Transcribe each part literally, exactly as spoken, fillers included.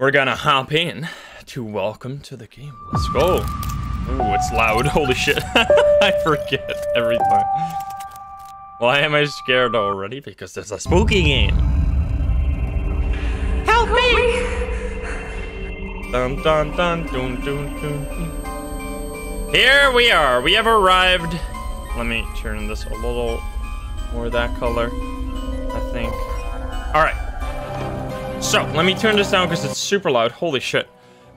We're gonna hop in to Welcome to the Game. Let's go. Ooh, it's loud. Holy shit. I forget every time. Why am I scared already? Because there's a spooky game. Help me! Dun, dun, dun, dun, dun, dun. Here we are. We have arrived. Let me turn this a little more that color, I think. All right. So let me turn this down because it's super loud. Holy shit.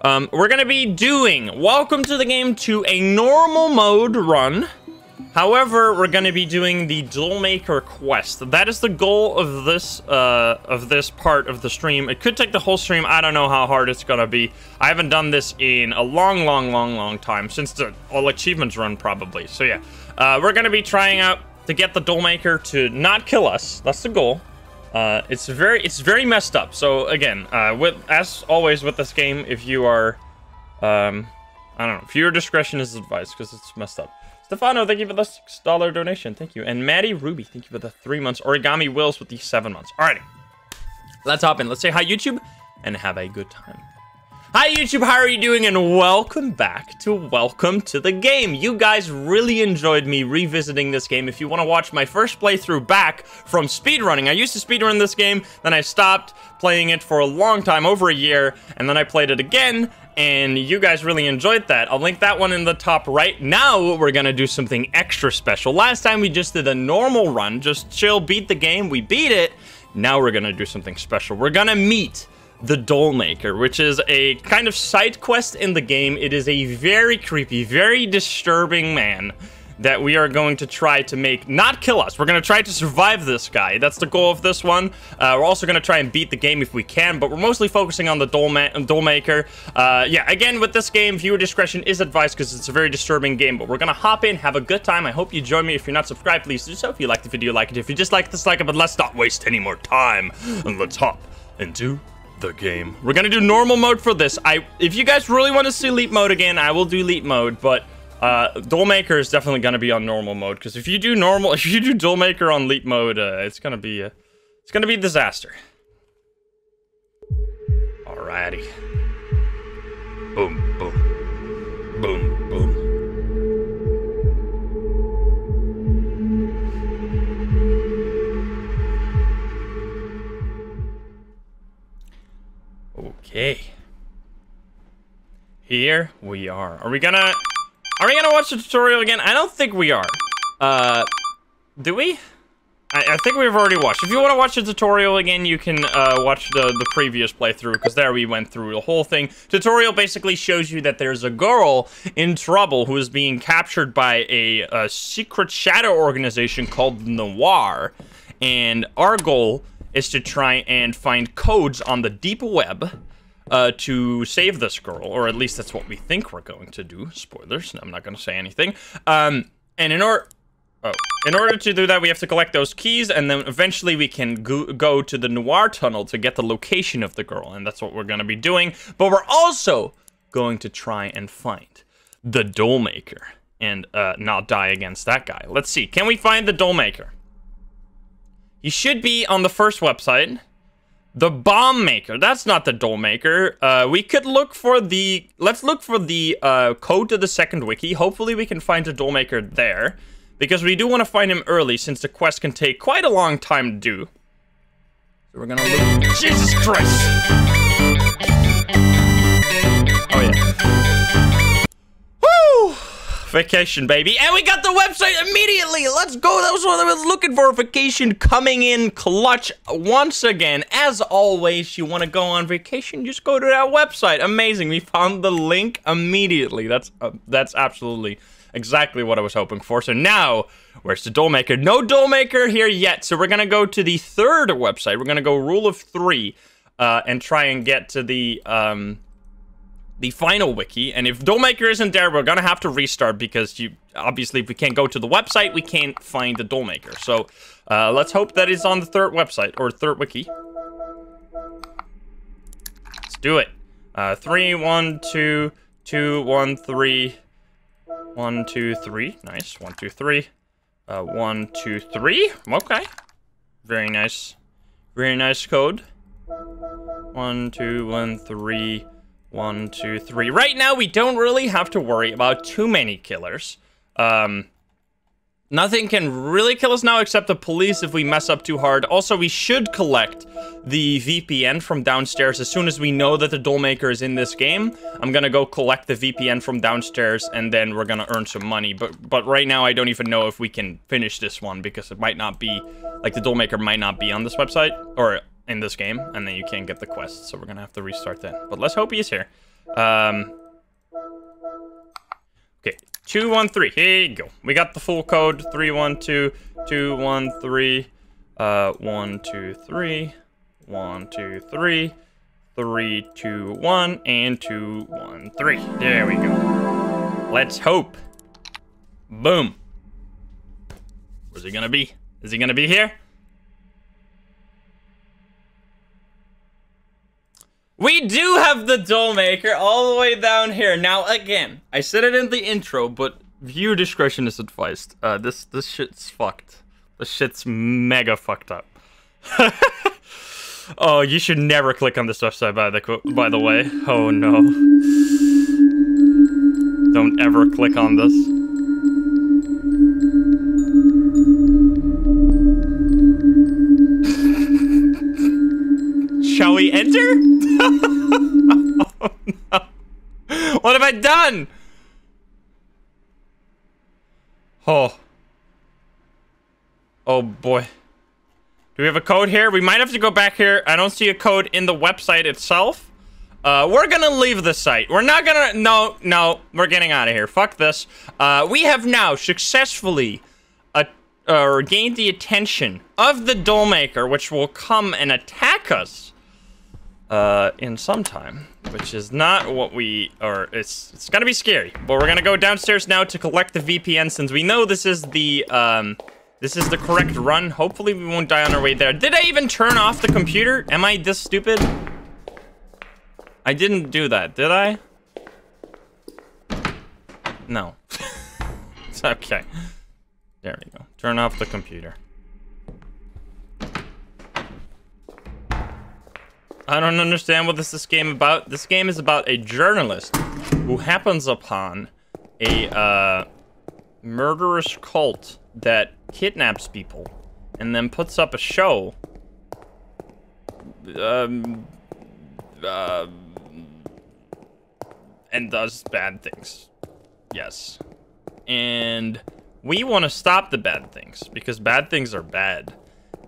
Um, we're going to be doing Welcome to the Game two, a normal mode run. However, we're going to be doing the Doll Maker quest. That is the goal of this uh, of this part of the stream. It could take the whole stream. I don't know how hard it's going to be. I haven't done this in a long, long, long, long time. Since the all achievements run, probably. So, yeah. Uh, we're going to be trying out to get the Doll Maker to not kill us. That's the goal. Uh, it's very, it's very messed up. So again, uh, with as always with this game, if you are, um, I don't know, viewer discretion is advised because it's messed up. Stefano, thank you for the six dollar donation, thank you, and Maddie Ruby, thank you for the three months. Origami Wills with the seven months. Alrighty, let's hop in. Let's say hi YouTube and have a good time. Hi YouTube, how are you doing? And welcome back to Welcome to the Game. You guys really enjoyed me revisiting this game. If you want to watch my first playthrough back from speedrunning, I used to speedrun this game, then I stopped playing it for a long time, over a year, and then I played it again, and you guys really enjoyed that. I'll link that one in the top right. Now we're gonna do something extra special. Last time we just did a normal run, just chill, beat the game, we beat it. Now we're gonna do something special. We're gonna meet the Doll Maker, which is a kind of side quest in the game. It is a very creepy, very disturbing man that we are going to try to make not kill us. We're going to try to survive this guy. That's the goal of this one. Uh, we're also going to try and beat the game if we can, but we're mostly focusing on the Doll, Ma Doll Maker. Uh, yeah, again, with this game, viewer discretion is advised because it's a very disturbing game, but we're going to hop in, have a good time. I hope you join me. If you're not subscribed, please do so. If you like the video, like it. If you dislike, dislike it, but let's not waste any more time. And let's hop into the game. We're gonna do normal mode for this. I if you guys really want to see leap mode again, I will do leap mode, but uh Doll Maker is definitely gonna be on normal mode, because if you do normal if you do Doll Maker on leap mode, uh, it's gonna be a, it's gonna be a disaster. Alrighty. Boom boom boom boom. Okay. Here we are. Are we gonna... Are we gonna watch the tutorial again? I don't think we are. Uh, do we? I, I think we've already watched. If you want to watch the tutorial again, you can uh, watch the, the previous playthrough, because there we went through the whole thing. Tutorial basically shows you that there's a girl in trouble who is being captured by a, a secret shadow organization called Noir. And our goal is to try and find codes on the deep web Uh, to save this girl, or at least that's what we think we're going to do. Spoilers, I'm not going to say anything. Um, and in, or oh, in order to do that, we have to collect those keys, and then eventually we can go, go to the Noir tunnel to get the location of the girl, and that's what we're going to be doing. But we're also going to try and find the Doll Maker, and uh, not die against that guy. Let's see, can we find the Doll Maker? He should be on the first website. The Bomb Maker. That's not the Doll Maker. Uh, we could look for the... Let's look for the uh, code to the second wiki. Hopefully we can find the Doll Maker there, because we do want to find him early, since the quest can take quite a long time to do. So we're gonna look... Jesus Christ! Oh, yeah. Woo! Vacation, baby. And we got the website immediately. Let's go. That was what I was looking for. Vacation coming in clutch once again. As always, you want to go on vacation, just go to that website. Amazing. We found the link immediately. That's uh, that's absolutely exactly what I was hoping for. So now, where's the Doll Maker? No Doll Maker here yet. So we're going to go to the third website. We're going to go rule of three uh, and try and get to the... Um, the final wiki, and if Doll Maker isn't there, we're gonna have to restart, because you obviously, if we can't go to the website, we can't find the Doll Maker. So uh, let's hope that it's on the third website or third wiki. Let's do it. Uh, three, one, two, two, one, three, one, two, three. Nice. One, two, three. Uh, one, two, three. Okay. Very nice. Very nice code. One, two, one, three. One, two, three. Right now, we don't really have to worry about too many killers. Um, nothing can really kill us now except the police if we mess up too hard. Also, we should collect the V P N from downstairs as soon as we know that the Doll Maker is in this game. I'm gonna go collect the V P N from downstairs, and then we're gonna earn some money. But but right now, I don't even know if we can finish this one because it might not be like the Doll Maker might not be on this website or in this game, and then you can't get the quest, so we're gonna have to restart that. But let's hope he's here. Um, okay, two one three. Here you go. We got the full code. Three one two two one three. Uh, one two three. One two three. Three two one and two one three. There we go. Let's hope. Boom. Where's he gonna be? Is he gonna be here? We do have the Doll Maker all the way down here. Now, again, I said it in the intro, but viewer discretion is advised. Uh, this this shit's fucked. This shit's mega fucked up. Oh, you should never click on this website, by the by the way. Oh no! Don't ever click on this. Shall we enter? Oh, no. What have I done? Oh. Oh, boy. Do we have a code here? We might have to go back here. I don't see a code in the website itself. Uh, we're gonna leave the site. We're not gonna... No, no. We're getting out of here. Fuck this. Uh, we have now successfully... or uh, gained the attention of the Doll Maker, which will come and attack us uh, in some time, which is not what we are. It's it's gonna be scary, but we're gonna go downstairs now to collect the V P N since we know this is the um, this is the correct run. Hopefully, we won't die on our way there. Did I even turn off the computer? Am I this stupid? I didn't do that, did I? No. It's okay. There we go. Turn off the computer. I don't understand what this is game about. This game is about a journalist who happens upon a uh, murderous cult that kidnaps people and then puts up a show. Um, uh, and does bad things. Yes. And... we want to stop the bad things, because bad things are bad.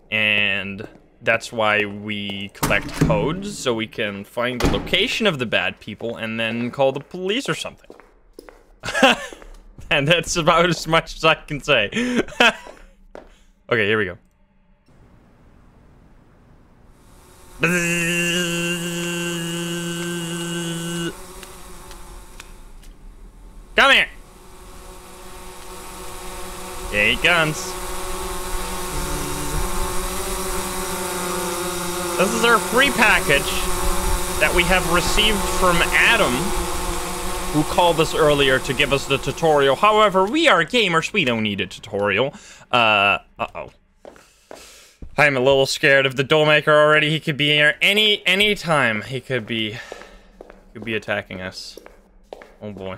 And that's why we collect codes, so we can find the location of the bad people and then call the police or something. And that's about as much as I can say. Okay, here we go. Come here! Here he comes. This is our free package that we have received from Adam, who called us earlier to give us the tutorial. However, we are gamers. We don't need a tutorial. Uh, uh-oh. I'm a little scared of the Doll Maker already. He could be here any any time. He could be, could be attacking us. Oh, boy.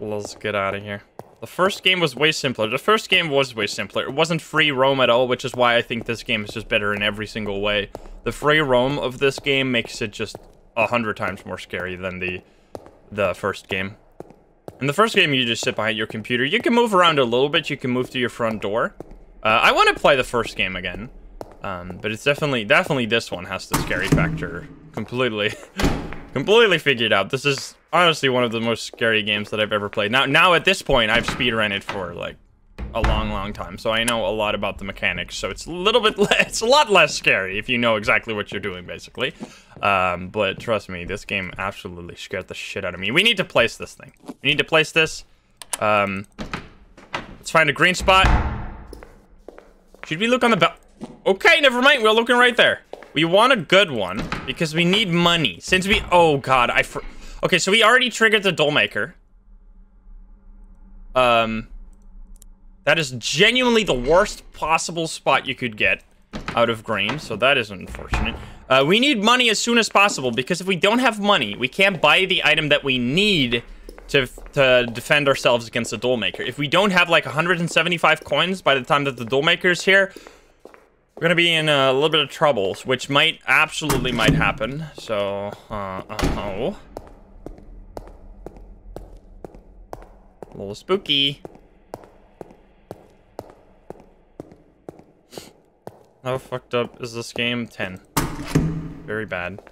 Let's get out of here. The first game was way simpler. The first game was way simpler. It wasn't free roam at all, which is why I think this game is just better in every single way. The free roam of this game makes it just a hundred times more scary than the the first game. In the first game, you just sit behind your computer. You can move around a little bit. You can move to your front door. Uh, I want to play the first game again, um, but it's definitely, definitely this one has the scary factor completely. Completely figured out. This is honestly one of the most scary games that I've ever played. Now, now at this point, I've speedrun it for like a long, long time, so I know a lot about the mechanics. So it's a little bit, it's a lot less scary if you know exactly what you're doing, basically. Um, but trust me, this game absolutely scared the shit out of me. We need to place this thing. We need to place this. Um, let's find a green spot. Should we look on the belt? Okay, never mind. We're looking right there. We want a good one, because we need money. Since we- oh god, I for- okay, so we already triggered the Doll Maker. Um, that is genuinely the worst possible spot you could get. out of green, so that is unfortunate. Uh, we need money as soon as possible, because if we don't have money, we can't buy the item that we need to, to defend ourselves against the Doll Maker. If we don't have like one hundred seventy-five coins by the time that the Doll Maker is here, we're gonna be in a little bit of trouble, which might, absolutely might happen. So, uh, uh oh. A little spooky. How fucked up is this game? ten. Very bad.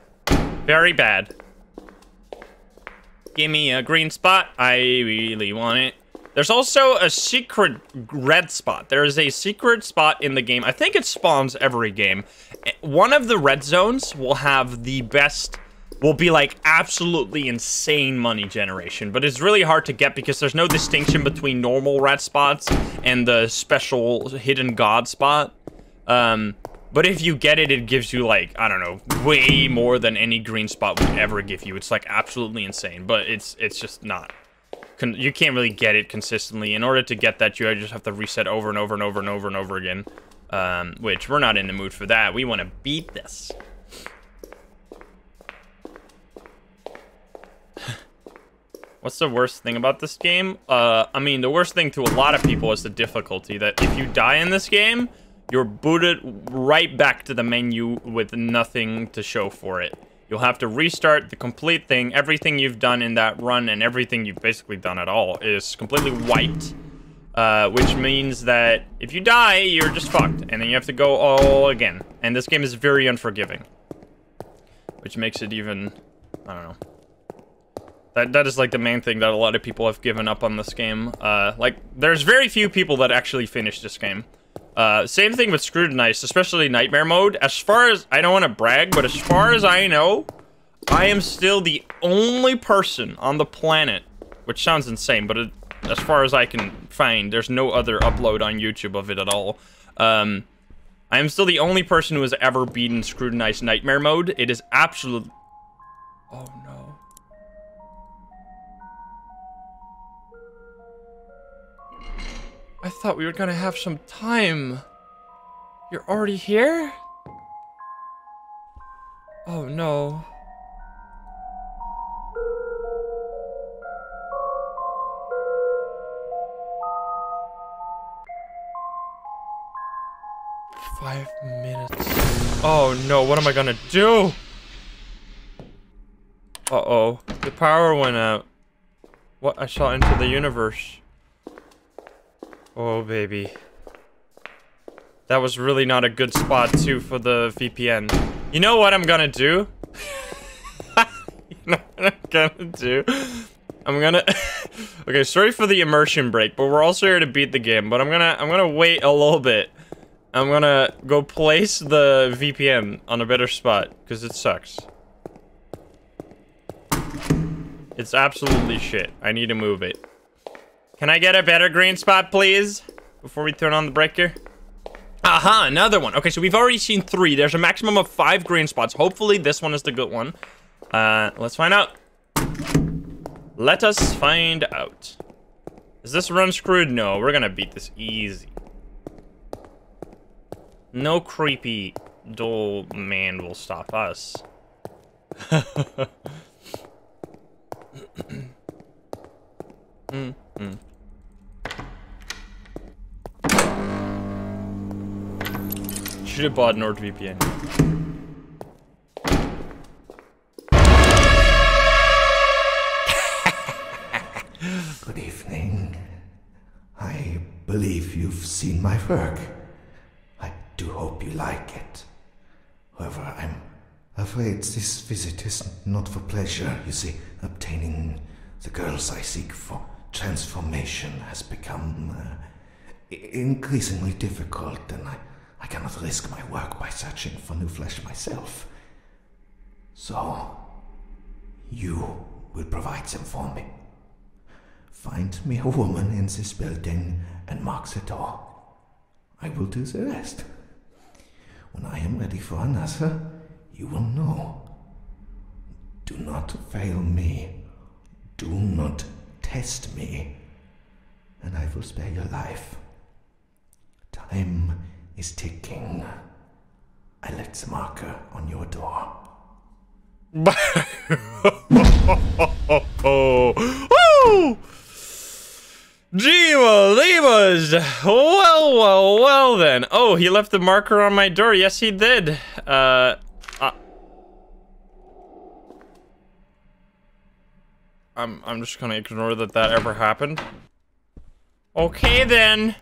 Very bad. Give me a green spot. I really want it. There's also a secret red spot. There is a secret spot in the game. I think it spawns every game. One of the red zones will have the best, will be like absolutely insane money generation, but it's really hard to get because there's no distinction between normal red spots and the special hidden god spot. Um, but if you get it, it gives you like, I don't know, way more than any green spot would ever give you. It's like absolutely insane, but it's it's just not. Con you can't really get it consistently. In order to get that, you just have to reset over and over and over and over and over again, um, which we're not in the mood for that. We want to beat this. What's the worst thing about this game? Uh, I mean, the worst thing to a lot of people is the difficulty, that if you die in this game, you're booted right back to the menu with nothing to show for it. You'll have to restart the complete thing. Everything you've done in that run and everything you've basically done at all is completely wiped. Uh, which means that if you die, you're just fucked. And then you have to go all again. And this game is very unforgiving. Which makes it even... I don't know. That, that is like the main thing that a lot of people have given up on this game. Uh, like, there's very few people that actually finish this game. Uh, same thing with Scrutinized, especially Nightmare Mode. As far as, I don't want to brag, but as far as I know, I am still the only person on the planet, which sounds insane, but it, as far as I can find, there's no other upload on YouTube of it at all. Um, I am still the only person who has ever beaten Scrutinized Nightmare Mode. It is absolute... Oh no. I thought we were gonna have some time. You're already here? Oh no. Five minutes. Oh no, what am I gonna do? Uh-oh, the power went out. What? I shot into the universe. Oh, baby. That was really not a good spot, too, for the V P N. You know what I'm gonna do? You know what I'm gonna do? I'm gonna... Okay, sorry for the immersion break, but we're also here to beat the game. But I'm gonna, I'm gonna wait a little bit. I'm gonna go place the V P N on a better spot, because it sucks. It's absolutely shit. I need to move it. Can I get a better green spot, please? Before we turn on the breaker. Aha, uh-huh, another one. Okay, so we've already seen three. There's a maximum of five green spots. Hopefully, this one is the good one. Uh, let's find out. Let us find out. Is this run screwed? No, we're gonna beat this easy. No creepy doll man will stop us. mm. Mm. Should have bought NordVPN. Good evening. I believe you've seen my work. I do hope you like it. However, I'm afraid this visit is not for pleasure. You see, obtaining the girls I seek for transformation has become uh, increasingly difficult, and I, I cannot risk my work by searching for new flesh myself. So, you will provide them for me. Find me a woman in this building and mark the door. I will do the rest. When I am ready for another, you will know. Do not fail me. Do not test me, and I will spare your life. Time is ticking. I left the marker on your door. Woo! Gee, believers! Well, well, well then. Oh, he left the marker on my door. Yes, he did. Uh, uh I'm I'm just gonna ignore that that ever happened. Okay then.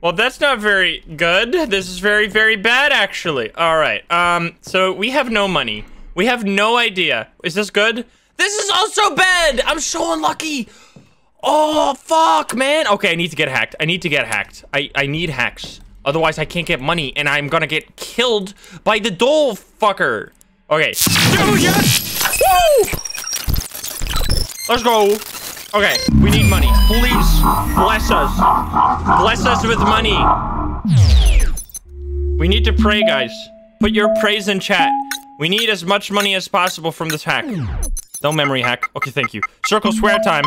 Well, that's not very good. This is very, very bad, actually. All right, um, so we have no money. We have no idea. Is this good? This is also bad! I'm so unlucky! Oh, fuck, man! Okay, I need to get hacked. I need to get hacked. I, I need hacks. Otherwise, I can't get money, and I'm gonna get killed by the doll fucker. Okay. Woo! Let's go. Okay, we need money. Please, bless us. Bless us with money. We need to pray, guys. Put your praise in chat. We need as much money as possible from this hack. No memory hack. Okay, thank you. Circle square time.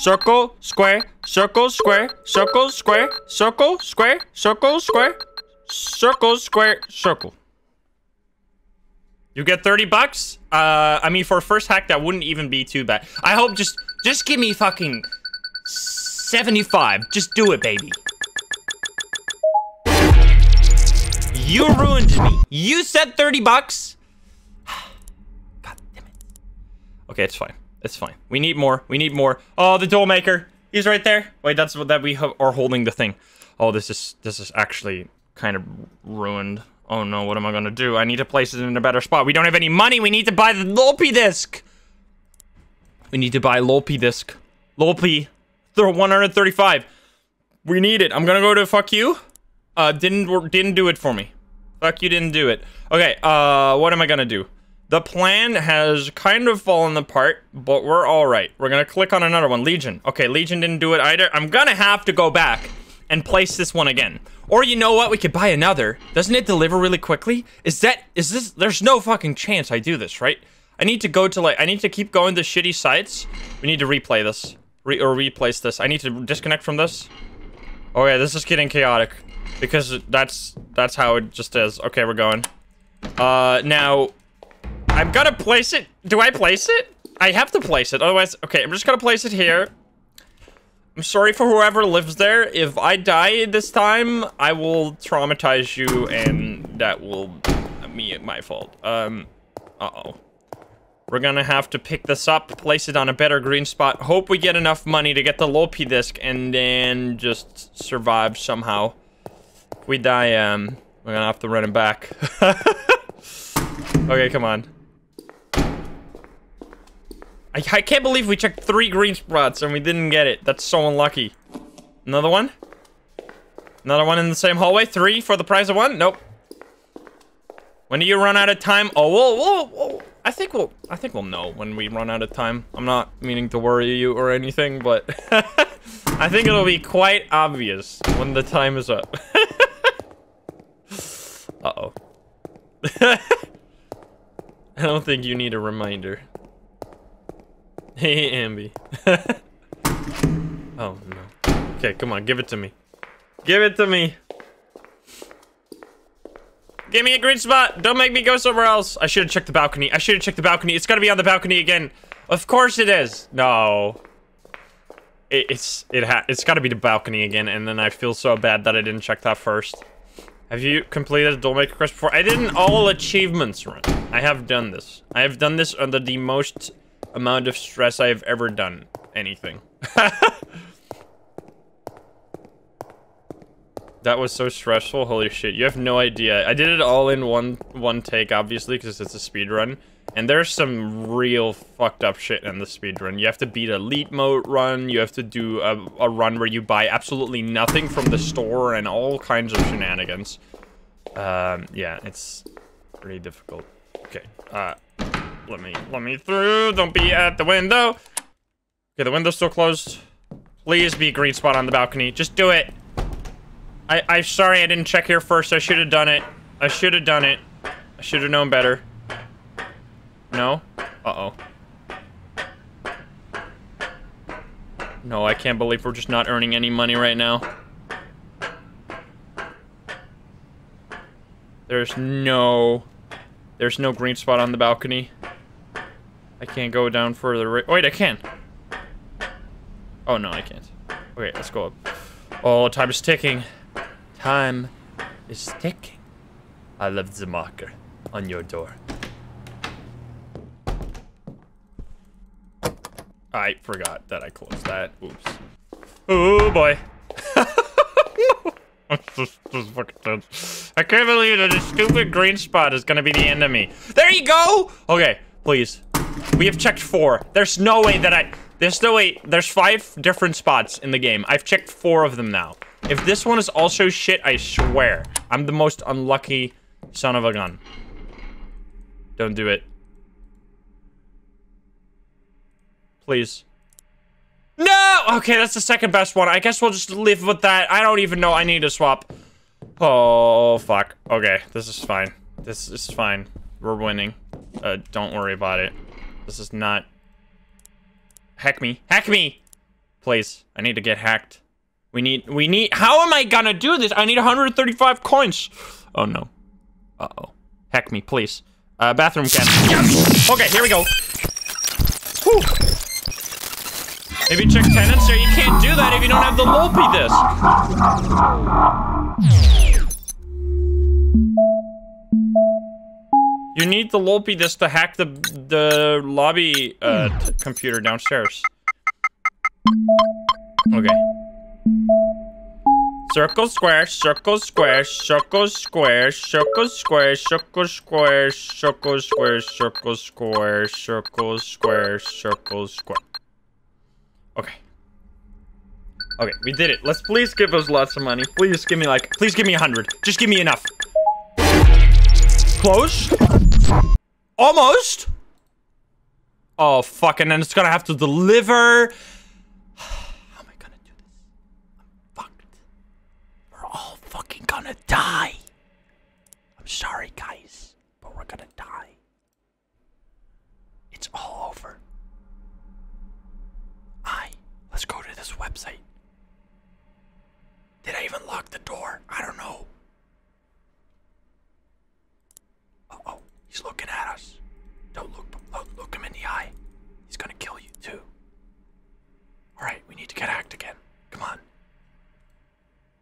Circle, square, circle, square, circle, square, circle, square, circle, square, circle, square, circle. You get thirty bucks? Uh, I mean, for a first hack, that wouldn't even be too bad. I hope just, just give me fucking seventy-five. Just do it, baby. You ruined me. You said thirty bucks. God damn it. Okay, it's fine. It's fine. We need more. We need more. Oh, the doll maker. He's right there. Wait, that's what that we are holding the thing. Oh, this is, this is actually kind of ruined. Oh no, what am I gonna do? I need to place it in a better spot. We don't have any money. We need to buy the Lopi disc. We need to buy Lopi disc. Lopi, one hundred thirty-five. We need it. I'm gonna go to fuck you. Uh, didn't didn't do it for me. Fuck you, didn't do it. Okay. Uh, what am I gonna do? The plan has kind of fallen apart, but we're all right. We're gonna click on another one. Legion. Okay, Legion didn't do it either. I'm gonna have to go back and place this one again. Or you know what? We could buy another. Doesn't it deliver really quickly? Is that, is this, there's no fucking chance I do this, right? I need to go to like, I need to keep going to shitty sites. We need to replay this. Re or replace this. I need to disconnect from this. Okay, this is getting chaotic. Because that's, that's how it just is. Okay, we're going. Uh, now, I'm gonna place it. Do I place it? I have to place it. Otherwise, okay, I'm just gonna place it here. I'm sorry for whoever lives there. If I die this time, I will traumatize you, and that will be my fault. Um, uh-oh. We're gonna have to pick this up, place it on a better green spot, hope we get enough money to get the Lopi disc, and then just survive somehow. If we die, um, we're gonna have to run it back. Okay, come on. I, I can't believe we checked three green spots and we didn't get it. That's so unlucky. Another one? Another one in the same hallway? Three for the price of one? Nope. When do you run out of time? Oh, whoa, whoa, whoa. I think we'll, I think we'll know when we run out of time. I'm not meaning to worry you or anything, but I think it'll be quite obvious when the time is up. Uh-oh. I don't think you need a reminder. Hey, Ambi. Oh, no. Okay, come on. Give it to me. Give it to me. Give me a green spot. Don't make me go somewhere else. I should have checked the balcony. I should have checked the balcony. It's got to be on the balcony again. Of course it is. No. It, it's it ha it's got to be the balcony again, and then I feel so bad that I didn't check that first. Have you completed a Doll Maker quest before? I did an all achievements run. I have done this. I have done this under the most amount of stress I have ever done anything. That was so stressful. Holy shit. You have no idea. I did it all in one one take, obviously, because it's a speed run, and there's some real fucked up shit in the speed run. You have to beat a elite mode run. You have to do a, a run where you buy absolutely nothing from the store and all kinds of shenanigans. Um yeah, it's pretty difficult. Okay, uh Let me, let me through. Don't be at the window. Okay, the window's still closed. Please be green spot on the balcony. Just do it. I, I'm sorry I didn't check here first. I should have done it. I should have done it. I should have known better. No? Uh-oh. No, I can't believe we're just not earning any money right now. There's no... There's no green spot on the balcony. I can't go down further. Wait, I can. Oh, no, I can't. Okay, let's go up. Oh, time is ticking. Time is ticking. I left the marker on your door. I forgot that I closed that. Oops. Oh, boy. This is fucking tense. I can't believe that a stupid green spot is gonna be the end of me. There you go! Okay, please. We have checked four. There's no way that I... There's no way... There's five different spots in the game. I've checked four of them now. If this one is also shit, I swear. I'm the most unlucky son of a gun. Don't do it. Please. No! Okay, that's the second best one. I guess we'll just live with that. I don't even know. I need to swap. Oh, fuck. Okay, this is fine. This is fine. We're winning. Uh, don't worry about it. This is not... Hack me. Hack me! Please. I need to get hacked. We need... We need... How am I gonna do this? I need one hundred thirty-five coins. Oh, no. Uh-oh. Hack me, please. Uh, bathroom cat. Okay, here we go. Whew. Maybe check tenants there. You can't do that if you don't have the L P this. You need the L P this to hack the the lobby uh, computer downstairs. Okay. Circle square, circle square, circle square, circle square, circle square, circle square, circle square, circle square, circle square. Okay. Okay, we did it. Let's please give us lots of money. Please give me like, please give me a hundred. Just give me enough. Close. Almost. Oh, fuck. And then it's gonna have to deliver. How am I gonna do this? I'm fucked. We're all fucking gonna die. I'm sorry, guys, but we're gonna die. It's all over. Hi, let's go to this website. Did I even lock the door? I don't know. Uh-oh, he's looking at us. Don't look, look, look him in the eye. He's gonna kill you too. All right, we need to get hacked again. Come on.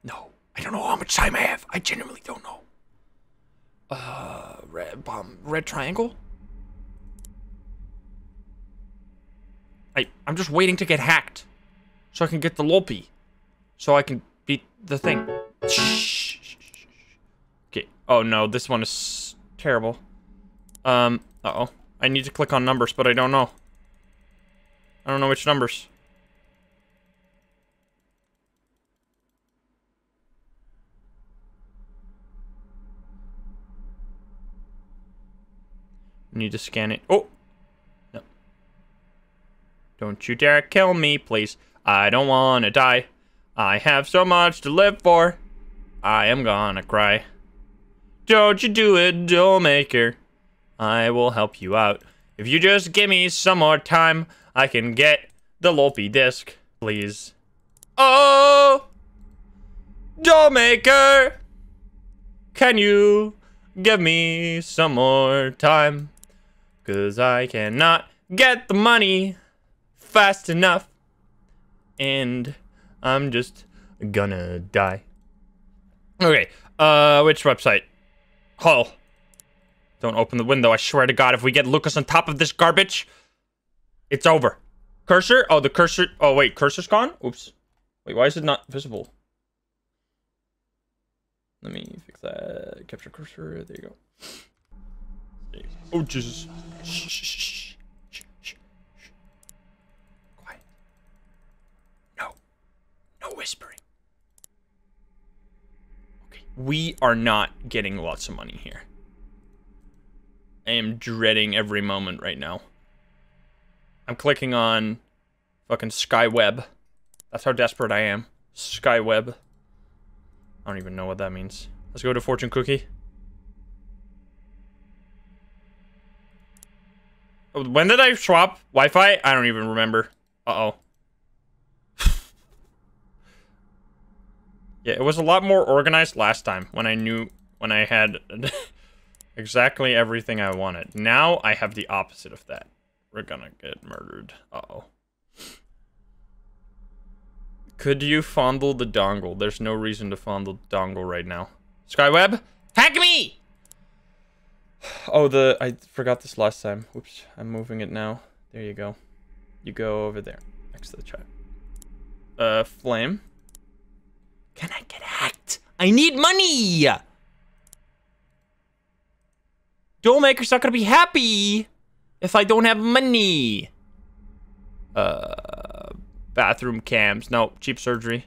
No, I don't know how much time I have. I genuinely don't know. Uh, red bomb, red triangle? I, I'm just waiting to get hacked so I can get the L P so I can beat the thing. Shh, shh, shh, shh. Okay. Oh no, this one is terrible. Um, uh-oh. I need to click on numbers, but I don't know. I don't know which numbers. I need to scan it. Oh! Don't you dare kill me, please. I don't wanna die. I have so much to live for. I am gonna cry. Don't you do it, Doll Maker. I will help you out. If you just give me some more time, I can get the L P disc, please. Oh! Doll Maker! Can you give me some more time? 'Cause I cannot get the money fast enough, and I'm just gonna die. Okay, uh, which website? Hull. Don't open the window, I swear to God, if we get Lucas on top of this garbage, it's over. Cursor? Oh, the cursor. Oh, wait, cursor's gone? Oops. Wait, why is it not visible? Let me fix that. Capture cursor. There you go. Oh, Jesus. Shh, shh, shh. Whispering. Okay, we are not getting lots of money here. I am dreading every moment right now. I'm clicking on fucking Skyweb. That's how desperate I am. Skyweb. I don't even know what that means. Let's go to Fortune Cookie. When did I swap Wi-Fi? I don't even remember. Uh-oh. Yeah, it was a lot more organized last time when I knew when I had exactly everything I wanted. Now I have the opposite of that. We're gonna get murdered. Uh-oh. Could you fondle the dongle? There's no reason to fondle the dongle right now. Skyweb, hack me! Oh, the I forgot this last time. Whoops, I'm moving it now. There you go. You go over there, next to the chat. Uh, flame. Can I get hacked? I need money! Doll Maker's not gonna be happy if I don't have money. Uh, bathroom cams. No, cheap surgery.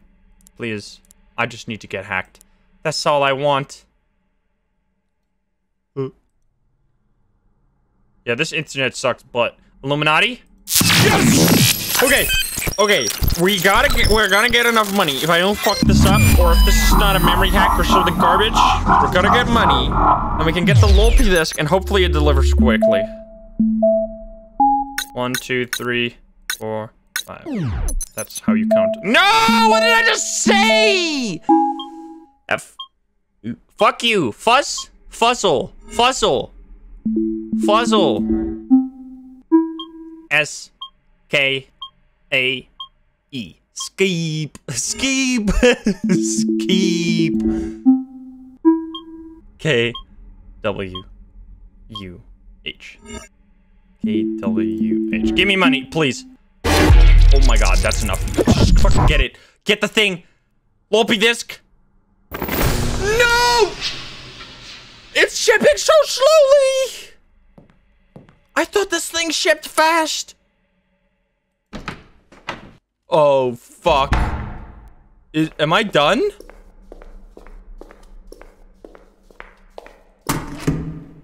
Please. I just need to get hacked. That's all I want. Ooh. Yeah, this internet sucks, but Illuminati? Yes! Okay. Okay, we gotta get- we're gonna get enough money. If I don't fuck this up, or if this is not a memory hack or something garbage, we're gonna get money, and we can get the L O L P disc, and hopefully it delivers quickly. One, two, three, four, five. That's how you count. No! What did I just say? F- Fuck you! Fuss? Fuzzle. Fuzzle. Fuzzle. S. K. A. E. Skeep. Skeep. Skeep. K. W. U. H. K. W. H. Give me money, please. Oh my god, that's enough. Just fucking get it. Get the thing. L O L P disc. No! It's shipping so slowly! I thought this thing shipped fast. Oh, fuck. Is, am I done?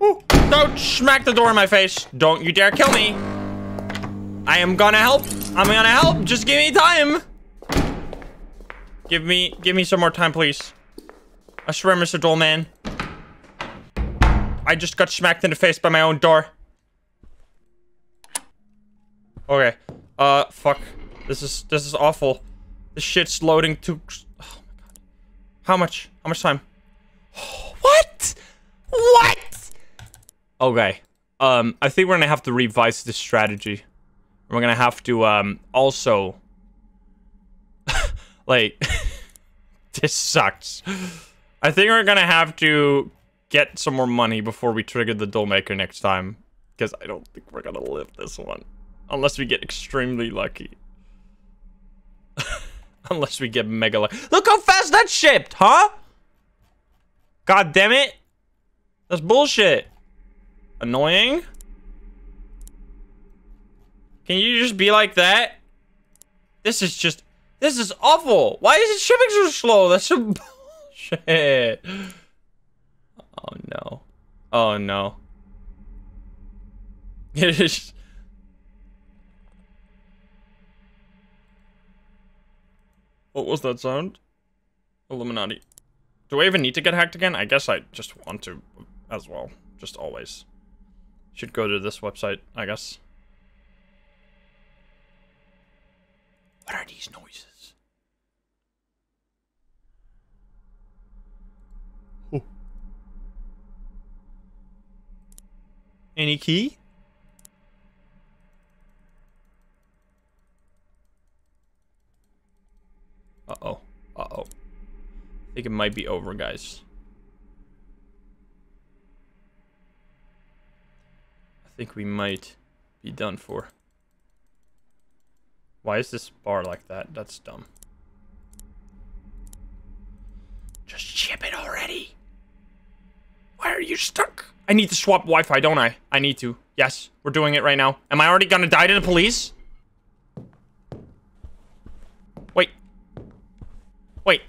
Ooh, don't smack the door in my face. Don't you dare kill me. I am gonna help. I'm gonna help. Just give me time. Give me, give me some more time, please. I swear, Mister Dollman. I just got smacked in the face by my own door. Okay. Uh, fuck. This is, this is awful. This shit's loading too... Oh my god. How much? How much time? What? What? Okay. Um, I think we're gonna have to revise this strategy. We're gonna have to, um, also... like... this sucks. I think we're gonna have to get some more money before we trigger the Doll Maker next time. Because I don't think we're gonna live this one. Unless we get extremely lucky. Unless we get mega lucky. Look how fast that shipped, huh? God damn it. That's bullshit. Annoying. Can you just be like that? This is just... This is awful. Why is it shipping so slow? That's some bullshit. Oh, no. Oh, no. It is... What was that sound? Illuminati. Do I even need to get hacked again? I guess I just want to as well. Just always. Should go to this website, I guess. What are these noises? Oh. Any key? Uh-oh. Uh-oh. I think it might be over, guys. I think we might be done for. Why is this bar like that? That's dumb. Just ship it already! Why are you stuck? I need to swap Wi-Fi, don't I? I need to. Yes, we're doing it right now. Am I already gonna die to the police? Wait.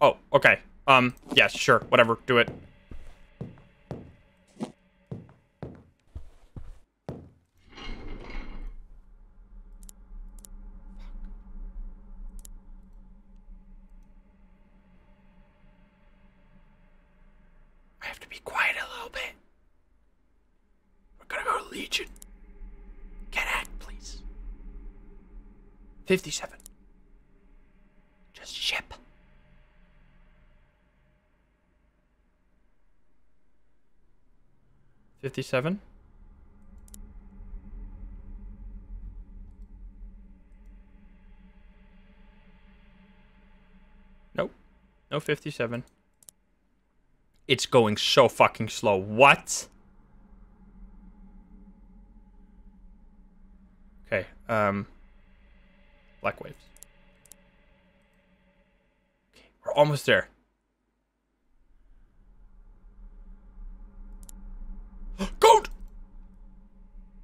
Oh, okay. Um, yeah, sure. Whatever. Do it. I have to be quiet a little bit. We're gonna go to Legion. Get out, please. fifty-seven. Just ship. fifty-seven. Nope. No fifty-seven. It's going so fucking slow. What? Okay. Um. Black waves. Okay, we're almost there. Code!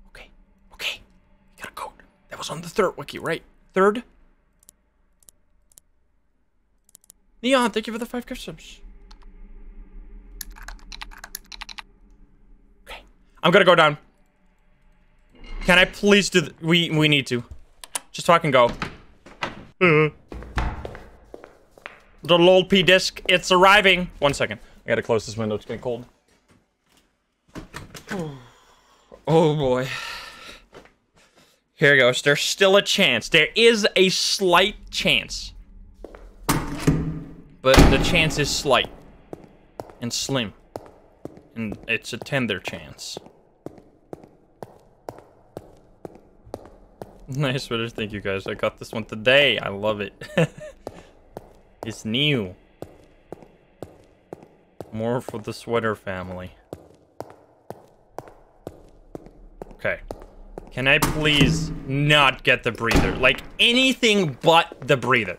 Okay, okay. We got a code. That was on the third wiki, right? Third? Neon, thank you for the five gift subs. Okay. I'm gonna go down. Can I please do th- we we need to. Just talk and go. Uh, the L O L P disc, it's arriving. One second. I gotta close this window, it's getting cold. Oh boy. Here goes. There's still a chance. There is a slight chance. But the chance is slight. And slim. And it's a tender chance. Nice Twitter. Thank you guys. I got this one today. I love it. It's new. More for the sweater family. Okay. Can I please not get the breather? Like, anything but the breather.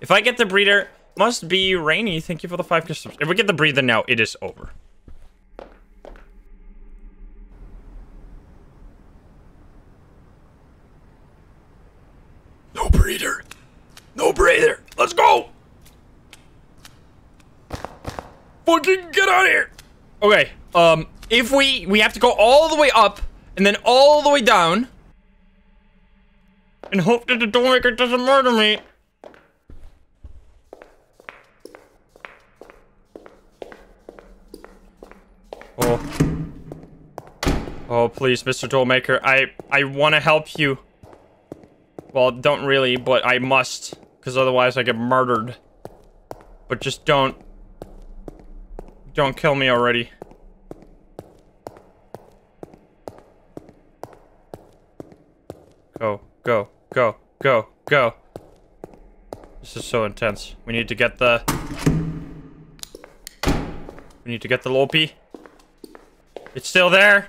If I get the breather, must be rainy. Thank you for the five customers. If we get the breather now, it is over. No breather. No breather. Let's go. Fucking get out of here. Okay. Um, if we... We have to go all the way up. And then all the way down. And hope that the Doll Maker doesn't murder me. Oh. Oh, please, Mister Doll Maker. I, I want to help you. Well, don't really, but I must. Because otherwise I get murdered. But just don't. Don't kill me already. Go, go, go, go, go. This is so intense. We need to get the... We need to get the Lopi. It's still there.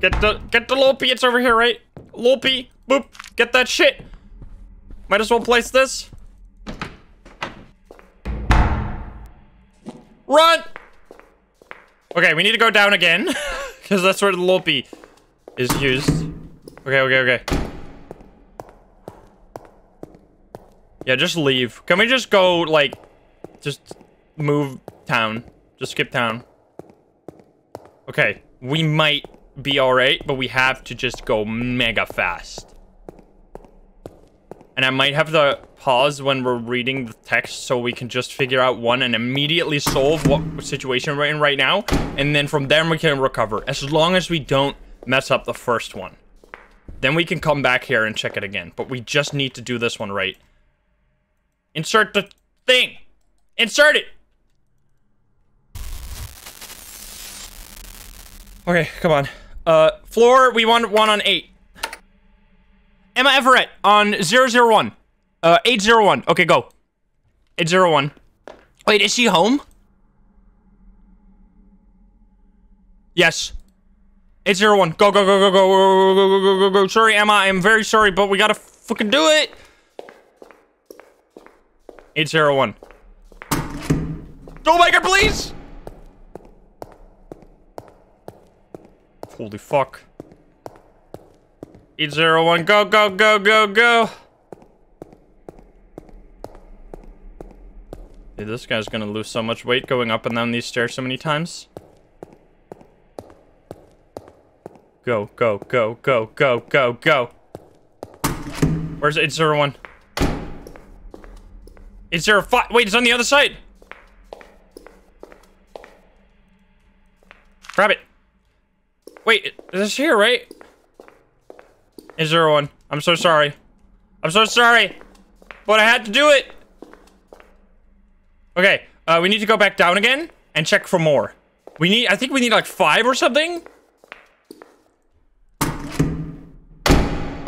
Get the... Get the Lopi. It's over here, right? Lopi. Boop. Get that shit. Might as well place this. Run! Okay, we need to go down again. Because that's where the Lopi... is used. Okay, okay, okay. Yeah, just leave. Can we just go, like, just move town? Just skip town. Okay, we might be alright, but we have to just go mega fast. And I might have to pause when we're reading the text so we can just figure out one and immediately solve what situation we're in right now. And then from there we can recover. As long as we don't mess up the first one. Then we can come back here and check it again. But we just need to do this one right. Insert the thing. Insert it. Okay, come on. Uh, floor, we want one on eight. Emma Everett on zero zero one. Uh, eight zero one. Okay, go. eight zero one. Wait, is she home? Yes. eight zero one, go, go, go, go, go, go, go, go, go, go, sorry, Emma, I am very sorry, but we gotta fucking do it! eight zero one. Doll Maker, please! Holy fuck. eight zero one, go, go, go, go, go! Dude, this guy's gonna lose so much weight going up and down these stairs so many times. Go, go, go, go, go, go, go. Where's eight zero one? eight zero five. Wait, it's on the other side. Grab it. Wait, is this here, right? eight zero one. I'm so sorry. I'm so sorry. But I had to do it. Okay, uh, we need to go back down again. and check for more. We need, I think we need like five or something.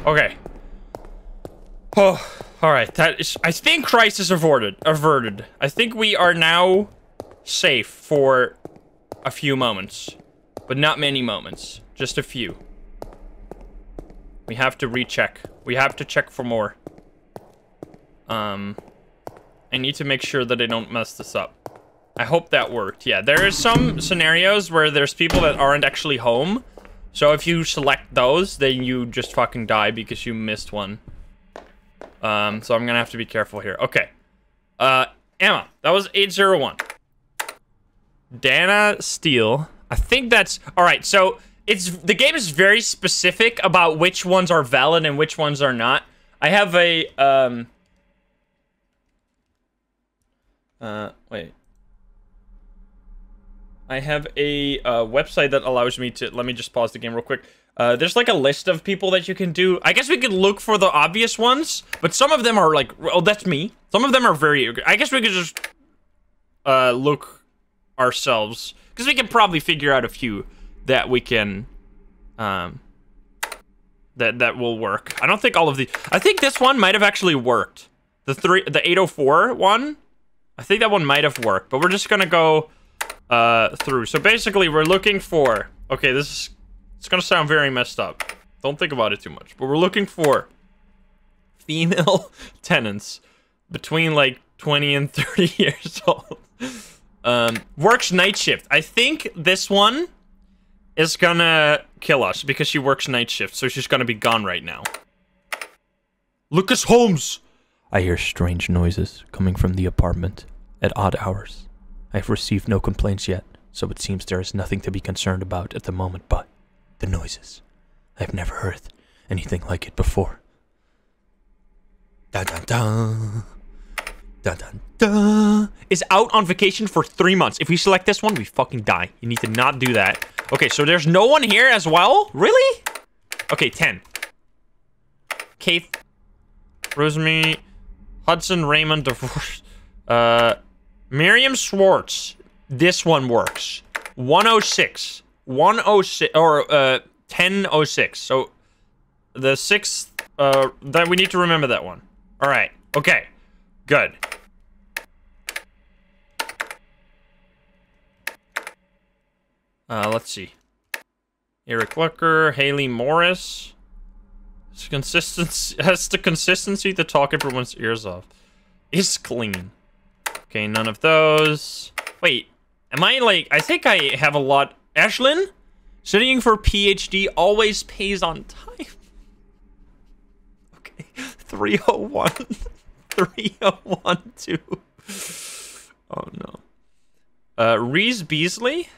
Okay. Oh, all right. That is, I think crisis averted, averted. I think we are now safe for a few moments, but not many moments, just a few. We have to recheck. We have to check for more. Um, I need to make sure that I don't mess this up. I hope that worked. Yeah, there is some scenarios where there's people that aren't actually home. So if you select those, then you just fucking die because you missed one. Um, so I'm gonna have to be careful here. Okay. Uh, Emma, that was eight zero one. Dana Steele. I think that's... All right, so... It's the game is very specific about which ones are valid and which ones are not. I have a um uh wait. I have a uh, website that allows me to let me just pause the game real quick. Uh, there's like a list of people that you can do. I guess we could look for the obvious ones, but some of them are like, oh, that's me. Some of them are very. I guess we could just uh look ourselves because we can probably figure out a few that we can, um, that, that will work. I don't think all of the, I think this one might've actually worked. The three, the eight oh four one, I think that one might've worked, but we're just gonna go, uh, through. So basically we're looking for, okay, this is, it's gonna sound very messed up. Don't think about it too much, but we're looking for female tenants between like twenty and thirty years old. Um, works night shift. I think this one is gonna kill us because she works night shift, so she's gonna be gone right now. Lucas Holmes! I hear strange noises coming from the apartment at odd hours. I have received no complaints yet, so it seems there is nothing to be concerned about at the moment, but the noises. I have never heard anything like it before. Dun dun dun. Dun, dun, dun. Is out on vacation for three months. If we select this one, we fucking die. You need to not do that. Okay, so there's no one here as well? Really? Okay, ten. Keith. Rosemary. Hudson Raymond divorce. Uh, Miriam Schwartz. This one works. one oh six. one oh six, or uh, ten oh six. So the sixth, uh, that we need to remember that one. All right, okay, good. Uh, let's see. Eric Walker, Haley Morris. It's consistency, has the consistency to talk everyone's ears off. Is clean. Okay, none of those. Wait, am I like, I think I have a lot. Ashlyn? Studying for PhD always pays on time. Okay, three oh one. three oh one two. Oh no. Uh, Reese Beasley?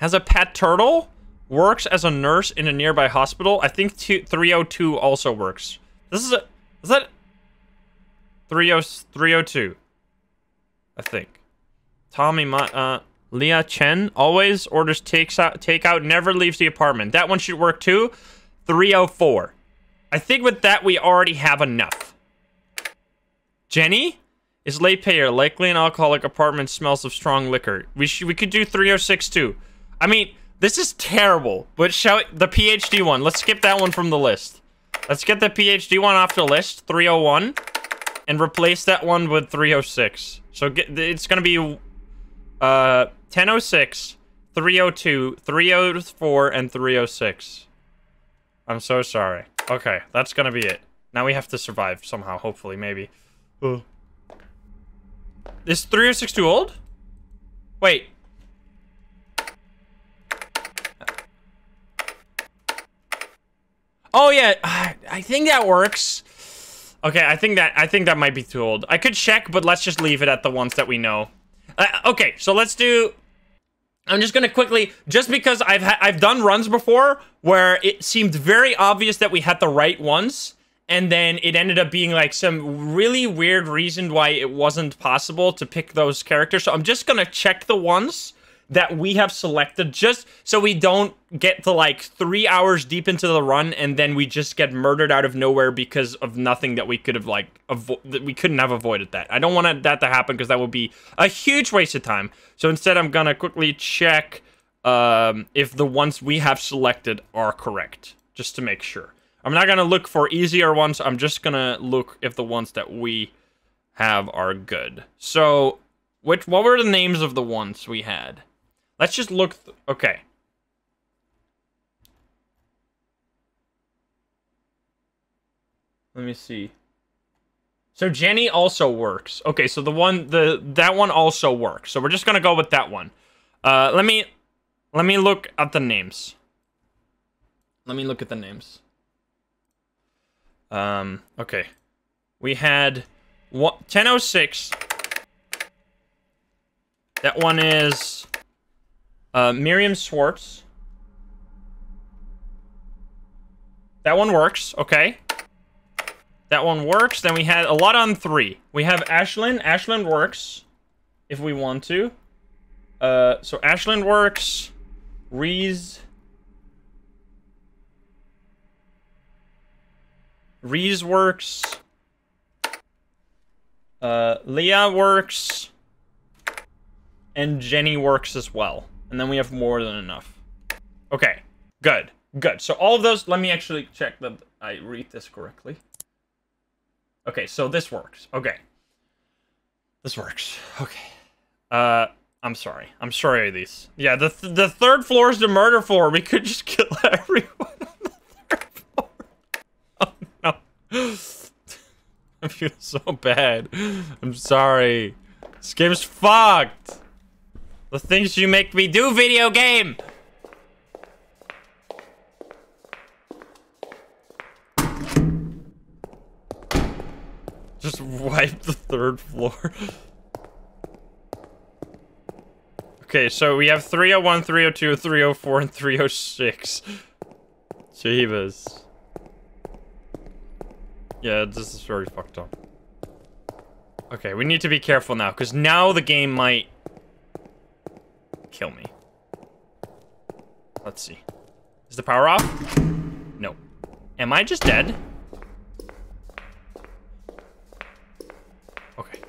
Has a pet turtle, works as a nurse in a nearby hospital. I think three oh two also works. This is a, is that? three oh two, I think. Tommy, uh, Leah Chen always orders takes out, take out, never leaves the apartment. That one should work too. three oh four. I think with that, we already have enough. Jenny? Is late payer, likely an alcoholic, apartment smells of strong liquor. We should, we could do three oh six too. I mean, this is terrible, but shall we, the PhD one, let's skip that one from the list. Let's get the PhD one off the list, three oh one, and replace that one with three oh six. So get, it's gonna be uh, ten oh six, three oh two, three oh four, and three oh six. I'm so sorry. Okay, that's gonna be it. Now we have to survive somehow, hopefully, maybe. Ugh. Is three oh six too old? Wait. Oh yeah, I think that works. Okay, I think that I think that might be too old. I could check, but let's just leave it at the ones that we know. Uh, okay, so let's do. I'm just gonna quickly, just because I've ha I've done runs before where it seemed very obvious that we had the right ones, and then it ended up being like some really weird reason why it wasn't possible to pick those characters. So I'm just gonna check the ones that we have selected, just so we don't get to like three hours deep into the run and then we just get murdered out of nowhere because of nothing that we could have like avo- that we couldn't have avoided. That I don't want that to happen because that would be a huge waste of time. So instead I'm gonna quickly check um if the ones we have selected are correct, just to make sure. I'm not gonna look for easier ones. I'm just gonna look if the ones that we have are good. So which, what were the names of the ones we had? Let's just look. Okay. Let me see. So Jenny also works. Okay, so the one, the that one also works. So we're just gonna go with that one. Uh, let me, let me look at the names. Let me look at the names. Um. Okay. We had one, ten oh six. That one is uh, Miriam Schwartz. That one works, okay. That one works. Then we had a lot on three. We have Ashlyn. Ashlyn works if we want to. Uh, so Ashlyn works. Reese. Reese works. Uh, Leah works. And Jenny works as well. And then we have more than enough. Okay, good, good. So all of those, let me actually check that I read this correctly. Okay, so this works. Okay. This works. Okay. Uh, I'm sorry. I'm sorry, these. Yeah, the, th the third floor is the murder floor. We could just kill everyone on the third floor. Oh, no. I feel so bad. I'm sorry. This game's fucked. The things you make me do, video game! Just wipe the third floor. Okay, so we have three oh one, three oh two, three oh four, and three oh six. Jeebus. Yeah, this is very fucked up. Okay, we need to be careful now, because now the game might... kill me. Let's see. Is the power off? No. Am I just dead? Okay.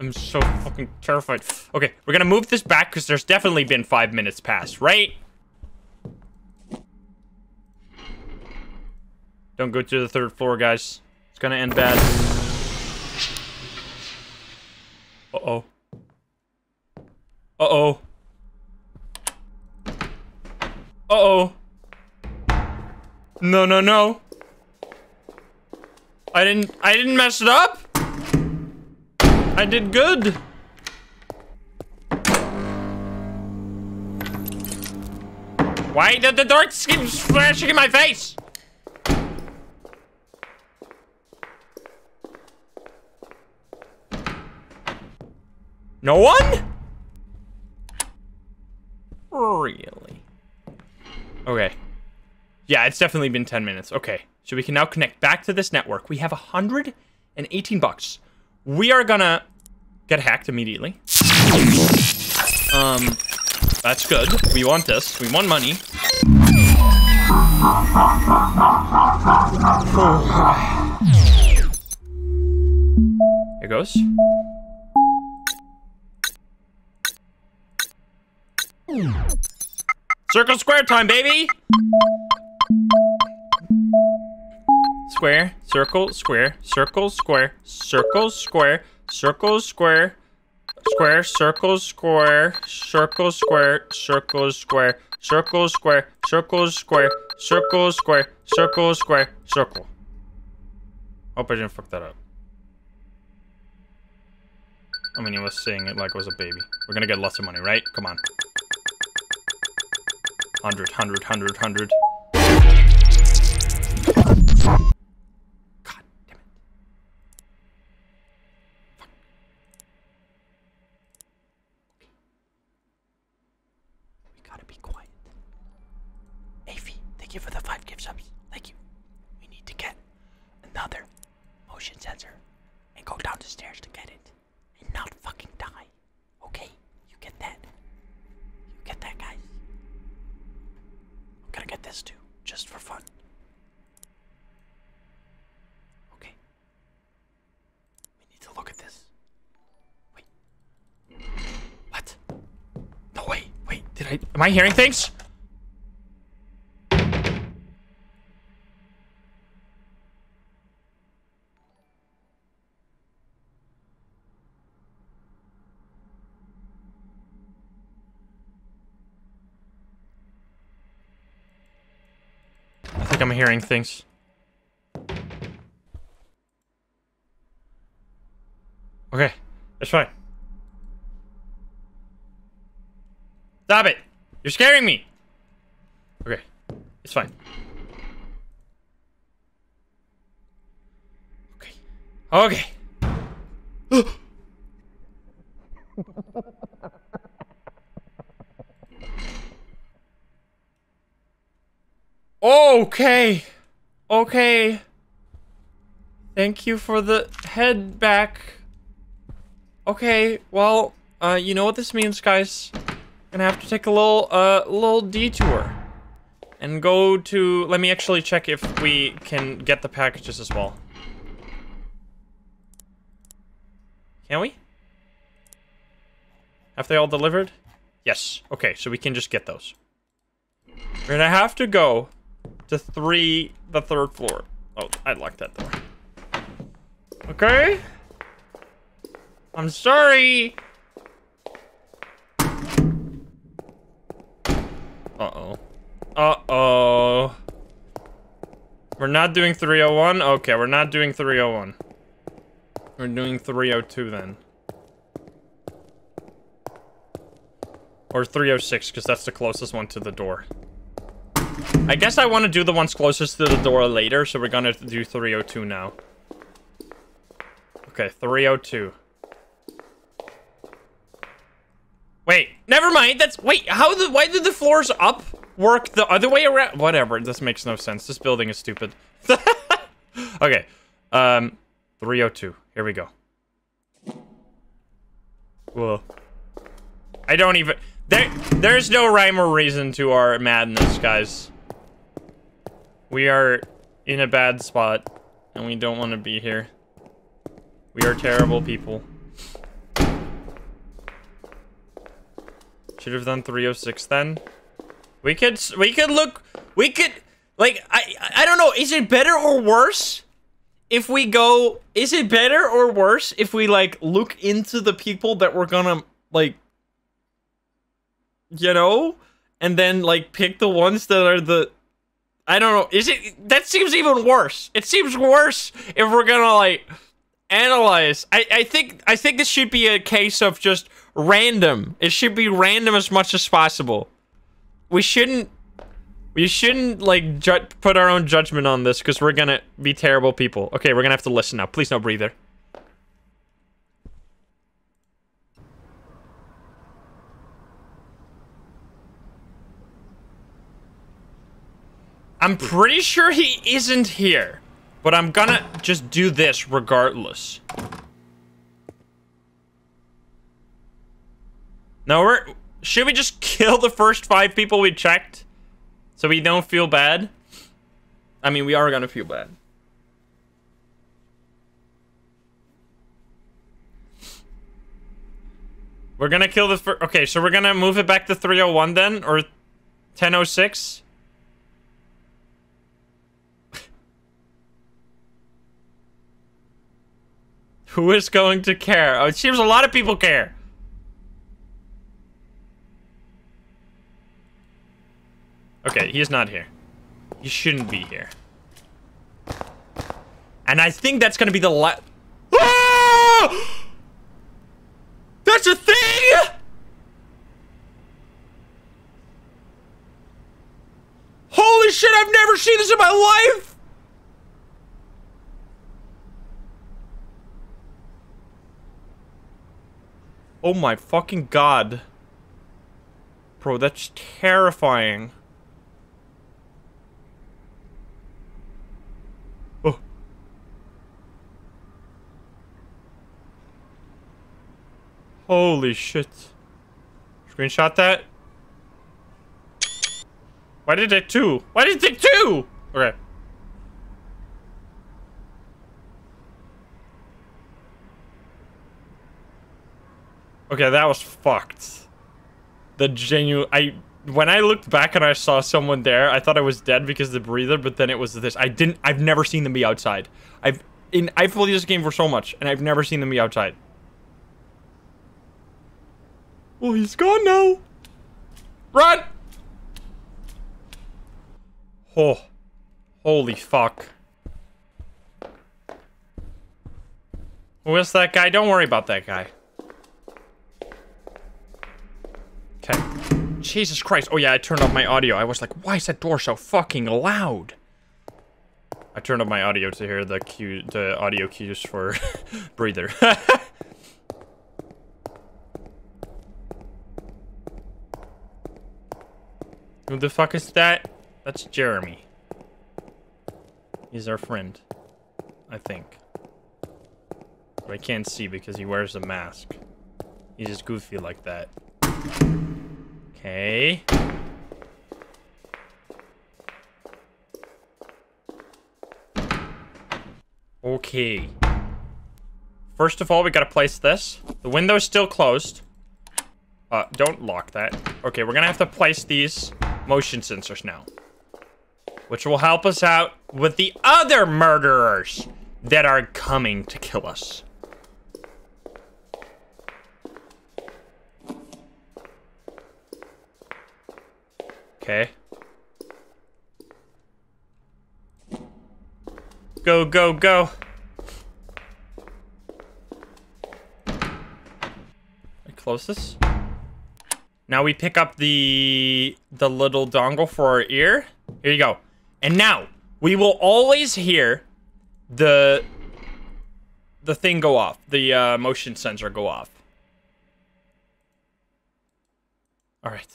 I'm so fucking terrified. Okay, we're gonna move this back because there's definitely been five minutes past, right? Don't go to the third floor, guys. It's gonna end bad. Uh-oh. Uh-oh. Uh-oh. No, no, no. I didn't, I didn't mess it up. I did good. Why did the dark keep flashing in my face? No one? Really? Okay. Yeah, it's definitely been ten minutes. Okay, so we can now connect back to this network. We have one hundred eighteen bucks. We are gonna get hacked immediately. Um, that's good. We want this. We want money. Here goes. Circle square time, baby! Square, circle, square, circle, square, circle, square, circle, square, square, circle, square, circle, square, circle, square, circle, square, circle, square, circle, square, circle, square, circle. Hope I didn't fuck that up. I mean, he was saying it like it was a baby. We're gonna get lots of money, right? Come on. Hundred, hundred, hundred, hundred. God damn it. Fuck. We gotta be quiet. Avi, thank you for the five gift subs. Thank you. We need to get another motion sensor and go down the stairs to get it and not fucking die. Okay? this too, just for fun. Okay. We need to look at this. Wait. What? No, wait, wait, did I, am I hearing things? I'm hearing things. Okay, that's fine. Stop it! You're scaring me! Okay, it's fine. Okay. Okay! Okay, okay. Thank you for the head back. Okay, well, uh, you know what this means, guys. I'm gonna have to take a little, uh, little detour, and go to. Let me actually check if we can get the packages as well. Can we? Have they all delivered? Yes. Okay, so we can just get those. We're gonna have to go. To three, the third floor. Oh, I locked that door. Okay. I'm sorry. Uh-oh. Uh-oh. We're not doing three oh one? Okay, we're not doing three oh one. We're doing three oh two then. Or three oh six, because that's the closest one to the door. I guess I want to do the ones closest to the door later, so we're gonna do three oh two now. Okay, three oh two. Wait, never mind, that's- wait, how the- why did the floors up work the other way around? Whatever, this makes no sense. This building is stupid. Okay, um, three oh two. Here we go. Whoa. I don't even- There, there's no rhyme or reason to our madness, guys. We are in a bad spot, and we don't want to be here. We are terrible people. Should have done three oh six then. We could, we could look, we could, like, I, I don't know, is it better or worse if we go, is it better or worse if we, like, look into the people that we're gonna, like, you know, and then like pick the ones that are the, I don't know, is it, that seems even worse. It seems worse if we're gonna like analyze. I, I think, I think this should be a case of just random. It should be random as much as possible. We shouldn't, we shouldn't like ju put our own judgment on this because we're gonna be terrible people. Okay, we're gonna have to listen now. Please no breather. I'm pretty sure he isn't here, but I'm gonna just do this regardless. Now we're, should we just kill the first five people we checked so we don't feel bad? I mean, we are gonna feel bad. We're gonna kill the first, okay, so we're gonna move it back to three oh one then, or ten oh six? Who is going to care? Oh, it seems a lot of people care. Okay, he's not here. He shouldn't be here. And I think that's gonna be the la- ah! That's a thing! Holy shit, I've never seen this in my life! Oh my fucking god. Bro, that's terrifying. Oh. Holy shit. Screenshot that. Why did it take two? Why did it take two? Okay. Okay, that was fucked. The genuine... I... When I looked back and I saw someone there, I thought I was dead because of the breather, but then it was this. I didn't... I've never seen them be outside. I've... In, I've played this game for so much, and I've never seen them be outside. Well, he's gone now. Run! Oh. Holy fuck. Who is that guy? Don't worry about that guy. Okay. Jesus Christ. Oh yeah, I turned off my audio. I was like, why is that door so fucking loud? I turned up my audio to hear the cue, the audio cues for breather. Who the fuck is that? That's Jeremy. He's our friend, I think. But I can't see because he wears a mask. He's just goofy like that. Okay. Okay. First of all, we gotta place this. The window's still closed. Uh, don't lock that. Okay, we're gonna have to place these motion sensors now. Which will help us out with the other murderers that are coming to kill us. Okay. Go, go, go. I close this. Now we pick up the the little dongle for our ear. Here you go. And now we will always hear the the thing go off. The uh, motion sensor go off. All right.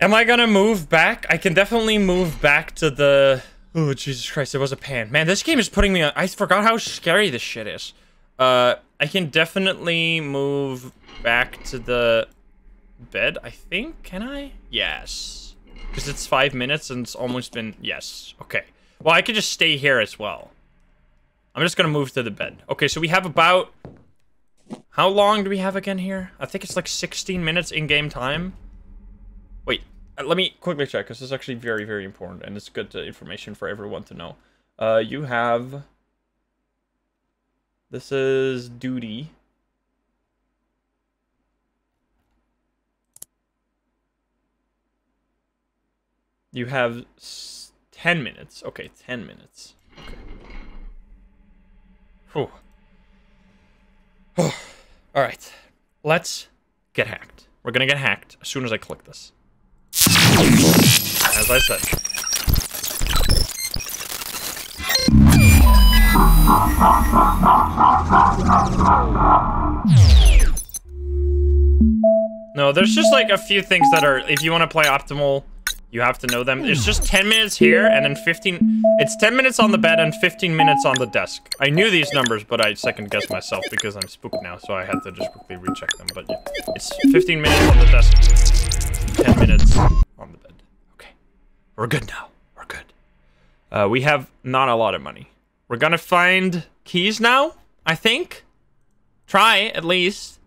Am I gonna move back? I can definitely move back to the... Oh, Jesus Christ, it was a pan. Man, this game is putting me on... I forgot how scary this shit is. Uh, I can definitely move back to the bed, I think. Can I? Yes. Because it's five minutes and it's almost been... Yes. Okay. Well, I could just stay here as well. I'm just going to move to the bed. Okay, so we have about... How long do we have again here? I think it's like sixteen minutes in-game time. Wait. Let me quickly check, because this is actually very, very important, and it's good uh, information for everyone to know. Uh, you have... This is duty. You have s ten minutes. Okay, ten minutes. Okay. Whew. Whew. All right. Let's get hacked. We're going to get hacked as soon as I click this. As I said. No, there's just like a few things that are, if you want to play optimal, you have to know them. It's just ten minutes here and then fifteen, it's ten minutes on the bed and fifteen minutes on the desk. I knew these numbers, but I second guessed myself because I'm spooked now, so I had to just quickly recheck them. But yeah, it's fifteen minutes on the desk, ten minutes on the bed. Okay, we're good now, we're good. Uh, we have not a lot of money. We're gonna find keys now, I think. Try, at least.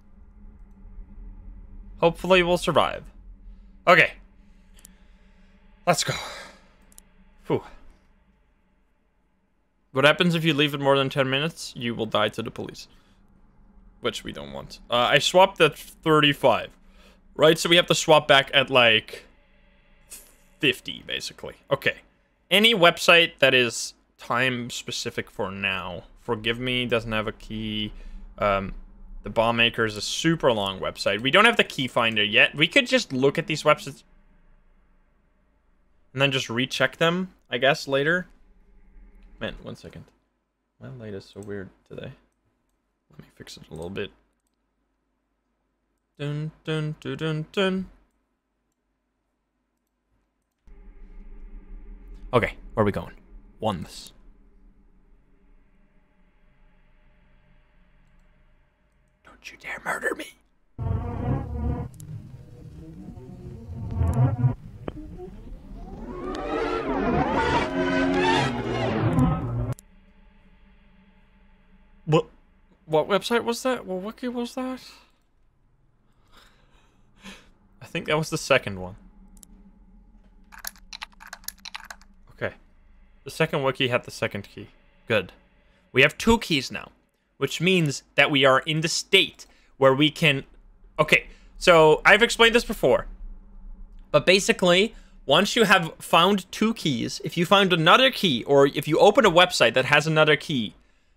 Hopefully we'll survive. Okay. Let's go. Whew. What happens if you leave it more than ten minutes? You will die to the police. Which we don't want. Uh, I swapped at thirty-five. Right, so we have to swap back at like... fifty, basically. Okay. Any website that is time specific for now. Forgive me, doesn't have a key. Um, the Doll Maker is a super long website. We don't have the key finder yet. We could just look at these websites... And then just recheck them, I guess, later. Man, one second. My light is so weird today. Let me fix it a little bit. Dun, dun, dun, dun, dun. Okay, where are we going? Won this. Don't you dare murder me. website was that? What wiki was that? I think that was the second one. Okay. The second wiki had the second key. Good. We have two keys now, which means that we are in the state where we can... Okay, so I've explained this before. But basically, once you have found two keys, if you find another key, or if you open a website that has another key,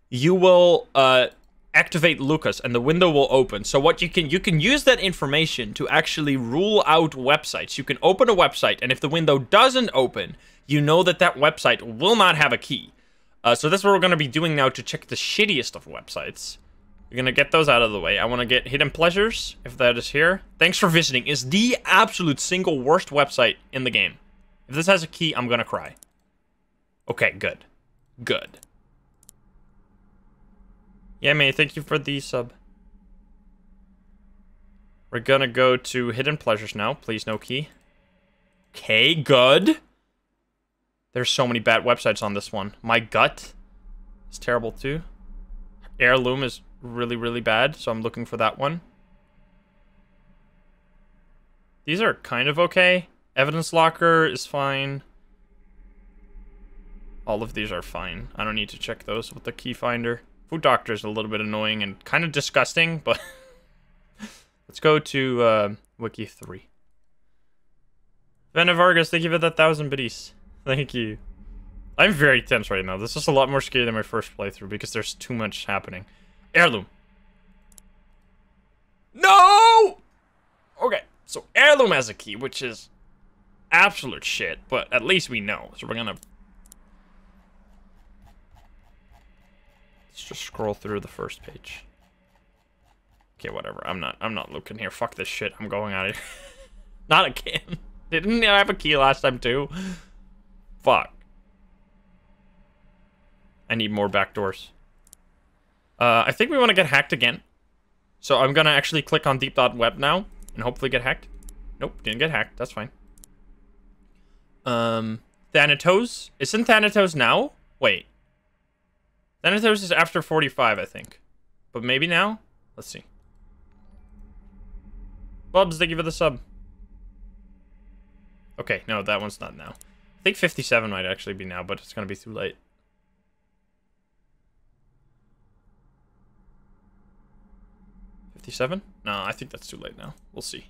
you will... Uh, activate Lucas and the window will open. So what you can you can use that information to actually rule out websites. You can open a website, and if the window doesn't open, you know that that website will not have a key. Uh, so that's what we're going to be doing now to check the shittiest of websites. We're going to get those out of the way. I want to get Hidden Pleasures, if that is here. Thanks for Visiting is the absolute single worst website in the game. If this has a key, I'm going to cry. Okay, good. Good. Yeah, man, thank you for the sub. We're gonna go to Hidden Pleasures now. Please, no key. Okay, good. There's so many bad websites on this one. My Gut is terrible, too. Heirloom is really, really bad, so I'm looking for that one. These are kind of okay. Evidence Locker is fine. All of these are fine. I don't need to check those with the key finder. Food Doctor is a little bit annoying and kind of disgusting, but let's go to uh, Wiki three. Vanna Vargas, thank you for that thousand biddies. Thank you. I'm very tense right now. This is a lot more scary than my first playthrough because there's too much happening. Heirloom. No! Okay, so Heirloom has a key, which is absolute shit, but at least we know. So we're gonna... Let's just scroll through the first page. Okay, whatever. I'm not I'm not looking here. Fuck this shit. I'm going out of here. Not again. Didn't I have a key last time too? Fuck. I need more backdoors. Uh, I think we want to get hacked again. So I'm gonna actually click on deep.web now and hopefully get hacked. Nope, didn't get hacked. That's fine. Um Thanatos? Isn't Thanatos now? Wait. Thanatos is after forty-five, I think. But maybe now? Let's see. Bubs, thank you for the sub. Okay, no, that one's not now. I think fifty-seven might actually be now, but it's going to be too late. fifty-seven? No, I think that's too late now. We'll see.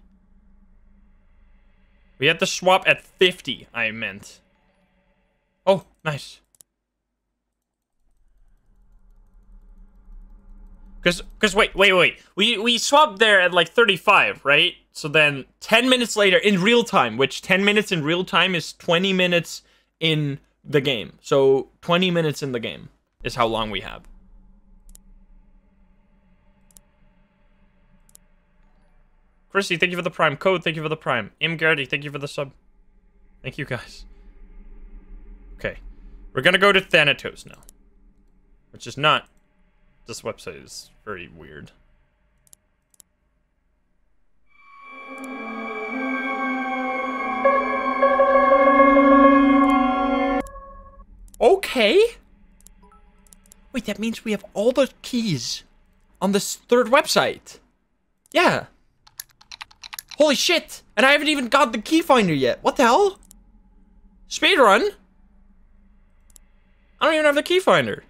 We had to swap at fifty, I meant. Oh, nice. Cause, cause wait, wait, wait. We we swapped there at like thirty-five, right? So then ten minutes later in real time, which ten minutes in real time is twenty minutes in the game. So twenty minutes in the game is how long we have. Chrissy, thank you for the prime. Code, thank you for the prime. Im Garrity, thank you for the sub. Thank you guys. Okay, we're gonna go to Thanatos now, which is not. This website is very weird. Okay. Wait, that means we have all the keys on this third website. Yeah. Holy shit. And I haven't even got the key finder yet. What the hell? Speedrun? I don't even have the key finder.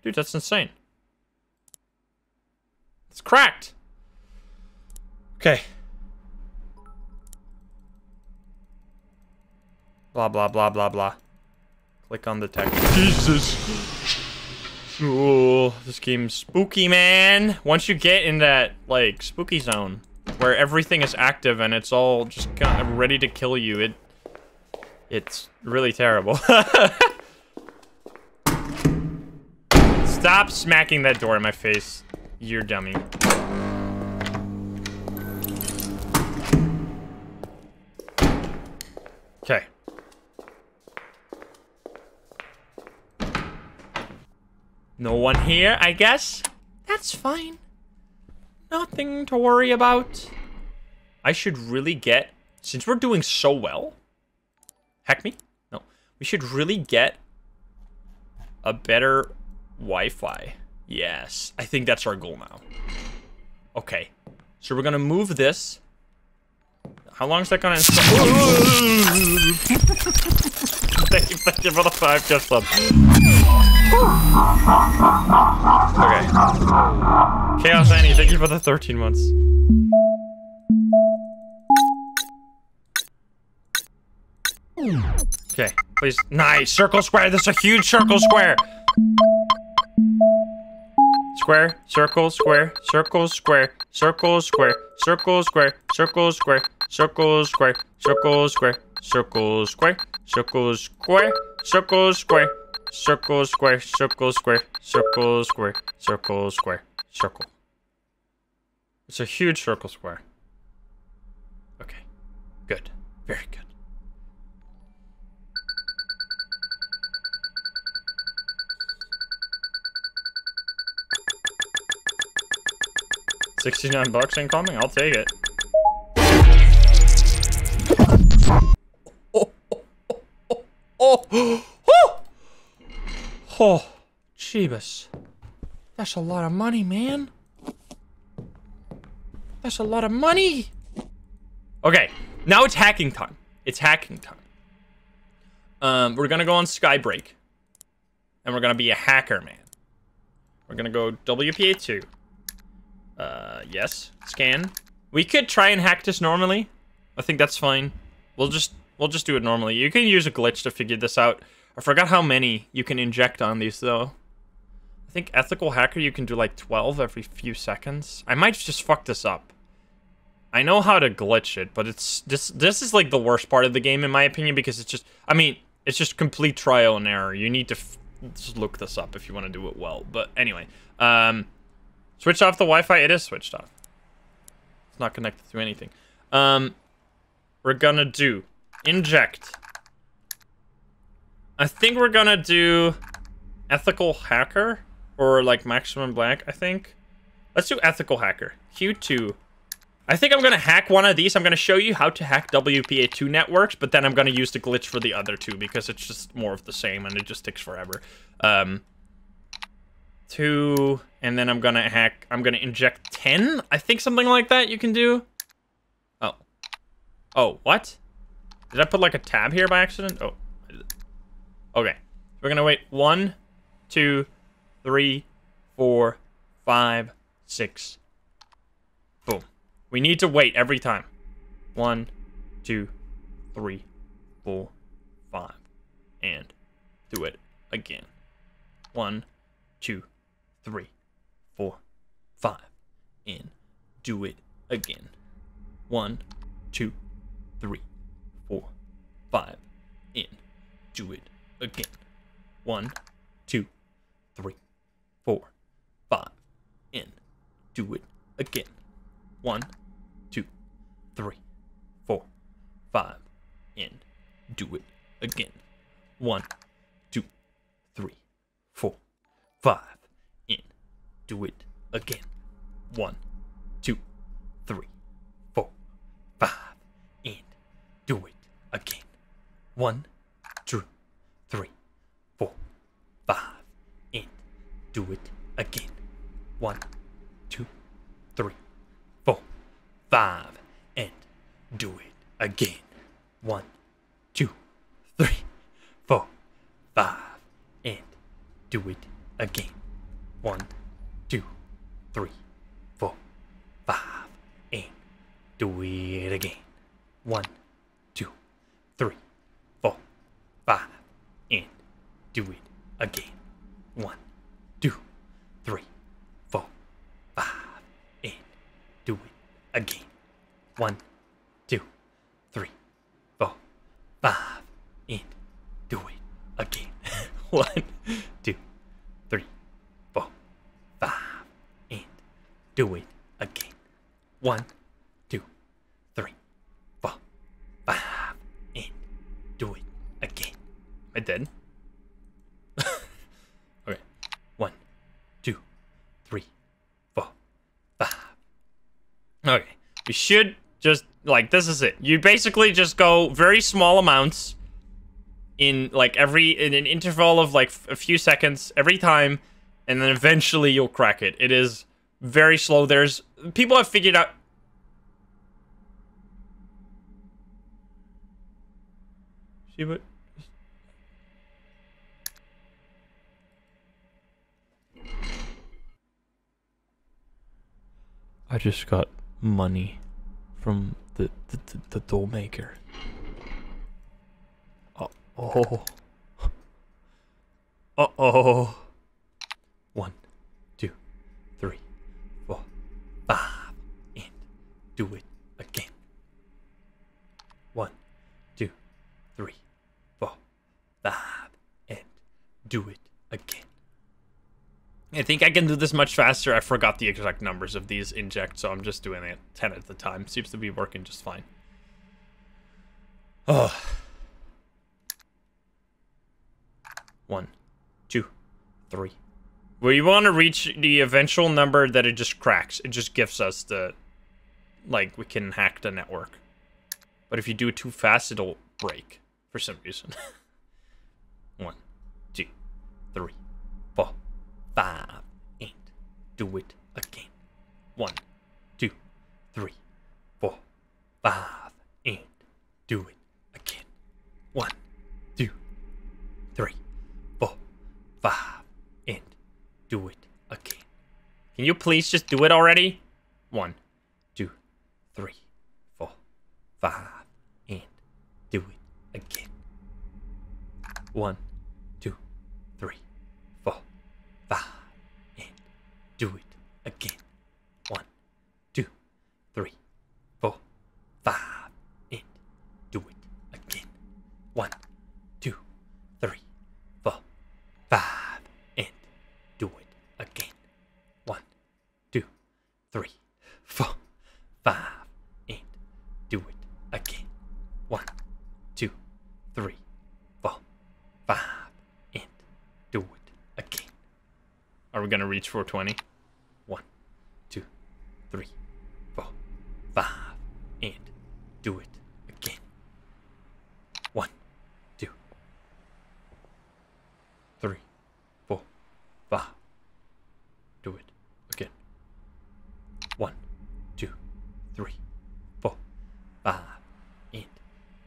Dude, that's insane. It's cracked. Okay. Blah, blah, blah, blah, blah. Click on the text. Jesus. Ooh, this game's spooky, man. Once you get in that, like, spooky zone where everything is active and it's all just kind of ready to kill you, it, it's really terrible. Stop smacking that door in my face, you dummy. Okay. No one here, I guess? That's fine. Nothing to worry about. I should really get... Since we're doing so well... Hack me? No. We should really get... a better... Wi-Fi Yes, I think that's our goal now. Okay, so we're gonna move this. How long is that gonna install? Thank you, thank you for the five just up. Okay. Chaos Annie, thank you for the thirteen months. Okay, please. Nice! Circle square! This is a huge circle square! Square, circle, square, circle, square, circle, square, circle, square, circle, square, circle, square, circle, square, circle, square, circle, square, circle, square, circle, square, circle, square, circle, square, circle, square, circle. It's a huge circle square. Okay, good, very good. sixty-nine bucks incoming, I'll take it. Oh, oh, oh, oh, oh, oh, oh, Jeebus. That's a lot of money, man. That's a lot of money. Okay, now it's hacking time. It's hacking time. Um, we're gonna go on Skybreak. And we're gonna be a hacker, man. We're gonna go W P A two. Uh, yes. Scan. We could try and hack this normally. I think that's fine. We'll just, we'll just do it normally. You can use a glitch to figure this out. I forgot how many you can inject on these, though. I think Ethical Hacker, you can do like twelve every few seconds. I might just fuck this up. I know how to glitch it, but it's, this, this is like the worst part of the game, in my opinion, because it's just, I mean, it's just complete trial and error. You need to f just look this up if you want to do it well. But anyway, um... switch off the Wi-Fi. It is switched off. It's not connected to anything. Um, we're gonna do inject. I think we're gonna do ethical hacker or like maximum black. I think. Let's do ethical hacker. Q two. I think I'm gonna hack one of these. I'm gonna show you how to hack W P A two networks, but then I'm gonna use the glitch for the other two because it's just more of the same and it just takes forever. Um. Two, and then I'm gonna hack, I'm gonna inject ten? I think something like that you can do. Oh. Oh, what? Did I put like a tab here by accident? Oh. Okay. We're gonna wait one, two, three, four, five, six. Boom. We need to wait every time. One, two, three, four, five. And do it again. One, two, three, four, five, and do it again. One, two, three, four, five, and do it again. One, two, three, four, five, and do it again. One, two, three, four, five, and do it again. One, two, three, four, five, in, do it again. One, two, three, four, five, in, do it again. One, two, three, four, five, in, do it again. One, two, three, four, five, and do it again. One, two, three, four, five, and do it again. One, two, three, four, five, and do it again. One, two, three, four, five, and do it again. One, two, three, four, five, and do it again. One, two, three, four, five, and do it again. One, two, five, and do it again. One, two, three, four, five, and do it again. Am I dead? Okay. One, two, three, four, five. Okay. We should just, like, this is it. You basically just go very small amounts in, like, every, in an interval of, like, a few seconds every time. and then eventually you'll crack it. It is very slow. There's people have figured out. See what? I just got money from the the, the, the Doll Maker. Uh oh. Uh oh. One, two, three, four, five, and do it again. One, two, three, four, five, and do it again. I think I can do this much faster. I forgot the exact numbers of these injects, so I'm just doing it ten at the time. Seems to be working just fine. Oh. One, two, three. We want to reach the eventual number that it just cracks. It just gives us the... Like, we can hack the network. But if you do it too fast, it'll break. For some reason. One, two, three, four. Five, eight, do it again. One, two, three, four, five, eight, do it again. One, two, three, four, five, eight, do it again. Can you please just do it already? One, two, three, four, five, eight, do it again. One, two, three. Five, and do it again. One, two, three, four, five, and do it again. One, two, three, four, five, and do it again. One, two, three, four, five, and do it again. One, two, three, four, five, and do it again. Are we gonna reach four twenty? One, two, three, four, five, and do it again. One, two, three, four, five, do it again. One, two, three, four, five, and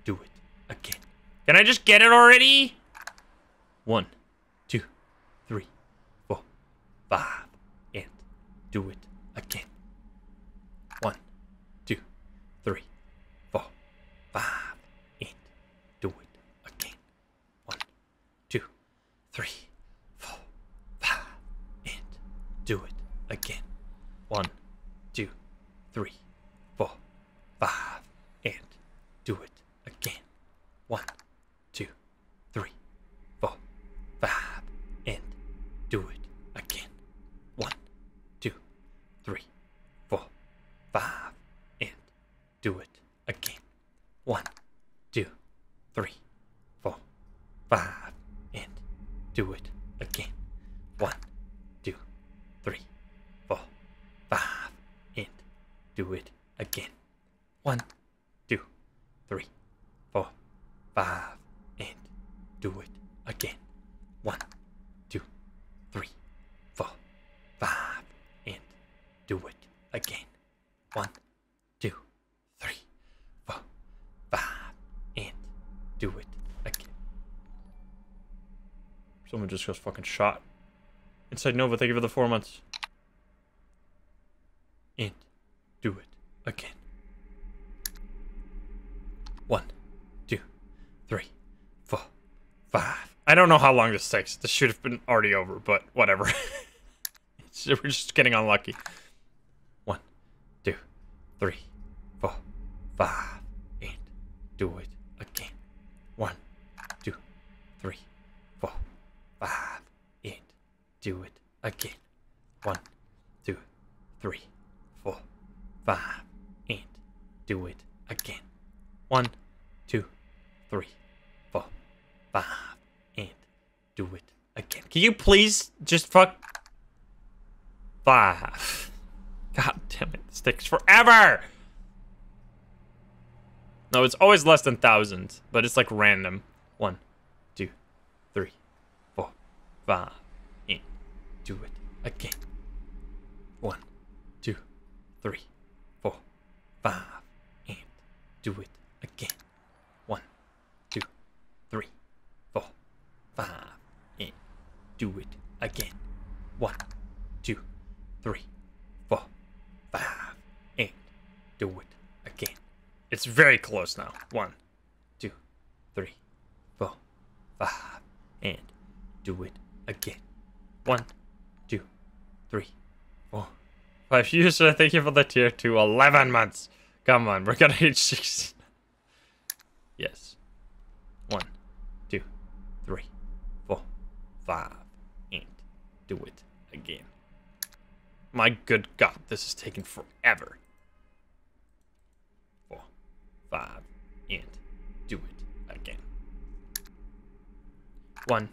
do it again. Can I just get it already? One, two, three. Five, and do it again. One, two, three, four, five, and do it again. One, two, three, four, five, and do it again. One, two, three, four, five, and do it again. One, two, three, four, five, and do it again. One, two, three, four, five, and do it again. One, two, three, four, five, and do it again. One, two, three, four, five, and do it again. One, two, three, four, five, and do it again. One, two, three, four, five, and do it again. One, two, three, four, five, and do it again. Someone just got fucking shot. Inside Nova, thank you for the four months. And do it again. One, two, three, four, five. I don't know how long this takes. This should have been already over, but whatever. So we're just getting unlucky. One, two, three, four, five, and do it again. One, two, three, four, five, and do it again. One, two, three, four, five, and do it again. One, two, three, four, five, and do it again. Can you please just fuck... Five. God damn it. This takes forever. No, it's always less than thousands, but it's like random. One, two, three, four, five, and do it again. One, two, three, four, five, and do it again. One, two, three, four, five, and do it again. One, two, three, four, five, and do it again. It's very close now. One, two, three, four, five, and do it again. One, two, three, four, five. You should thank you for the tier two. Eleven months. Come on, we're gonna hit six. Yes. One, two, three, four, five, and do it again. My good God, this is taking forever. Four, five, and do it again. One,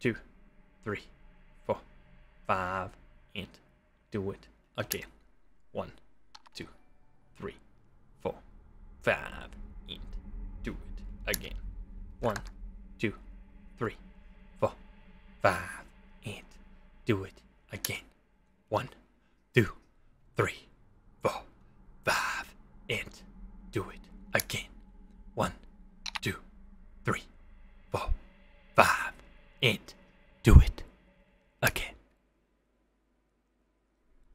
two, three, four, five, and do it again. One, two, three, four, five, and do it again. One, two, three, four, five, and do it again. One, two, three, four, five, and do it again. One, two, three, four, five, and do it again.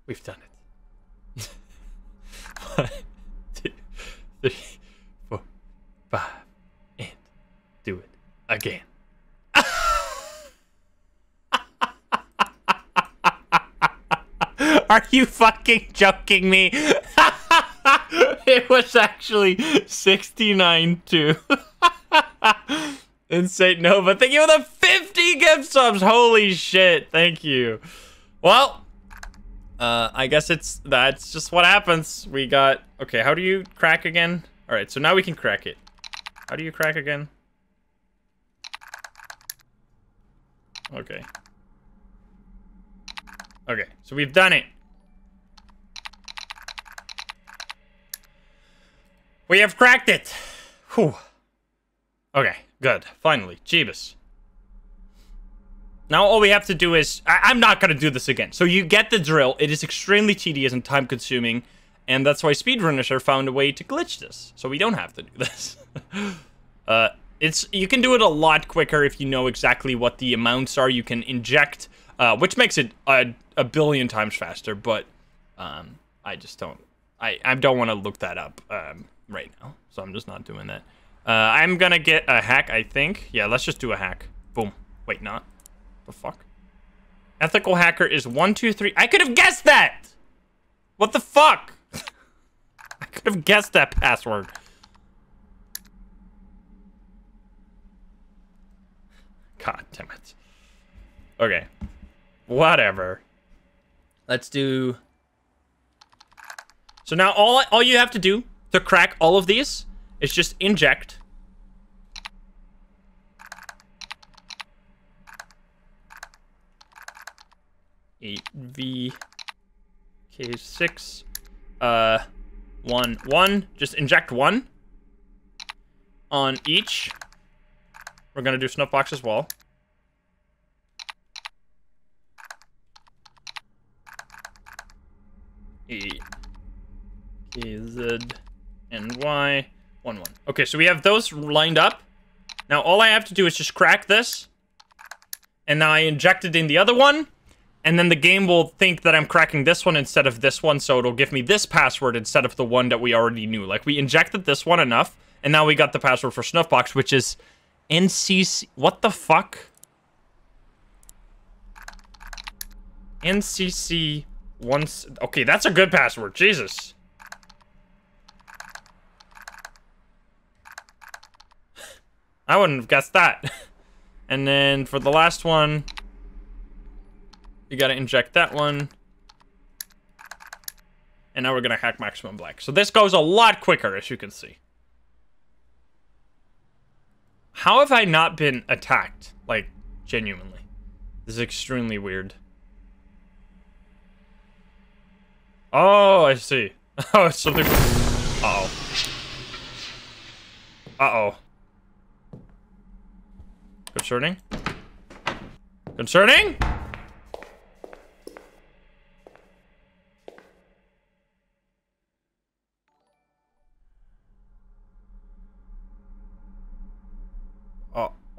We've done it. One, two, three, four, five, and do it again. Are you fucking joking me? It was actually sixty-nine two. Insane Nova, thank you for the fifty gift subs. Holy shit, thank you. Well, uh, I guess it's that's just what happens. We got, okay, how do you crack again? All right, so now we can crack it. How do you crack again? Okay. Okay, so we've done it. We have cracked it. Whew. Okay. Good. Finally. Jeebus. Now all we have to do is... I I'm not going to do this again. So you get the drill. It is extremely tedious and time-consuming. And that's why speedrunners have found a way to glitch this. So we don't have to do this. uh, it's you can do it a lot quicker if you know exactly what the amounts are you can inject. Uh, which makes it a, a billion times faster. But um, I just don't... I, I don't want to look that up um, right now. So I'm just not doing that. Uh, I'm gonna get a hack, I think. Yeah, let's just do a hack. Boom. Wait, not. The fuck? Ethical hacker is one, two, three. I could have guessed that! What the fuck? I could have guessed that password. God damn it. Okay. Whatever. Let's do... So now all, all you have to do to crack all of these... It's just inject. eight V K six. Uh, one, one. Just inject one on each. We're going to do Snuffbox as well. eight K Z N Y. One, one. Okay, so we have those lined up. Now all I have to do is just crack this. And now I injected in the other one. And then the game will think that I'm cracking this one instead of this one. So it'll give me this password instead of the one that we already knew. Like, we injected this one enough. And now we got the password for Snuffbox, which is N C C... What the fuck? N C C... Once... Okay, that's a good password. Jesus. I wouldn't have guessed that. And then for the last one, you gotta inject that one. And now we're gonna hack Maximum Black. So this goes a lot quicker, as you can see. How have I not been attacked? Like, genuinely. This is extremely weird. Oh, I see. Oh, it's something. Uh-oh. Uh-oh. Concerning? Concerning?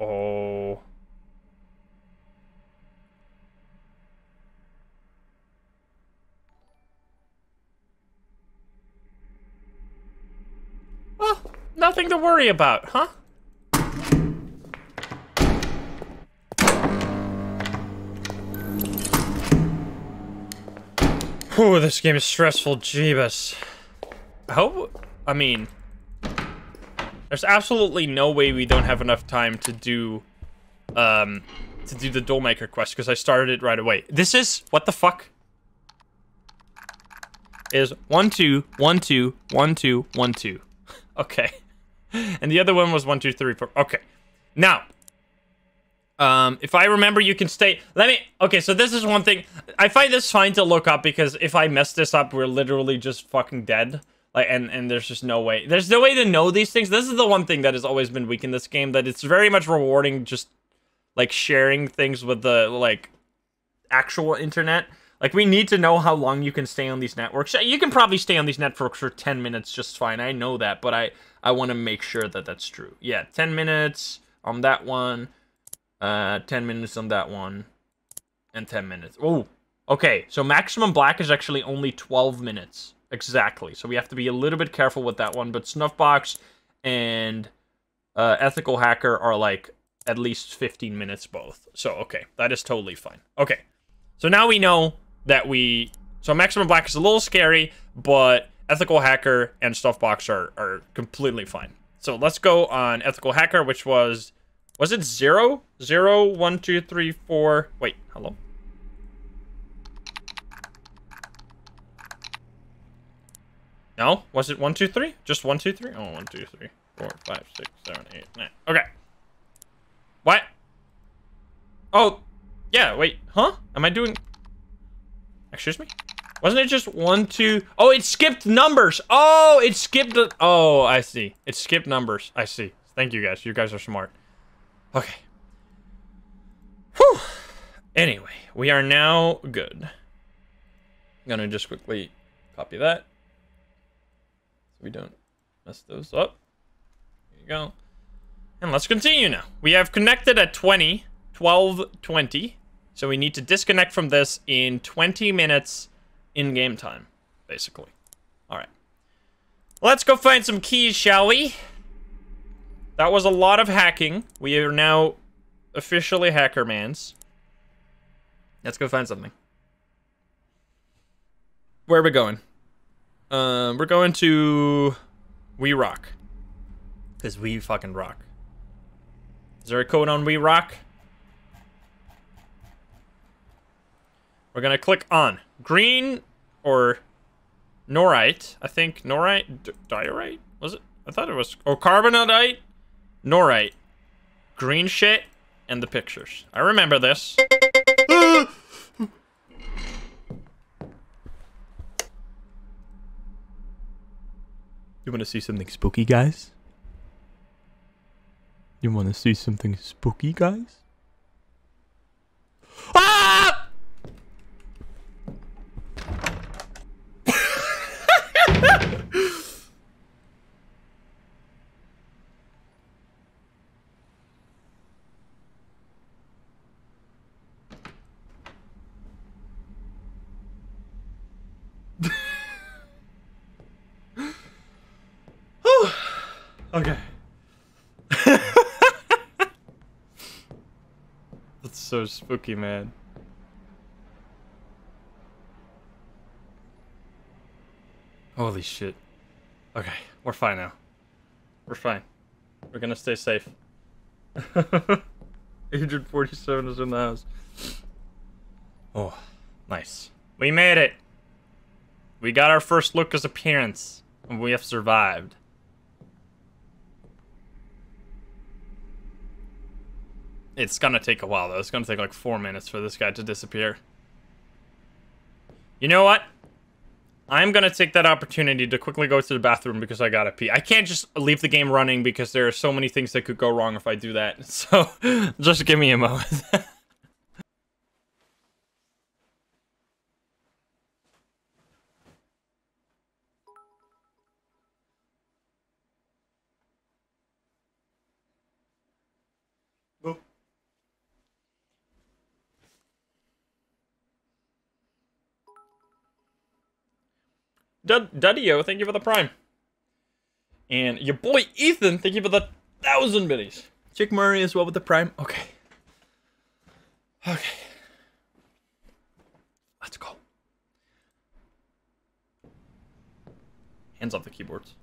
Oh. Well, nothing to worry about, huh? Ooh, this game is stressful, Jeebus. I hope, I mean, there's absolutely no way we don't have enough time to do, um, to do the Doll Maker quest, because I started it right away. This is, what the fuck? Is one, two, one, two, one, two, one, two. Okay. And the other one was one, two, three, four. Okay. Now. Um, if I remember, you can stay... Let me... Okay, so this is one thing. I find this fine to look up, because if I mess this up, we're literally just fucking dead. Like, and, and there's just no way. There's no way to know these things. This is the one thing that has always been weak in this game, that it's very much rewarding just, like, sharing things with the, like, actual internet. Like, we need to know how long you can stay on these networks. You can probably stay on these networks for ten minutes just fine. I know that, but I, I want to make sure that that's true. Yeah, ten minutes on that one. Uh, ten minutes on that one, and ten minutes. Oh, okay. So maximum black is actually only twelve minutes. Exactly. So we have to be a little bit careful with that one, but Snuffbox and uh, Ethical Hacker are like at least fifteen minutes both. So, okay. That is totally fine. Okay. So now we know that we... So maximum black is a little scary, but Ethical Hacker and Snuffbox are, are completely fine. So let's go on Ethical Hacker, which was... Was it zero? Zero, one, two, three, four. Wait, hello. No? Was it one, two, three? Just one, two, three? Oh, one, two, three, four, five, six, seven, eight, nine. Okay. What? Oh, yeah, wait, huh? Am I doing... Excuse me? Wasn't it just one, two... Oh, it skipped numbers! Oh, it skipped the... Oh, I see. It skipped numbers. I see. Thank you guys. You guys are smart. Okay. Whew. Anyway, we are now good. I'm gonna just quickly copy that, so we don't mess those up. There you go. And let's continue now. We have connected at twenty, twelve, twenty. So we need to disconnect from this in twenty minutes in game time, basically. All right. Let's go find some keys, shall we? That was a lot of hacking. We are now officially hackermans. Let's go find something. Where are we going? Um, we're going to... We Rock. Because we fucking rock. Is there a code on We Rock? We're going to click on green or norite. I think norite? D diorite? Was it? I thought it was... Or carbonite? Norite, green shit, and the pictures. I remember this. You want to see something spooky, guys? You want to see something spooky, guys? Ah! Okay. That's so spooky, man. Holy shit. Okay, we're fine now. We're fine. We're gonna stay safe. eight forty-seven is in the house. Oh, nice. We made it. We got our first Lucas appearance, and we have survived. It's gonna take a while, though. It's gonna take like four minutes for this guy to disappear. You know what? I'm gonna take that opportunity to quickly go to the bathroom because I gotta pee. I can't just leave the game running because there are so many things that could go wrong if I do that. So, just give me a moment. Dudio, thank you for the Prime. And your boy Ethan, thank you for the thousand biddies. Chick Murray as well with the Prime. Okay. Okay. Let's go. Hands off the keyboards.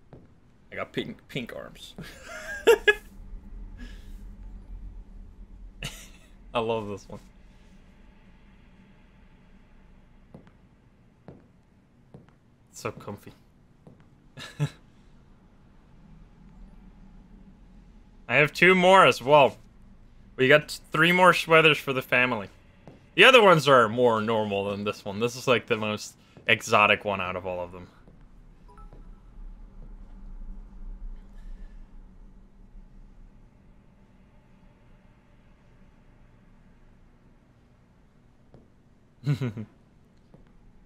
I got pink pink arms. I love this one. It's so comfy. I have two more as well. We got three more sweaters for the family. The other ones are more normal than this one. This is like the most exotic one out of all of them.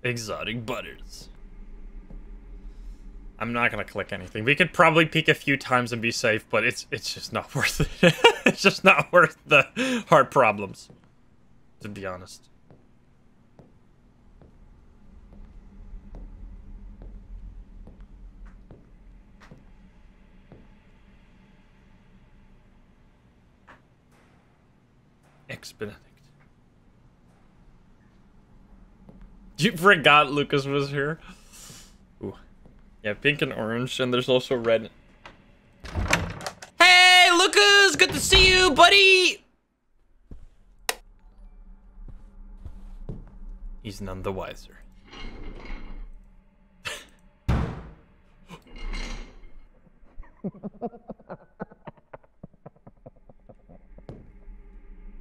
Exotic butters. I'm not gonna click anything. We could probably peek a few times and be safe, but it's it's just not worth it. It's just not worth the hard problems, to be honest. Ex-Benedict. You forgot Lucas was here. Ooh. Yeah, pink and orange, and there's also red. Hey, Lucas! Good to see you, buddy! He's none the wiser.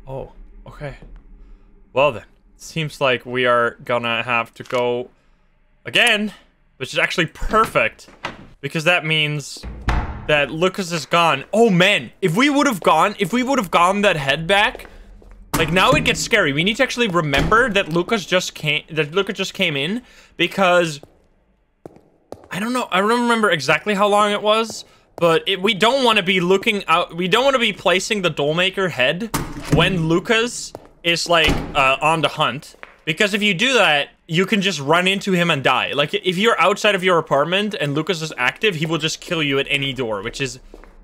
Oh, okay. Well then. Seems like we are gonna have to go again, which is actually perfect because that means that Lucas is gone. Oh man, if we would have gone, if we would have gone that head back, like now it gets scary. We need to actually remember that Lucas just came, that Lucas just came in because I don't know, I don't remember exactly how long it was, but it, we don't want to be looking out, we don't want to be placing the Doll Maker head when Lucas is like uh, on the hunt, because if you do that, you can just run into him and die. Like if you're outside of your apartment and Lucas is active, he will just kill you at any door, which is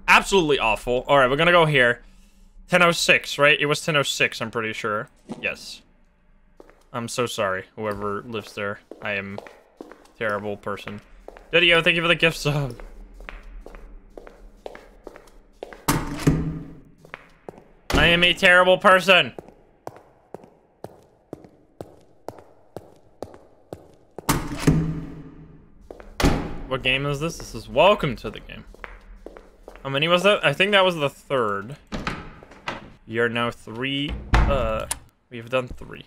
absolutely awful. All right, we're gonna go here. ten oh six, right? It was ten oh six, I'm pretty sure. Yes. I'm so sorry, whoever lives there. I am a terrible person. Didio, thank you for the gift sub. I am a terrible person. What game is this? This is Welcome to the Game. How many was that? I think that was the third. You're now three. Uh, we've done three.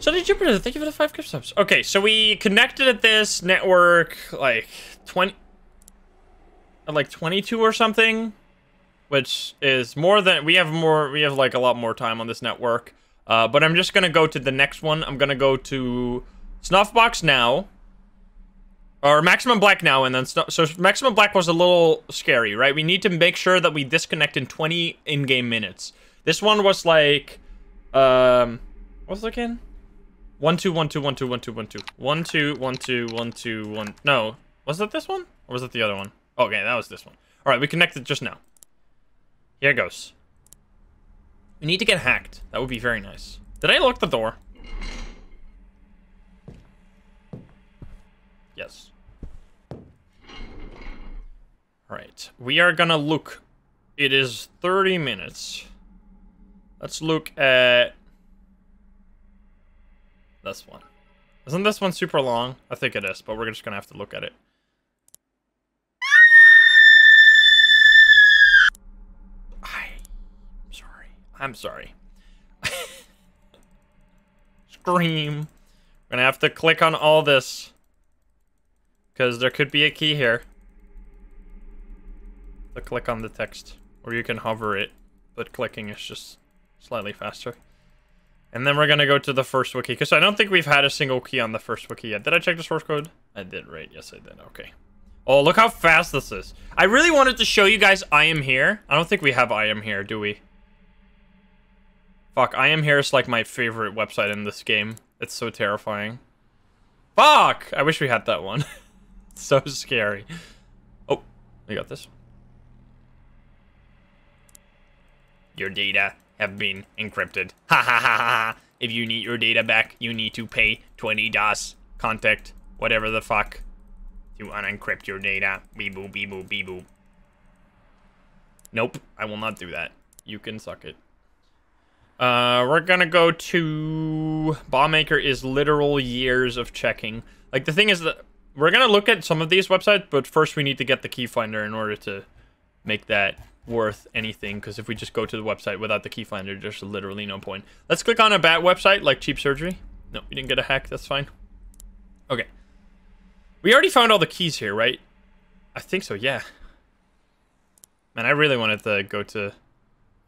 So did Jupiter, thank you for the five gift subs. Okay, so we connected at this network like twenty, like twenty-two or something, which is more than we have more. We have like a lot more time on this network. Uh, but I'm just gonna go to the next one. I'm gonna go to Snuffbox now. Or Maximum Black now, and then so, so Maximum Black was a little scary, right? We need to make sure that we disconnect in twenty in-game minutes. This one was like, um, what's it again? One two one two one two one two one two one two one two one two one. No, was that this one or was that the other one? Okay, that was this one. All right, we connected just now. Here it goes. We need to get hacked. That would be very nice. Did I lock the door? Yes. All right, we are gonna look. It is thirty minutes. Let's look at this one. Isn't this one super long? I think it is, but we're just gonna have to look at it. I'm sorry. I'm sorry. Scream. We're gonna have to click on all this because there could be a key here. So click on the text, or you can hover it, but clicking is just slightly faster. And then we're gonna go to the first wiki, because I don't think we've had a single key on the first wiki yet. Did I check the source code? I did, right? Yes, I did. Okay. Oh, look how fast this is. I really wanted to show you guys I Am Here. I don't think we have I Am Here, do we? Fuck, I Am Here is like my favorite website in this game. It's so terrifying. Fuck! I wish we had that one. So scary. Oh, I got this. Your data have been encrypted. Ha ha ha ha. If you need your data back, you need to pay twenty dollars. Contact whatever the fuck to unencrypt your data. Beep boop, beep boop, beep boop. Nope, I will not do that. You can suck it. Uh, we're gonna go to... Doll Maker is literal years of checking. Like, the thing is that we're gonna look at some of these websites, but first we need to get the key finder in order to make that worth anything, because if we just go to the website without the key finder, there's literally no point. Let's click on a bat website, like Cheap Surgery. No, we didn't get a hack, that's fine. Okay. We already found all the keys here, right? I think so, yeah. Man, I really wanted to go to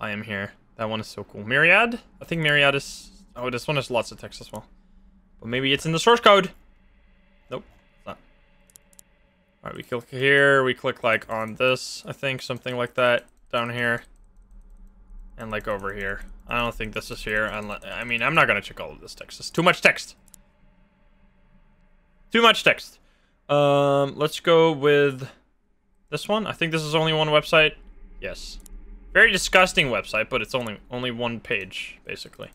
I Am Here. That one is so cool. Myriad? I think Myriad is... Oh, this one has lots of text as well. But maybe it's in the source code. Nope, it's not. Alright, we click here. We click, like, on this, I think. Something like that. Down here. And, like, over here. I don't think this is here. I mean, I'm not gonna check all of this text. It's too much text. Too much text. Um, let's go with... This one? I think this is only one website. Yes. Very disgusting website, but it's only only one page, basically.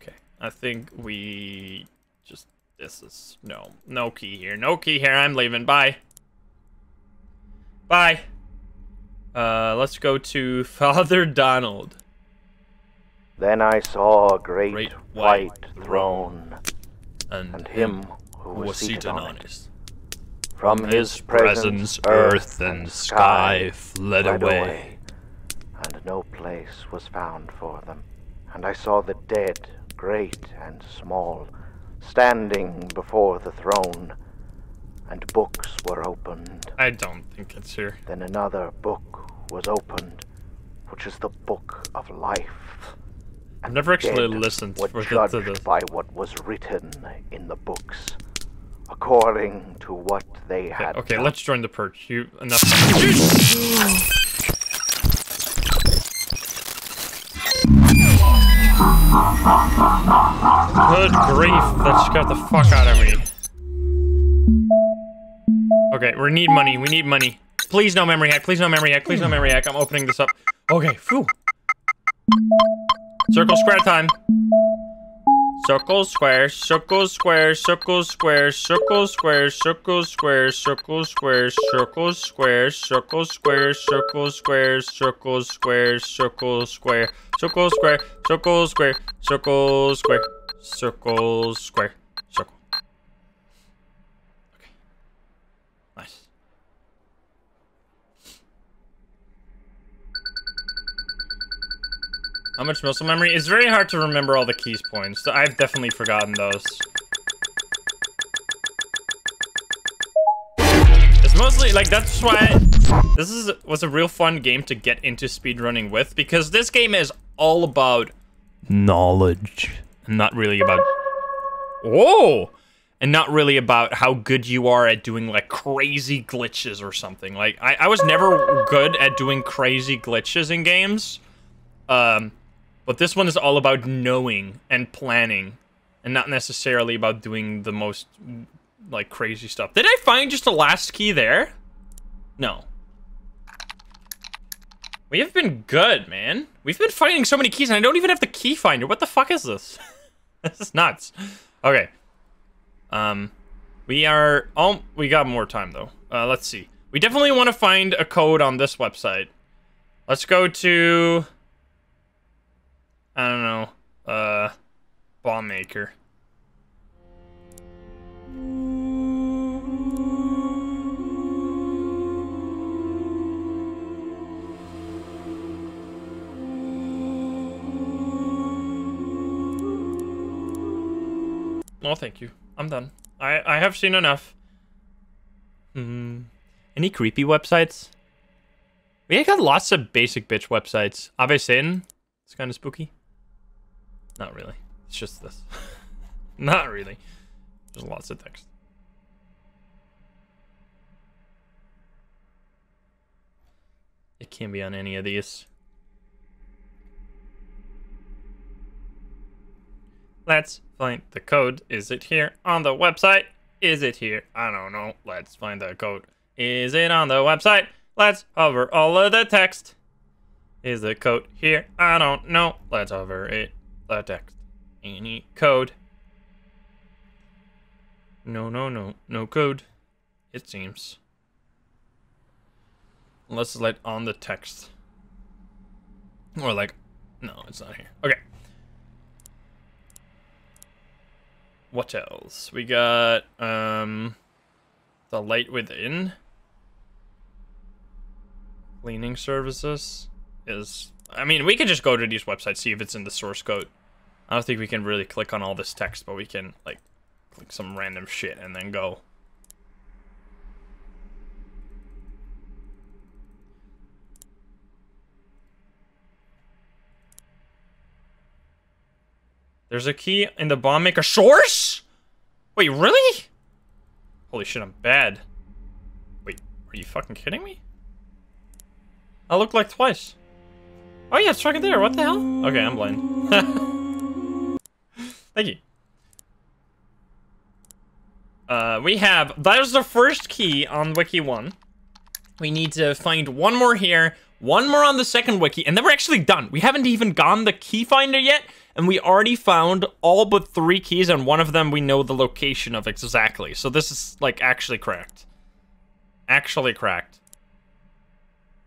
Okay. I think we just... This is... No. No key here. No key here. I'm leaving. Bye. Bye. Uh, let's go to Father Donald. Then I saw a great, great white, white throne, and, and him who was seated, seated on it. it. From his presence, earth and sky fled away, and no place was found for them. And I saw the dead, great and small, standing before the throne, and books were opened. I don't think it's here. Then another book was opened, which is the book of life. I've never actually listened to this. Were judged by what was written in the books, according to what they had. Okay, okay, done. Let's join the purge. You enough. Good grief, that scared the fuck out of me. Okay, we need money. We need money. Please no memory hack. Please no memory hack. Please no memory hack. I'm opening this up. Okay, phew. Circle square time. Circle square, circle square, circle square, circle square, circle square, circle square, circle square, circle square, circle square, circle square, circle square, circle square, circle square, circle square, circle square, circle. Okay. Nice. How much muscle memory? It's very hard to remember all the keys points. I've definitely forgotten those. It's mostly, like, that's why... This is was a real fun game to get into speedrunning with, because this game is all about... knowledge. And not really about... Whoa! And not really about how good you are at doing, like, crazy glitches or something. Like, I, I was never good at doing crazy glitches in games. Um... But this one is all about knowing and planning, and not necessarily about doing the most, like, crazy stuff. Did I find just the last key there? No. We have been good, man. We've been finding so many keys, and I don't even have the key finder. What the fuck is this? This is nuts. Okay. Um, we are... Oh, we got more time, though. Uh, let's see. We definitely want to find a code on this website. Let's go to... I don't know, uh, Doll Maker. No, thank you. I'm done. I, I have seen enough. Hmm. Any creepy websites? We got lots of basic bitch websites. Avesen. It's kind of spooky. Not really. It's just this. Not really. There's lots of text. It can't be on any of these. Let's find the code. Is it here on the website? Is it here? I don't know. Let's find the code. Is it on the website? Let's hover all of the text. Is the code here? I don't know. Let's hover it. The text. Any code? No, no, no. No code. It seems. Let's select on the text. Or like, no, it's not here. Okay. What else? We got um, the light within. Cleaning services is. I mean, we could just go to these websites, see if it's in the source code. I don't think we can really click on all this text, but we can like click some random shit and then go. There's a key in the Doll Maker source? Wait, really? Holy shit, I'm bad. Wait, are you fucking kidding me? I looked like twice. Oh yeah, it's fucking there, what the hell? Okay, I'm blind. Thank you. Uh, we have, that was the first key on wiki one. We need to find one more here, one more on the second wiki, and then we're actually done. We haven't even gone the key finder yet, and we already found all but three keys, and one of them we know the location of exactly. So this is, like, actually cracked. Actually cracked.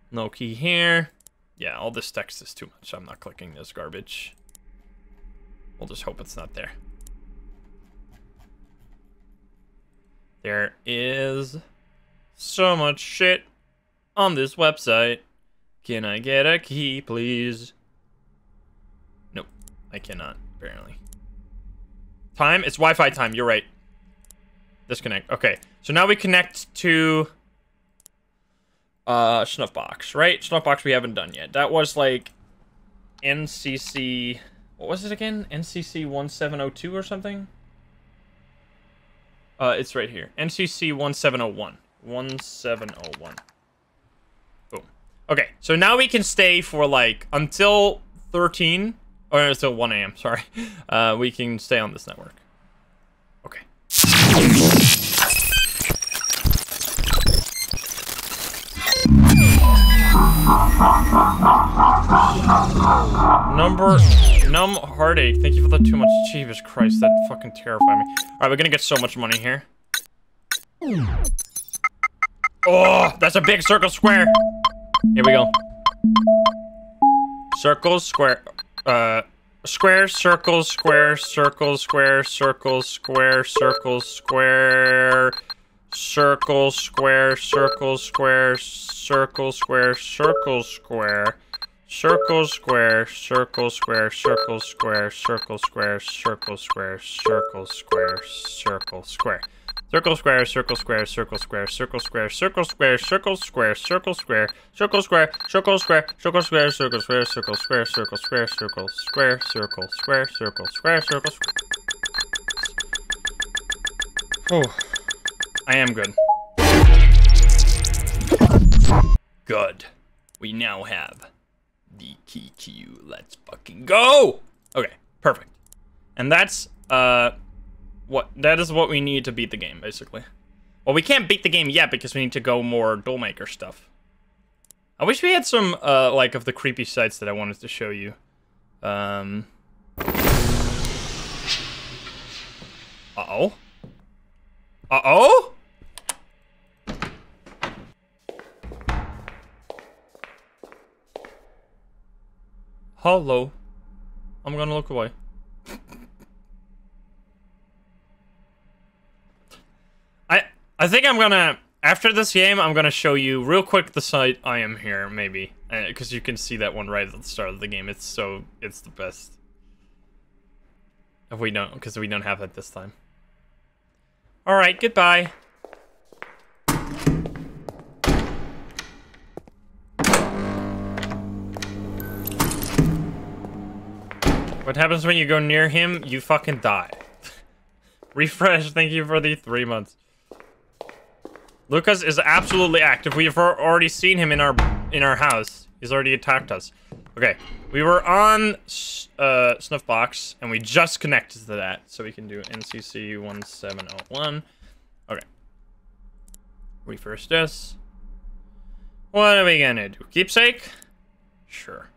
No key here. Yeah, all this text is too much. I'm not clicking this garbage. We'll just hope it's not there. There is so much shit on this website. Can I get a key, please? Nope, I cannot, apparently. Time? It's Wi-Fi time, you're right. Disconnect, okay. So now we connect to uh, Snuffbox, right? Snuffbox we haven't done yet. That was like N C C, what was it again? N C C one seven zero two or something? Uh, it's right here, N C C one seven zero one, one seven zero one. Okay, so now we can stay for like until thirteen, or until one A M, sorry. Uh, we can stay on this network. Okay. Number, numb heartache. Thank you for the too much. Jesus Christ, that fucking terrified me. All right, we're gonna get so much money here. Oh, that's a big circle square. Here we go. Circle, square, uh, square, circle, square, circle, square, circle, square, circle, square, circle, square, circle, square, circle, square, circle, square, circle, square, circle, square, circle, square, circle, square, circle, square, circle, square, circle, square. Circle square, circle square, circle square, circle square, circle square, circle square, circle square, circle square, circle square, circle square, circle square, circle square, circle square, circle square, circle square, circle square, circle square. Oh, I am good. Good. We now have the key queue. Let's fucking go. Okay, perfect. And that's uh What that is what we need to beat the game, basically. Well, we can't beat the game yet because we need to go more Doll Maker stuff. I wish we had some uh, like of the creepy sites that I wanted to show you. Um. Uh oh. Uh oh. Hello. I'm gonna look away. I think I'm gonna, after this game, I'm gonna show you real quick the site I am here, maybe. Because uh, you can see that one right at the start of the game. It's so, it's the best. If we don't, because we don't have that this time. Alright, goodbye. What happens when you go near him? You fucking die. Refresh, thank you for the three months. Lucas is absolutely active. We have already seen him in our in our house. He's already attacked us. Okay, we were on uh, Snuffbox, and we just connected to that, so we can do N C C one seven zero one. Okay. Refresh this. What are we gonna do? Keepsake? Sure.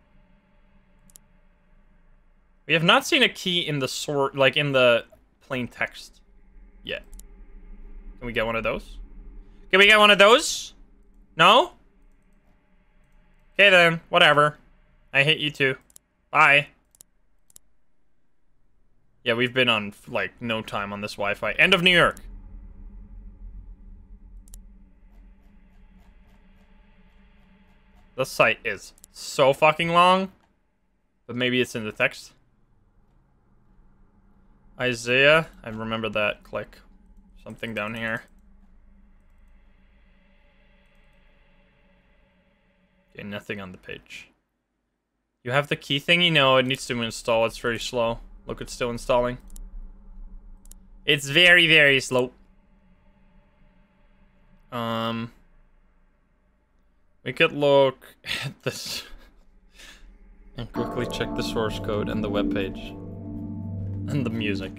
We have not seen a key in the sort, like in the plain text yet. Can we get one of those? Can we get one of those? No? Okay then, whatever. I hate you too. Bye. Yeah, we've been on like no time on this Wi-Fi. End of New York. The site is so fucking long, but maybe it's in the text. Isaiah, I remember that. Click something down here. Okay, nothing on the page. You have the key thing? You know, it needs to install. It's very slow. Look, it's still installing. It's very, very slow. Um... We could look at this and quickly check the source code and the webpage and the music.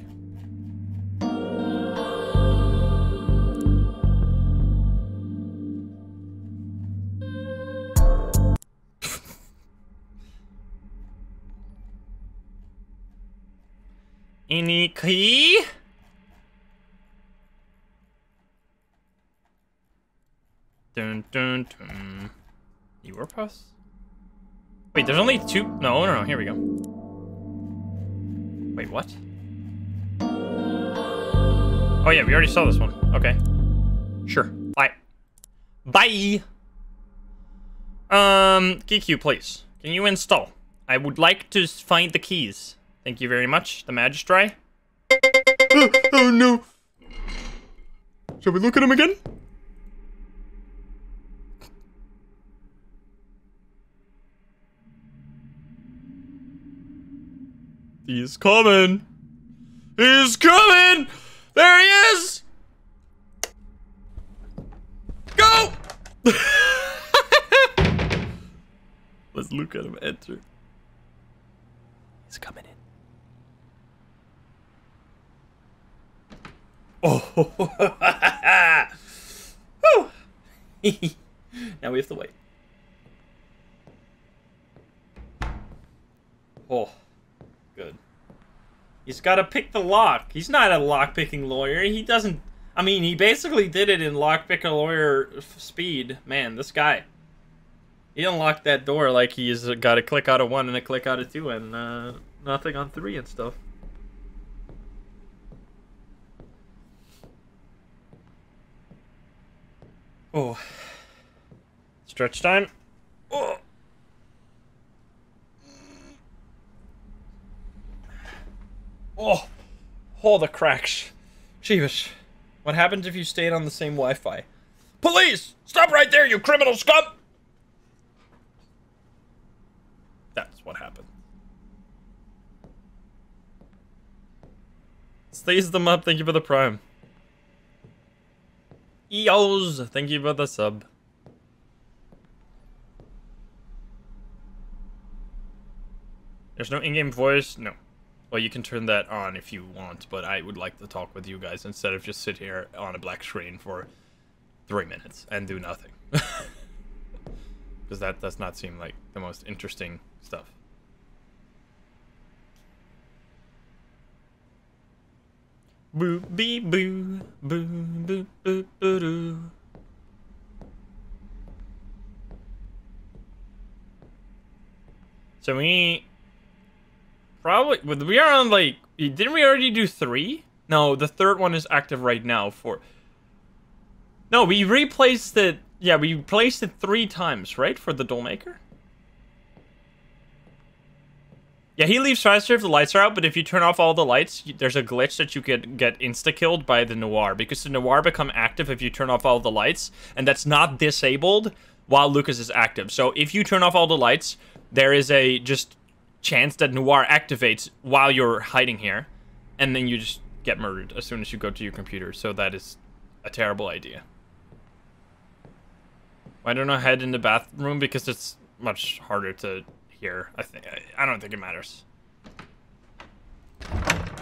Any key? Dun, dun, dun. You were pass? Wait, there's only two. No, no, no. Here we go. Wait, what? Oh, yeah, we already saw this one. Okay. Sure. Bye. Bye. Um, Geekyu, please. Can you install? I would like to find the keys. Thank you very much, the Magistri. Oh, oh no. Shall we look at him again? He's coming! He's coming! There he is! Go! Let's look at him enter. He's coming in. Oh! Now we have to wait. Oh. Good. He's got to pick the lock. He's not a lock-picking lawyer. He doesn't... I mean, he basically did it in lock-picker lawyer speed. Man, this guy. He unlocked that door like he's got a click out of one and a click out of two and uh, nothing on three and stuff. Oh. Stretch time. Oh. Oh, oh, the cracks. Jeevish. What happens if you stayed on the same Wi-Fi? Police! Stop right there, you criminal scum! That's what happened. Stays them up, thank you for the prime. Eos, thank you for the sub. There's no in-game voice? No. Well, you can turn that on if you want, but I would like to talk with you guys instead of just sit here on a black screen for three minutes and do nothing. Because that does not seem like the most interesting stuff. Boo, bee, boo, boo, boo, boo, boo, doo. So we... Probably, we are on like, didn't we already do three? No, the third one is active right now, four. No, we replaced it, yeah, we replaced it three times, right, for the Doll Maker? Yeah, he leaves faster if the lights are out, but if you turn off all the lights, you, there's a glitch that you could get insta-killed by the Noir, because the Noir become active if you turn off all the lights, and that's not disabled while Lucas is active. So if you turn off all the lights, there is a just... chance that Noir activates while you're hiding here, and then you just get murdered as soon as you go to your computer. So that is a terrible idea. Why don't I head in the bathroom? Because it's much harder to here. I think I don't think it matters.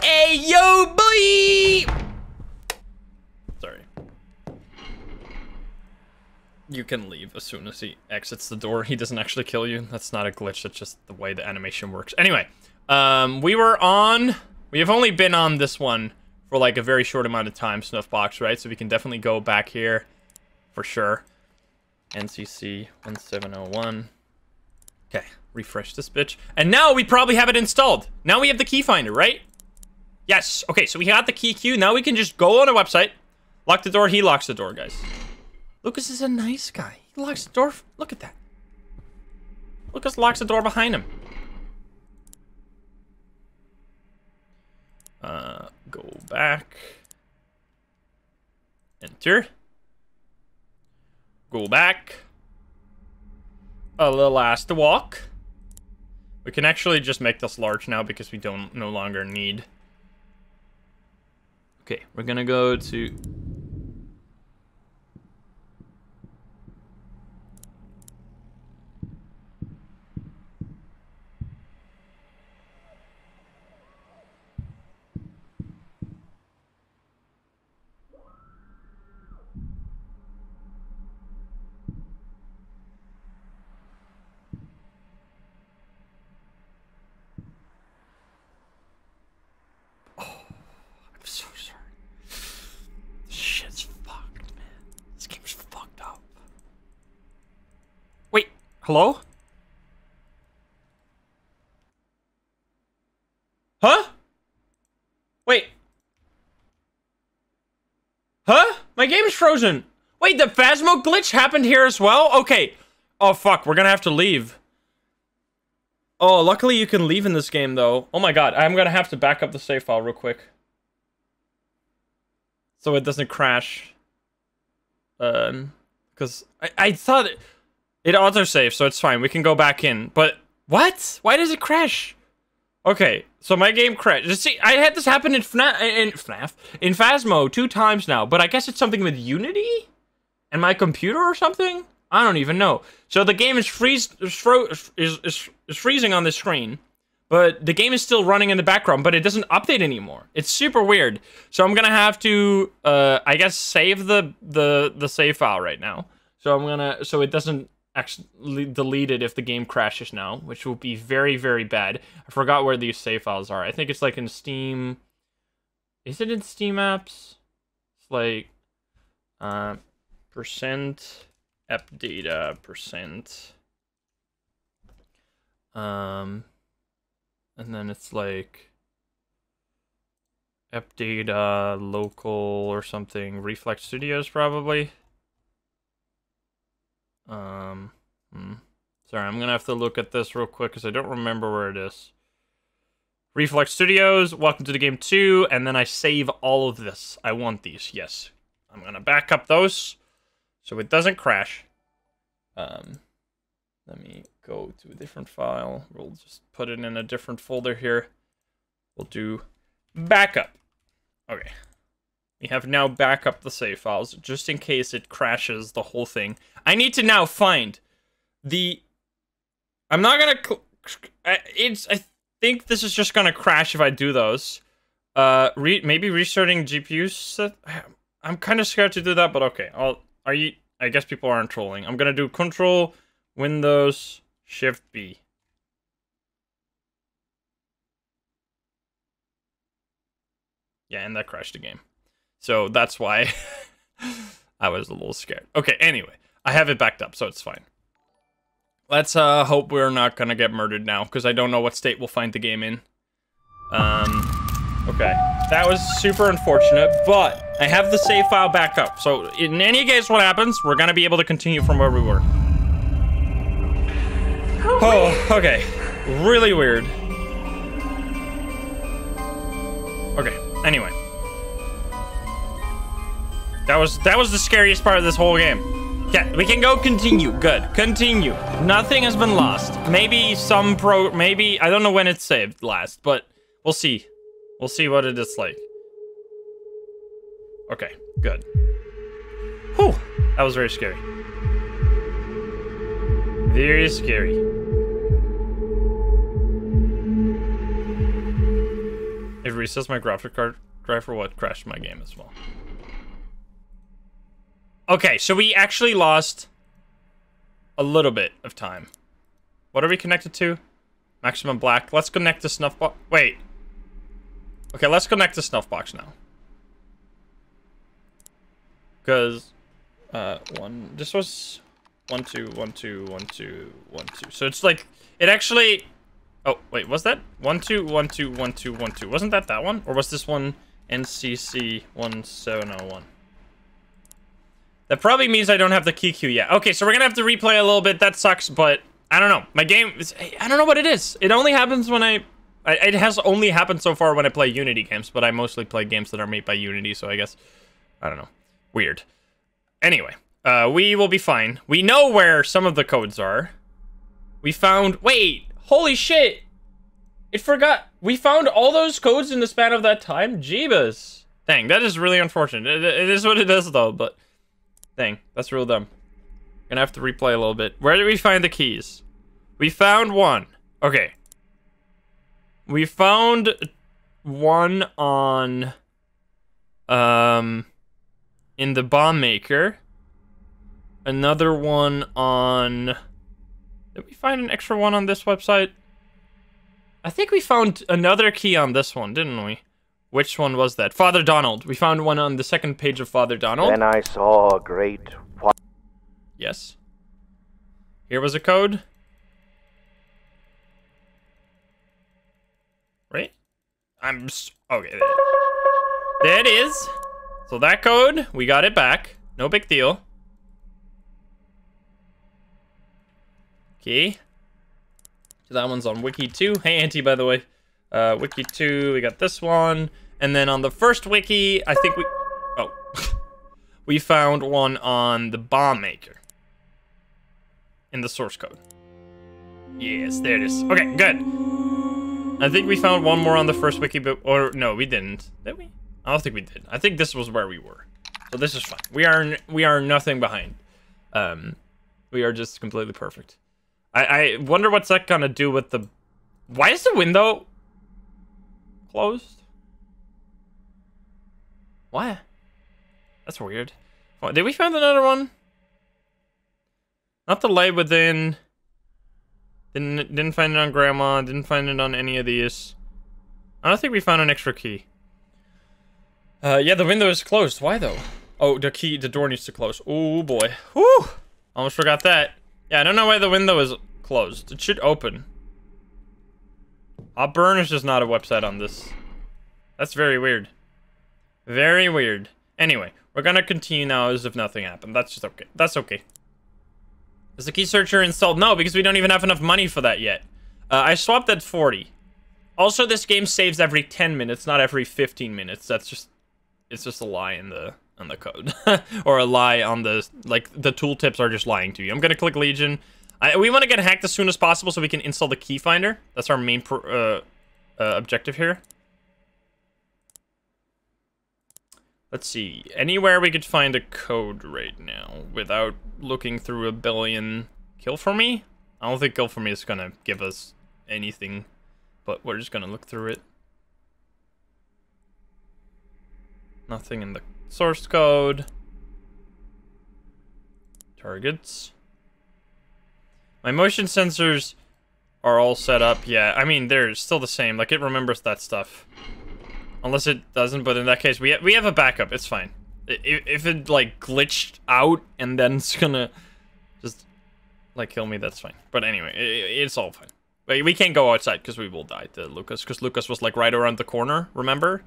Hey yo, boy! Sorry. You can leave as soon as he exits the door. He doesn't actually kill you. That's not a glitch. That's just the way the animation works. Anyway, um, we were on. We have only been on this one for like a very short amount of time, Snuffbox, right? So we can definitely go back here for sure. N C C one seven zero one. Okay, refresh this bitch. And now we probably have it installed. Now we have the key finder, right? Yes. Okay, so we got the key queue. Now we can just go on a website, lock the door. He locks the door, guys. Lucas is a nice guy. He locks the door. Look at that. Lucas locks the door behind him. Uh, go back. Enter. Go back. A little ass to walk. We can actually just make this large now because we don't no longer need. Okay, we're gonna go to. Hello? Huh? Wait. Huh? My game is frozen. Wait, the Phasmo glitch happened here as well? Okay. Oh, fuck. We're gonna have to leave. Oh, luckily you can leave in this game, though. Oh, my God. I'm gonna have to back up the save file real quick. So it doesn't crash. Um, because I, I thought... It It autosaves, so it's fine. We can go back in. But what? Why does it crash? Okay, so my game crashed. See, I had this happen in F NAF, in F NAF, in Phasmo two times now. But I guess it's something with Unity and my computer or something. I don't even know. So the game is freeze is fro is, is is freezing on the screen, but the game is still running in the background. But it doesn't update anymore. It's super weird. So I'm gonna have to, uh, I guess, save the the the save file right now. So I'm gonna so it doesn't. Actually deleted if the game crashes now, which will be very, very bad. I forgot where these save files are. I think it's like in Steam. Is it in Steam apps? It's like uh, percent app data percent. Um, and then it's like app data local or something. Reflex Studios probably. Um, hmm. Sorry, I'm gonna have to look at this real quick because I don't remember where it is. Reflex Studios, Welcome to the Game two, and then I save all of this. I want these, yes. I'm gonna back up those so it doesn't crash. Um, let me go to a different file. We'll just put it in a different folder here. We'll do backup. Okay. We have now back up the save files, just in case it crashes the whole thing. I need to now find the... I'm not gonna... It's. I think this is just gonna crash if I do those. Uh, re Maybe restarting G P U set... I'm kind of scared to do that, but okay. I'll, are you? I guess people aren't trolling. I'm gonna do Control, Windows, Shift B. Yeah, and that crashed the game. So that's why I was a little scared. Okay, anyway, I have it backed up, so it's fine. Let's uh, hope we're not gonna get murdered now, because I don't know what state we'll find the game in. Um, okay, that was super unfortunate, but I have the save file backed up. So in any case, what happens, we're gonna be able to continue from where we were. Oh, okay, really weird. Okay, anyway. That was that was the scariest part of this whole game. Yeah, we can go continue. Good. Continue. Nothing has been lost. Maybe some pro maybe I don't know when it's saved last, but we'll see. We'll see what it is like. Okay, good. Whew. That was very scary. Very scary. It resets my graphic card drive for what crashed my game as well. Okay, so we actually lost a little bit of time. What are we connected to? Maximum black. Let's connect the snuff box. Wait. Okay, let's connect the snuff box now. Because, uh, one, this was one, two, one, two, one, two, one, two. So it's like, it actually, oh, wait, was that? One, two, one, two, one, two, one, two. Wasn't that that one? Or was this one N C C one seven zero one? That probably means I don't have the key queue yet. Okay, so we're gonna have to replay a little bit. That sucks, but I don't know. My game is, I don't know what it is. It only happens when I, I, it has only happened so far when I play Unity games, but I mostly play games that are made by Unity, so I guess, I don't know. Weird. Anyway, uh, we will be fine. We know where some of the codes are. We found, wait, holy shit. It forgot, we found all those codes in the span of that time? Jeebus. Dang, that is really unfortunate. It, it is what it is though, but dang, that's real dumb. Gonna have to replay a little bit. Where did we find the keys? We found one. Okay. We found one on, um... in the Doll Maker. Another one on... Did we find an extra one on this website? I think we found another key on this one, didn't we? Which one was that? Father Donald. We found one on the second page of Father Donald. Then I saw a great... Yes. Here was a code. Right? I'm... So okay, there it is. There it is. So that code, we got it back. No big deal. Okay. So that one's on wiki two. Hey, Auntie, by the way. Uh, wiki two, we got this one. And then on the first wiki, I think we... Oh. We found one on the Doll Maker. In the source code. Yes, there it is. Okay, good. I think we found one more on the first wiki, but... Or, no, we didn't. Did we? I don't think we did. I think this was where we were. So this is fine. We are we are nothing behind. Um, we are just completely perfect. I, I wonder what's that gonna do with the... Why is the window closed? Why? That's weird. Oh, did we find another one? Not the light within. Didn't, didn't find it on Grandma. Didn't find it on any of these. I don't think we found an extra key. Uh, yeah, the window is closed. Why, though? Oh, the key, the door needs to close. Oh, boy. Whew! Almost forgot that. Yeah, I don't know why the window is closed. It should open. Auburn is just not a website on this. That's very weird. Very weird. Anyway, we're gonna continue now as if nothing happened. That's just okay. That's okay. Is the key searcher installed? No, because we don't even have enough money for that yet. Uh, I swapped at forty. Also, this game saves every ten minutes, not every fifteen minutes. That's just... It's just a lie in the on the code, or a lie on the like the tooltips are just lying to you. I'm gonna click Legion. I, we want to get hacked as soon as possible so we can install the key finder. That's our main pro, uh, uh, objective here. Let's see, anywhere we could find a code right now without looking through a billion. Kill for me? I don't think kill for me is gonna give us anything, but we're just gonna look through it. Nothing in the source code. Targets. My motion sensors are all set up. Yeah, I mean, they're still the same. Like, it remembers that stuff. Unless it doesn't, but in that case, we, ha we have a backup. It's fine. If, if it, like, glitched out and then it's gonna just, like, kill me, that's fine. But anyway, it, it's all fine. But we can't go outside because we will die to Lucas. Because Lucas was, like, right around the corner, remember?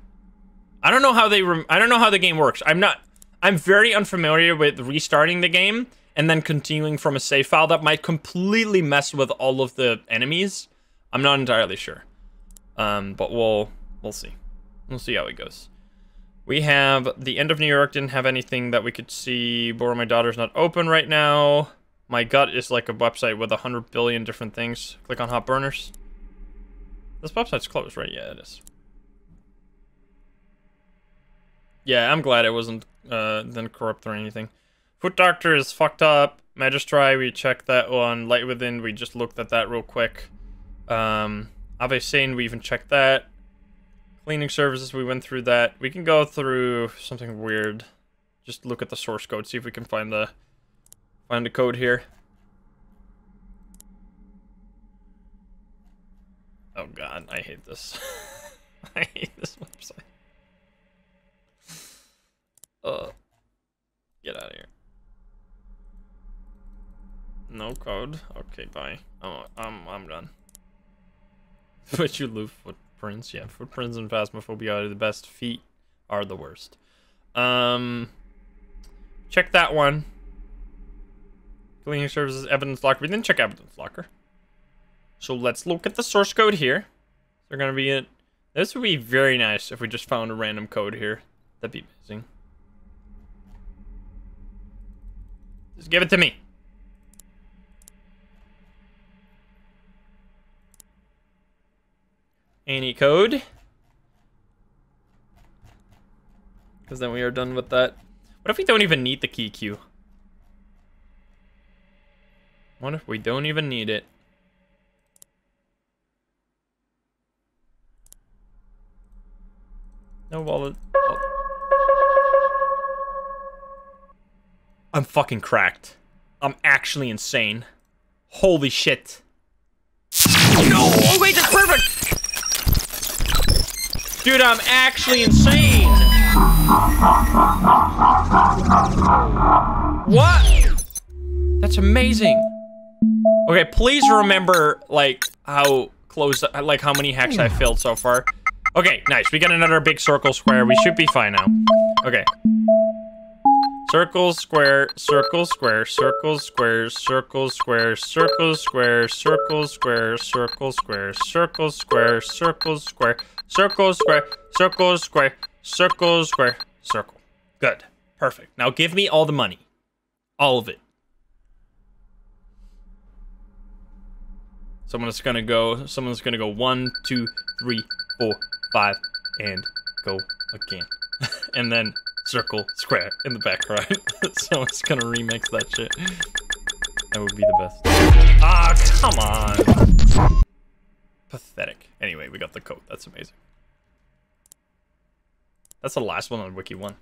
I don't know how they, rem I don't know how the game works. I'm not, I'm very unfamiliar with restarting the game and then continuing from a save file. That might completely mess with all of the enemies. I'm not entirely sure. Um, but we'll, we'll see. We'll see how it goes. We have the end of New York. Didn't have anything that we could see. Borrow My Daughter's not open right now. My Gut is like a website with a hundred billion different things. Click on Hot Burners. This website's closed, right? Yeah, it is. Yeah, I'm glad it wasn't, uh, then corrupt or anything. Foot Doctor is fucked up. Magistri, we checked that one. Light Within, we just looked at that real quick. Um, Ave Sane, we even checked that. Cleaning services, we went through that. We can go through something weird. Just look at the source code, see if we can find the find the code here. Oh god, I hate this. I hate this website. Uh, get out of here. No code. Okay, bye. I'm I'm I'm done. But you lose footprints. Yeah, footprints and Phasmophobia are the best. Feet are the worst. Um, check that one. Cleaning services, evidence locker. We didn't check evidence locker. So let's look at the source code here. They're gonna be in. This would be very nice if we just found a random code here. That'd be amazing. Just give it to me. Any code. Because then we are done with that. What if we don't even need the key queue? What if we don't even need it? No wallet. Oh. I'm fucking cracked. I'm actually insane. Holy shit. No! Oh wait, that's perfect! Dude, I'm actually insane! What? That's amazing. Okay, please remember, like, how close, like, how many hacks I failed so far. Okay, nice. We got another big circle square. We should be fine now. Okay. Circle square, circle square, circle square, circle square, circle square, circle square, circle square, circle square, circle square, circle square, circle square, circle square, circle. Good. Perfect. Now give me all the money. All of it. Someone's gonna go, someone's gonna go one, two, three, four, five, and go again. And then circle square in the background. So it's gonna remix that shit. That would be the best. Ah, come on. Pathetic. Anyway, we got the code. That's amazing. That's the last one on Wiki one.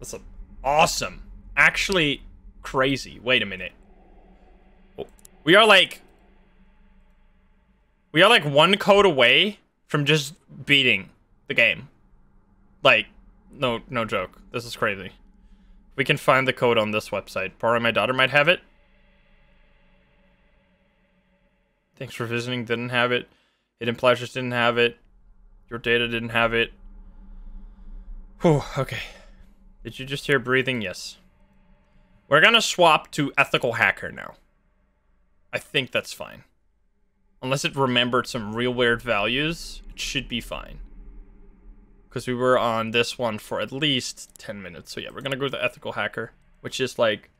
That's awesome. Actually crazy. Wait a minute. We are like... We are like one code away from just beating the game. Like, no no joke. This is crazy. We can find the code on this website. Probably my daughter might have it. Thanks for visiting. Didn't have it. Hidden Pleasures didn't have it. Your data didn't have it. Whew, okay. Did you just hear breathing? Yes. We're gonna swap to Ethical Hacker now. I think that's fine. Unless it remembered some real weird values, it should be fine. Because we were on this one for at least ten minutes. So yeah, we're going to go to the Ethical Hacker, which is like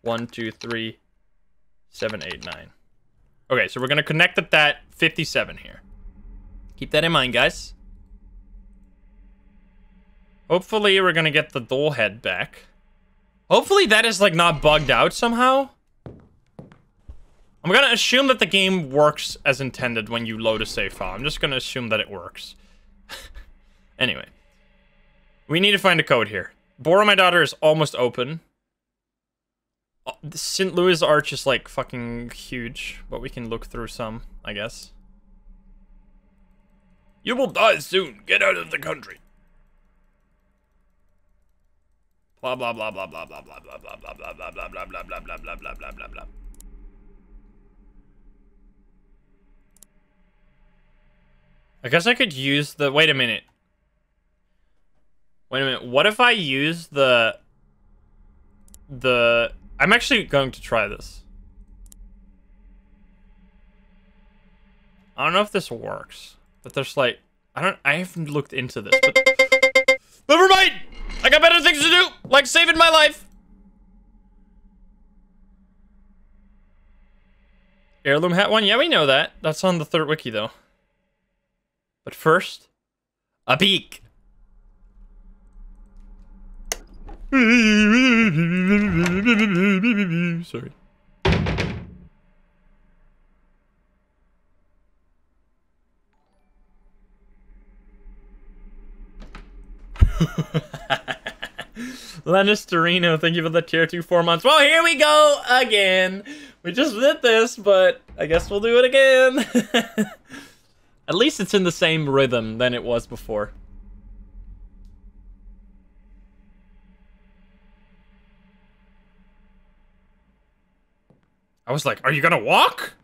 one, two, three, seven, eight, nine. Okay, so we're going to connect at that fifty-seven here. Keep that in mind, guys. Hopefully, we're going to get the doll head back. Hopefully, that is like not bugged out somehow. I'm gonna assume that the game works as intended when you load a save file. I'm just gonna assume that it works. Anyway. We need to find a code here. Borrow My Daughter is almost open. Oh, the Saint Louis Arch is like fucking huge, but we can look through some, I guess. You will die soon. Get out of the country. Blah blah blah blah blah blah blah blah blah blah blah blah blah blah blah blah blah blah blah blah blah. I guess I could use the... Wait a minute. Wait a minute. What if I use the... The... I'm actually going to try this. I don't know if this works. But there's like... I don't... I haven't looked into this, but... Never mind! I got better things to do! Like saving my life! Heirloom hat one? Yeah, we know that. That's on the third wiki, though. But first, a peek. Sorry. Lenisterino, thank you for the tier two four months. Well, here we go again. We just did this, but I guess we'll do it again. At least it's in the same rhythm than it was before. I was like, are you gonna walk?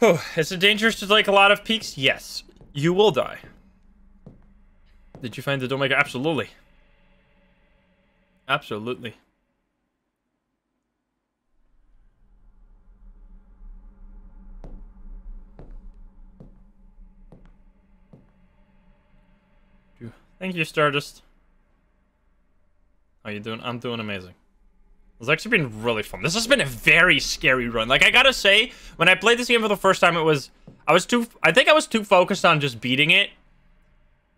Oh, is it dangerous to take a lot of peaks? Yes. You will die. Did you find the Doll Maker? Absolutely. Absolutely. Thank you, Stardust. How you doing? I'm doing amazing. It's actually been really fun. This has been a very scary run. Like, I gotta say, when I played this game for the first time, it was... I was too... I think I was too focused on just beating it.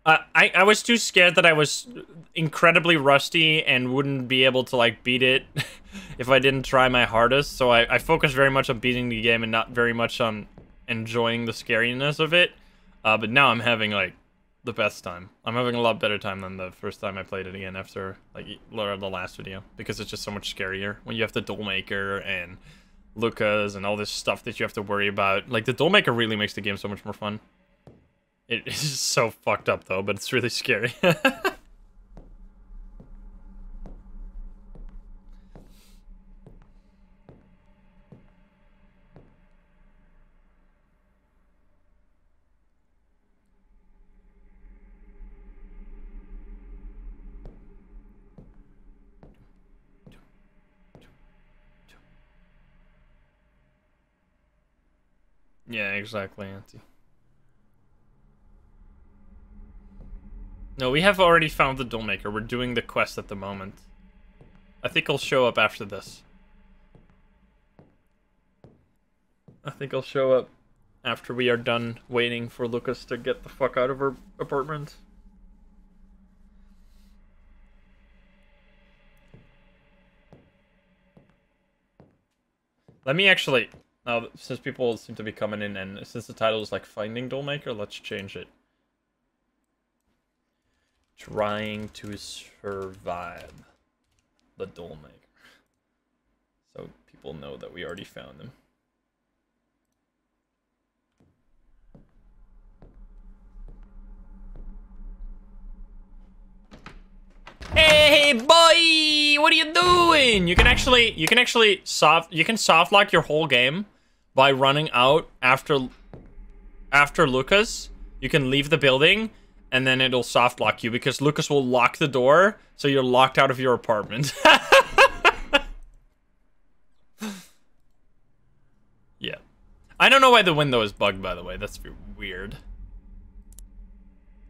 Uh, I, I was too scared that I was incredibly rusty and wouldn't be able to, like, beat it if I didn't try my hardest. So I, I focused very much on beating the game and not very much on enjoying the scariness of it. Uh, but now I'm having, like, the best time. I'm having a lot better time than the first time I played it again after, like, the last video. Because it's just so much scarier when you have the Doll Maker and Lucas and all this stuff that you have to worry about. Like, the Doll Maker really makes the game so much more fun. It is so fucked up, though, but it's really scary. Yeah, exactly, Auntie. No, we have already found the Doll Maker. We're doing the quest at the moment. I think I'll show up after this. I think I'll show up after we are done waiting for Lucas to get the fuck out of her apartment. Let me actually... Now, since people seem to be coming in, and since the title is like Finding Doll Maker, let's change it. Trying to survive the Doll Maker. So people know that we already found them. Hey boy, what are you doing? You can actually, you can actually soft, you can soft lock your whole game by running out after, after Lucas. You can leave the building and then it'll soft lock you because Lucas will lock the door, so you're locked out of your apartment. Yeah, I don't know why the window is bugged. By the way, that's weird.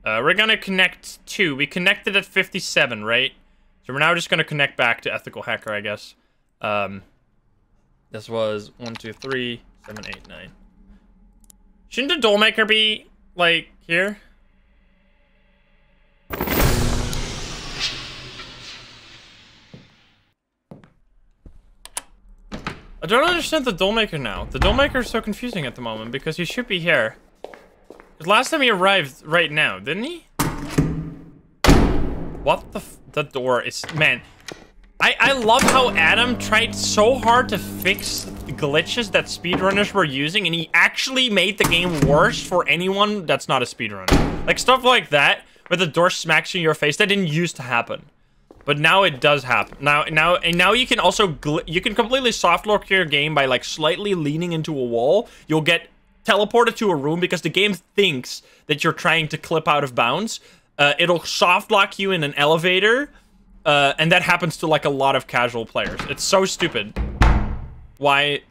Uh, we're gonna connect two. We connected at fifty-seven, right? So we're now just gonna connect back to Ethical Hacker, I guess. Um, this was one, two, three, seven, eight, nine. Shouldn't a Doll Maker be like here? I don't understand the Doll Maker now. The Doll Maker is so confusing at the moment because he should be here. Last time he arrived right now, didn't he? What the f- the door is- man. I- I love how Adam tried so hard to fix the glitches that speedrunners were using, and he actually made the game worse for anyone that's not a speedrunner. Like, stuff like that, where the door smacks in your face, that didn't used to happen. But now it does happen. Now- now- and now you can also gl- you can completely softlock your game by, like, slightly leaning into a wall. You'll get teleported to a room because the game thinks that you're trying to clip out of bounds. Uh, it'll soft lock you in an elevator, uh, and that happens to like a lot of casual players. It's so stupid. Why?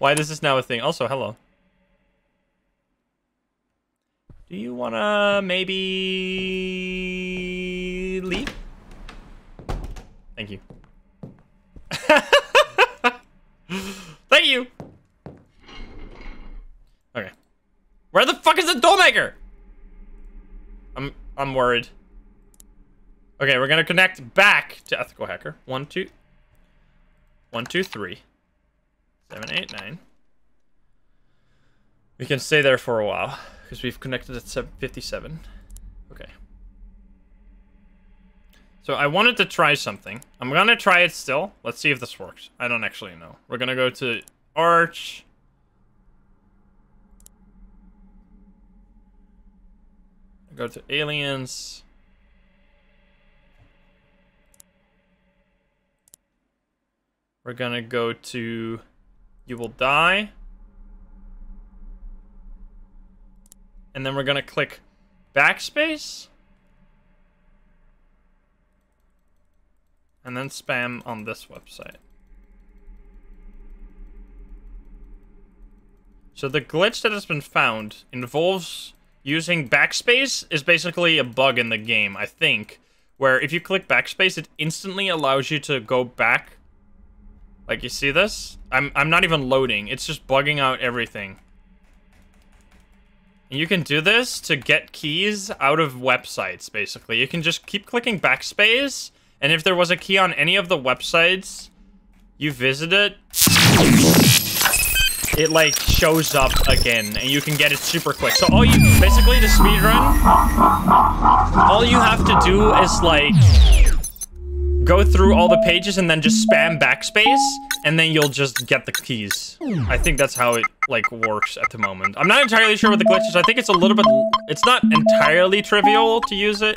Why this is now a thing? Also, hello. Do you wanna maybe leave? Thank you. Thank you. Okay. Where the fuck is the Doll Maker? I'm I'm worried. Okay, we're gonna connect back to Ethical Hacker. One, two. One, two, three. Seven, eight, nine. We can stay there for a while, because we've connected at fifty-seven. Okay. So I wanted to try something. I'm gonna try it still. Let's see if this works. I don't actually know. We're gonna go to Arch. Go to Aliens. We're gonna go to You Will Die. And then we're gonna click backspace. And then spam on this website. So the glitch that has been found involves using backspace is basically a bug in the game, I think, where if you click backspace, it instantly allows you to go back. Like, you see this? I'm, I'm not even loading. It's just bugging out everything. And you can do this to get keys out of websites, basically. You can just keep clicking backspace, and if there was a key on any of the websites you visit it, it like shows up again, and you can get it super quick. So all you, basically the speedrun, all you have to do is like go through all the pages and then just spam backspace, and then you'll just get the keys. I think that's how it like works at the moment. I'm not entirely sure what the glitch is. I think it's a little bit, it's not entirely trivial to use it.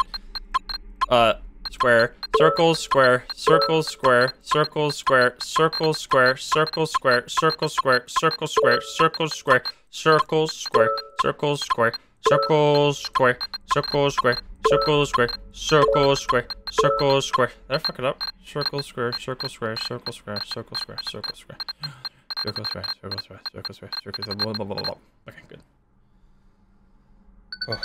Uh, Square, circle, square, circle, square, circle, square, circle, square, circle, square, circle, square, circle, square, circle, square, circle, square, circle, square, circle, square, circle, square, circle, square, circle, square, circle, square. Did I fuck it up? Circle, square, circle, square, circle, square, circle, square, circle, square, circle, square, circle, square, circle, square, circle, blah, blah, blah, blah. Okay, good. Oh.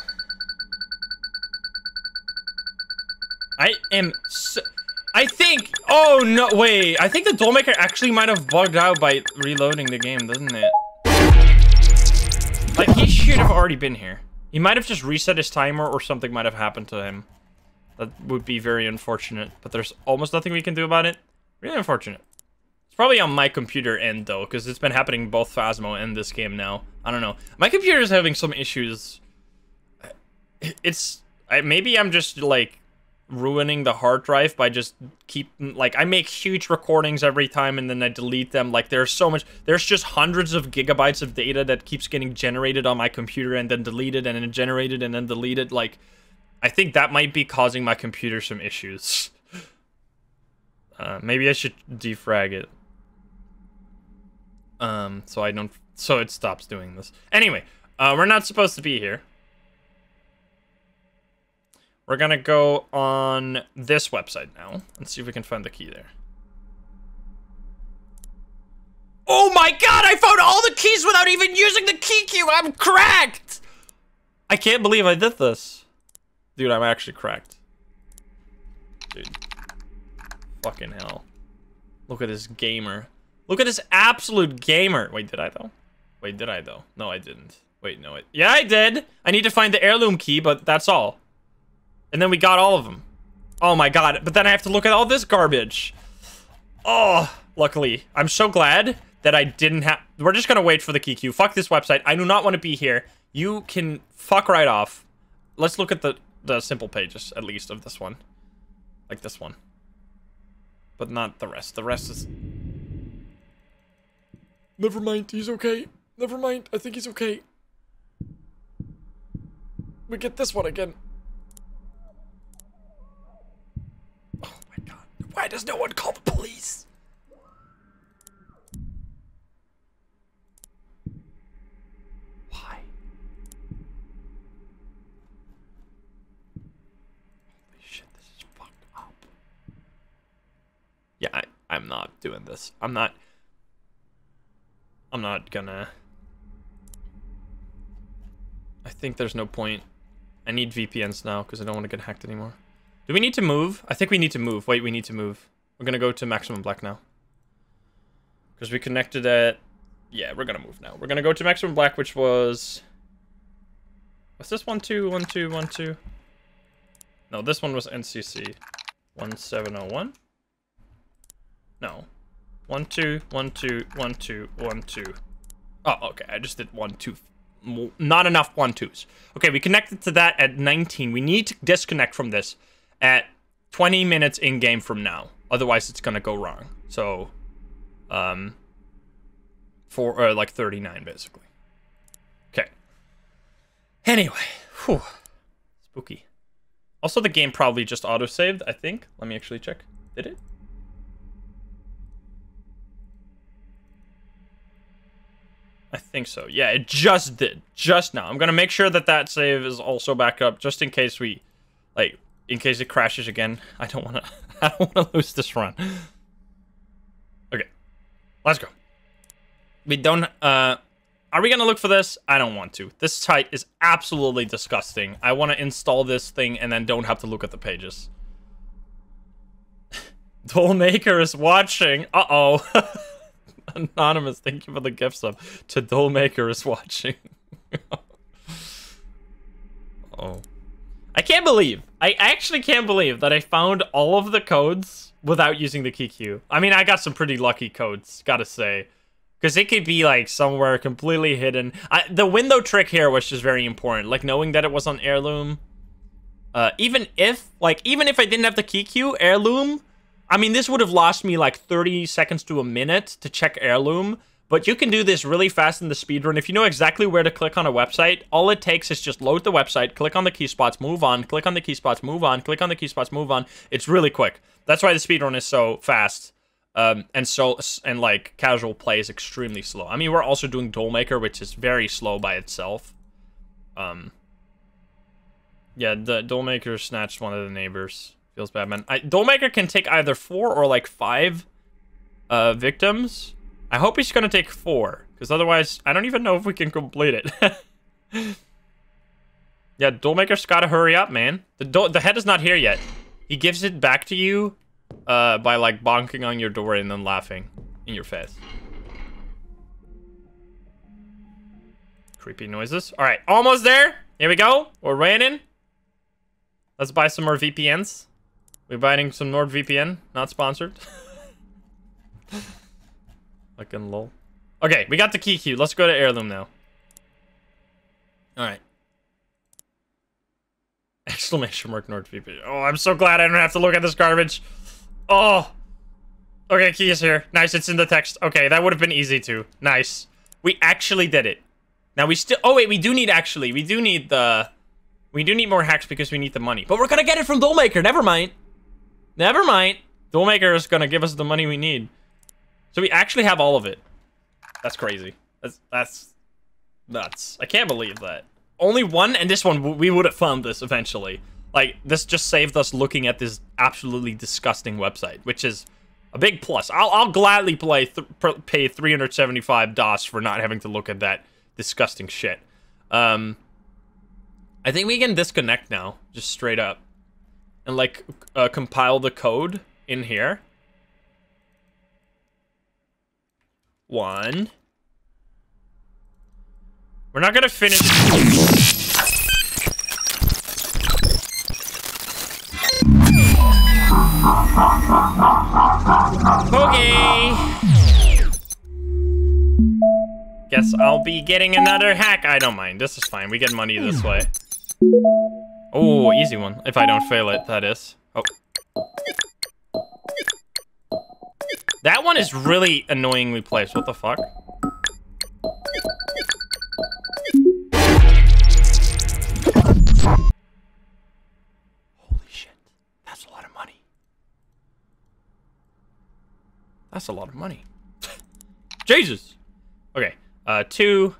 I am so, I think, oh no, wait. I think the Doll Maker actually might have bugged out by reloading the game, doesn't it? Like, he should have already been here. He might have just reset his timer, or something might have happened to him. That would be very unfortunate, but there's almost nothing we can do about it. Really unfortunate. It's probably on my computer end, though, because it's been happening both Phasmo and this game now. I don't know. My computer is having some issues. It's, I, maybe I'm just, like, ruining the hard drive by just keep like I make huge recordings every time and then I delete them. Like, there's so much, there's just hundreds of gigabytes of data that keeps getting generated on my computer and then deleted and then generated and then deleted. Like, I think that might be causing my computer some issues. Uh, maybe I should defrag it. Um, so I don't, so it stops doing this. Anyway, uh, we're not supposed to be here. We're gonna go on this website now and see if we can find the key there. Oh my god, I found all the keys without even using the key cube! I'm cracked! I can't believe I did this. Dude, I'm actually cracked. Dude. Fucking hell. Look at this gamer. Look at this absolute gamer. Wait, did I though? Wait, did I though? No, I didn't. Wait, no, it. Yeah, I did! I need to find the heirloom key, but that's all. And then we got all of them. Oh my god, but then I have to look at all this garbage. Oh, luckily. I'm so glad that I didn't have... We're just gonna wait for the key queue. Fuck this website. I do not want to be here. You can fuck right off. Let's look at the, the simple pages, at least, of this one. Like this one. But not the rest. The rest is... Never mind, he's okay. Never mind, I think he's okay. We get this one again. Why does no one call the police? Why? Holy shit, this is fucked up. Yeah, I, I'm not doing this. I'm not... I'm not gonna... I think there's no point. I need V P Ns now, because I don't want to get hacked anymore. Do we need to move? I think we need to move. Wait, we need to move. We're gonna go to maximum black now. Because we connected at... Yeah, we're gonna move now. We're gonna go to maximum black, which was... Was this one, two, one, two, one, two? No, this one was N C C. one seven oh one? No. One, two, one, two, one, two, one, two. Oh, okay. I just did one, two... Not enough one, twos. Okay, we connected to that at nineteen. We need to disconnect from this at twenty minutes in game from now. Otherwise, it's gonna go wrong. So, um, for uh, like thirty-nine basically. Okay. Anyway, whew. Spooky. Also, the game probably just auto-saved, I think. Let me actually check. Did it? I think so. Yeah, it just did. Just now. I'm going to make sure that that save is also back up, just in case we... Like, in case it crashes again. I don't want to... I don't want to lose this run. Okay. Let's go. We don't... Uh... Are we going to look for this? I don't want to. This site is absolutely disgusting. I want to install this thing and then don't have to look at the pages. Doll Maker is watching. Uh-oh. Anonymous, thank you for the gift sub. To Doll Maker is watching. Oh. I can't believe. I actually can't believe that I found all of the codes without using the key queue. I mean, I got some pretty lucky codes, gotta say. Because it could be, like, somewhere completely hidden. I, the window trick here was just very important. Like, knowing that it was on Heirloom. Uh, even if, like, even if I didn't have the key queue, Heirloom... I mean, this would have lost me, like, thirty seconds to a minute to check Heirloom. But you can do this really fast in the speedrun. If you know exactly where to click on a website, all it takes is just load the website, click on the key spots, move on, click on the key spots, move on, click on the key spots, move on. It's really quick. That's why the speedrun is so fast. Um, and so, and like, casual play is extremely slow. I mean, we're also doing Doll Maker, which is very slow by itself. Um, yeah, the Doll Maker snatched one of the neighbors. Feels bad, man. I, Doll Maker can take either four or like five uh, victims. I hope he's gonna take four, because otherwise, I don't even know if we can complete it. Yeah, Doll Maker's gotta hurry up, man. The do the head is not here yet. He gives it back to you. Uh, by like bonking on your door and then laughing in your face. Creepy noises. All right, almost there. Here we go. We're running. Let's buy some more V P Ns. We're buying some NordVPN. Not sponsored. Fucking lol. Okay, we got the key queue. Let's go to Heirloom now. All right. Exclamation mark NordVPN. Oh, I'm so glad I don't have to look at this garbage. Oh, okay, key is here. Nice, it's in the text. Okay, that would have been easy too. Nice. We actually did it. Now we still, oh wait, we do need actually, we do need the, we do need more hacks because we need the money. But we're gonna get it from Doll Maker, never mind. Never mind. Doll Maker is gonna give us the money we need. So we actually have all of it. That's crazy. That's, that's nuts. I can't believe that. Only one, and this one, we would have found this eventually. Like, this just saved us looking at this absolutely disgusting website, which is a big plus. I'll, I'll gladly play th pay three hundred seventy-five dollars for not having to look at that disgusting shit. Um, I think we can disconnect now, just straight up. And, like, uh, compile the code in here. One. We're not gonna finish... Okay. Guess I'll be getting another hack. I don't mind. This is fine. We get money this way. Oh, easy one. If I don't fail it, that is. Oh. That one is really annoyingly placed. What the fuck? Holy shit. That's a lot of money. That's a lot of money. Jesus. Okay. Uh, two.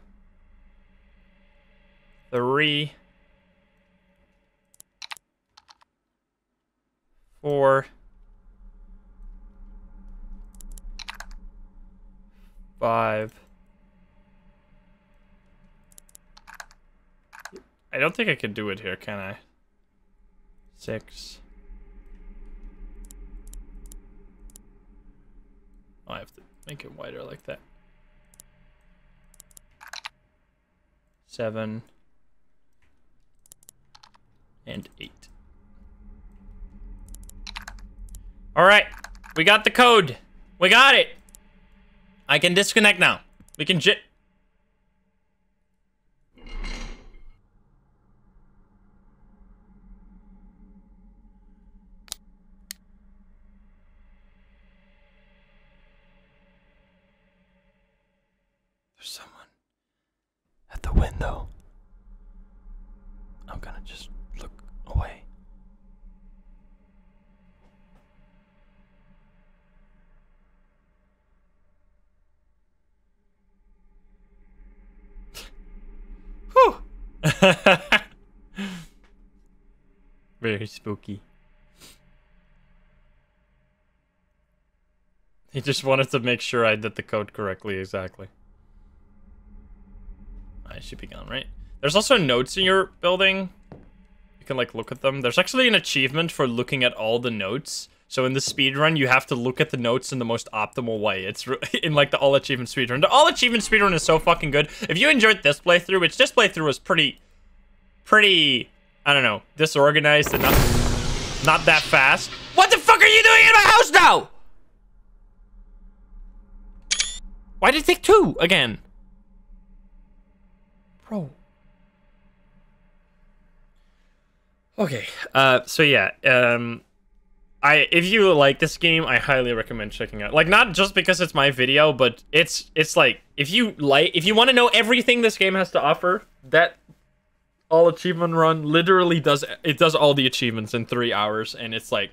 Three. Four. Five. I don't think I can do it here, can I? Six. I have to make it wider like that. Seven. And eight. All right. We got the code. We got it. I can disconnect now. We can j- Very spooky. He just wanted to make sure I did the code correctly, exactly. I should be gone, right? There's also notes in your building. You can, like, look at them. There's actually an achievement for looking at all the notes. So in the speedrun, you have to look at the notes in the most optimal way. It's in, like, the all achievement speedrun. The all achievement speedrun is so fucking good. If you enjoyed this playthrough, which this playthrough was pretty... Pretty... I don't know. Disorganized and not... Not that fast. What the fuck are you doing in my house now?! Why did it take two again? Bro. Okay, uh, so yeah, um, I if you like this game, I highly recommend checking out. Like, not just because it's my video, but it's it's like if you like if you want to know everything this game has to offer, that all achievement run literally does it does all the achievements in three hours, and it's like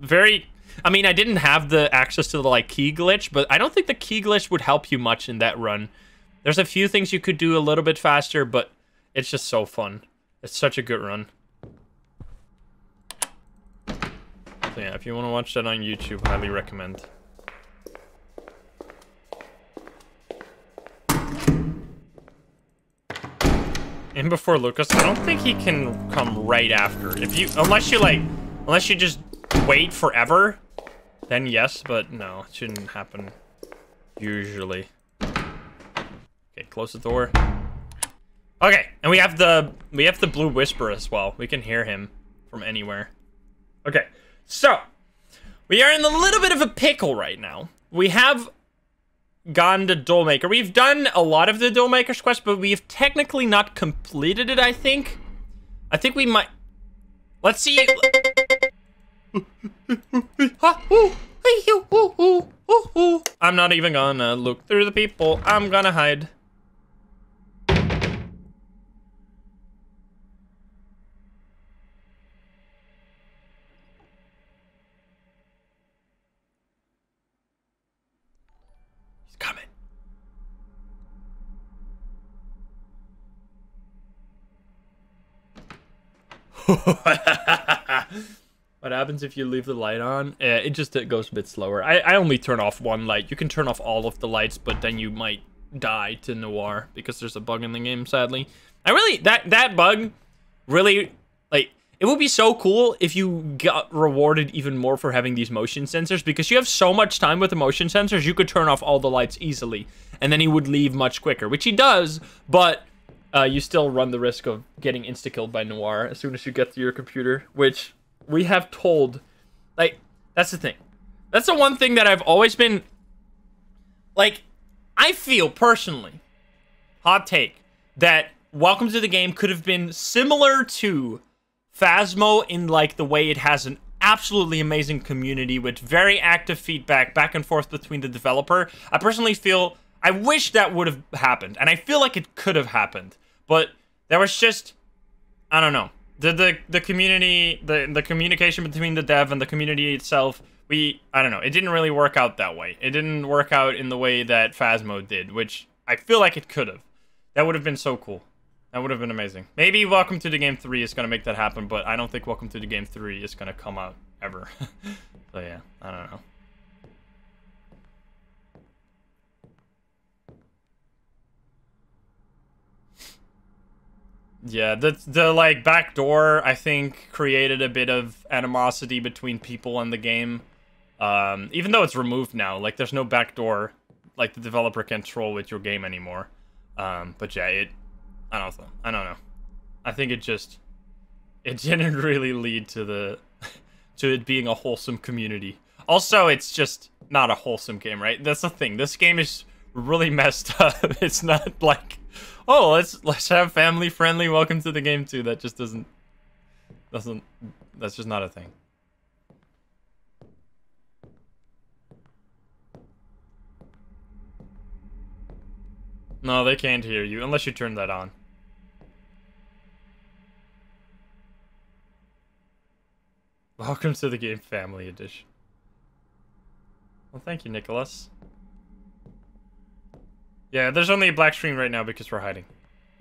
very. I mean, I didn't have the access to the like key glitch, but I don't think the key glitch would help you much in that run. There's a few things you could do a little bit faster, but it's just so fun. It's such a good run. So yeah, if you want to watch that on YouTube, highly recommend. And before Lucas, I don't think he can come right after. If you, unless you like, unless you just wait forever, then yes, but no, it shouldn't happen usually. Okay, close the door. Okay, and we have the we have the blue whisper as well. We can hear him from anywhere. Okay. So, we are in a little bit of a pickle right now. We have gone to Doll Maker. We've done a lot of the Doll Maker's quest, but we've technically not completed it, I think. I think we might... Let's see... I'm not even gonna look through the people. I'm gonna hide. What happens if you leave the light on? Eh, it just it goes a bit slower. I, I only turn off one light. You can turn off all of the lights, but then you might die to Noir because there's a bug in the game, sadly. I really, that, that bug really, like, it would be so cool if you got rewarded even more for having these motion sensors, because you have so much time with the motion sensors, you could turn off all the lights easily, and then he would leave much quicker, which he does, but... Uh, you still run the risk of getting insta-killed by Noir as soon as you get to your computer, which we have told, like, that's the thing. That's the one thing that I've always been, like, I feel personally, hot take, that Welcome to the Game could have been similar to Phasmo in, like, the way it has an absolutely amazing community with very active feedback back and forth between the developer. I personally feel, I wish that would have happened, and I feel like it could have happened. But there was just, I don't know, the the the community, the the communication between the dev and the community itself. We, I don't know, it didn't really work out that way. It didn't work out in the way that Phasmo did, which I feel like it could have. That would have been so cool. That would have been amazing. Maybe Welcome to the Game three is gonna make that happen, but I don't think Welcome to the Game three is gonna come out ever. So yeah, I don't know. Yeah, the, the, like, back door, I think, created a bit of animosity between people and the game. Um, even though it's removed now, like, there's no back door. Like, the developer can't troll with your game anymore. Um, but yeah, it... I don't know. I don't know. I think it just... It didn't really lead to the... to it being a wholesome community. Also, it's just not a wholesome game, right? That's the thing. This game is really messed up. It's not, like... Oh, let's let's have family friendly Welcome to the Game too. That just doesn't doesn't that's just not a thing. No, they can't hear you unless you turn that on. Welcome to the Game Family Edition. Well, thank you, Nicholas. Yeah, there's only a black screen right now because we're hiding.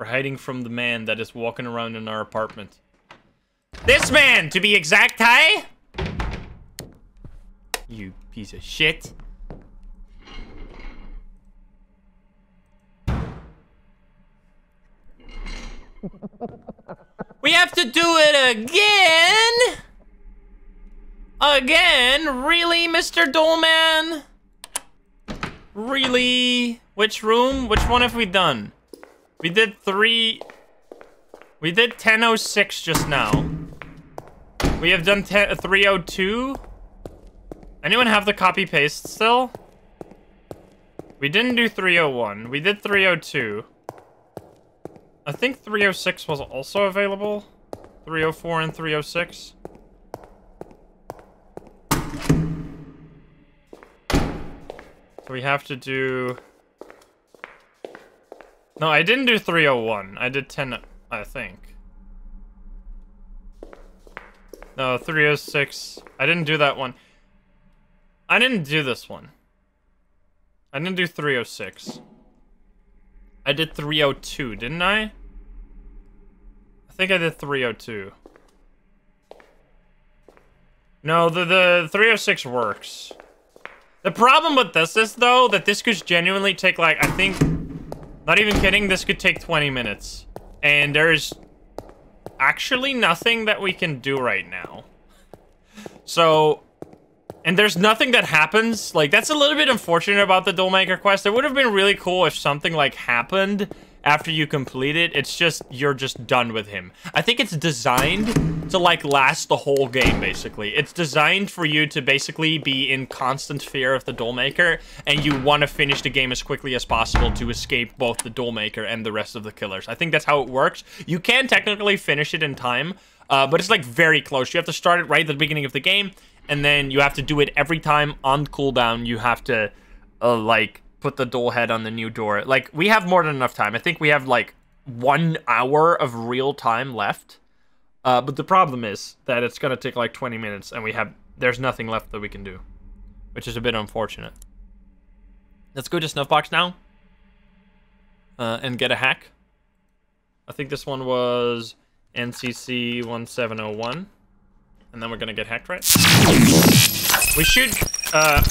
We're hiding from the man that is walking around in our apartment. This man, to be exact, hey? You piece of shit. We have to do it again? Again? Really, Mister Dollman? Really? Which room? Which one have we done? We did three... We did ten oh six just now. We have done three oh two. Anyone have the copy-paste still? We didn't do three oh one. We did three oh two. I think three oh six was also available. three oh four and three oh six. So we have to do... No, I didn't do three oh one. I did ten, I think. No, three oh six. I didn't do that one. I didn't do this one. I didn't do three oh six. I did three oh two, didn't I? I think I did three oh two. No, the, the three oh six works. The problem with this is, though, that this could genuinely take, like, I think... Not even kidding, this could take twenty minutes. And there is actually nothing that we can do right now. So... And there's nothing that happens. Like, that's a little bit unfortunate about the Doll Maker quest. It would have been really cool if something, like, happened after you complete it. It's just, you're just done with him. I think it's designed to, like, last the whole game, basically. It's designed for you to basically be in constant fear of the Doll Maker, and you want to finish the game as quickly as possible to escape both the Doll Maker and the rest of the killers. I think that's how it works. You can technically finish it in time, uh, but it's, like, very close. You have to start it right at the beginning of the game. And then you have to do it every time on cooldown. You have to, uh, like, put the doll head on the new door. Like, we have more than enough time. I think we have, like, one hour of real time left. Uh, but the problem is that it's going to take, like, twenty minutes. And we have... There's nothing left that we can do. Which is a bit unfortunate. Let's go to Snuffbox now. Uh, and get a hack. I think this one was N C C one seven oh one. And then we're gonna get hacked, right? We should, uh,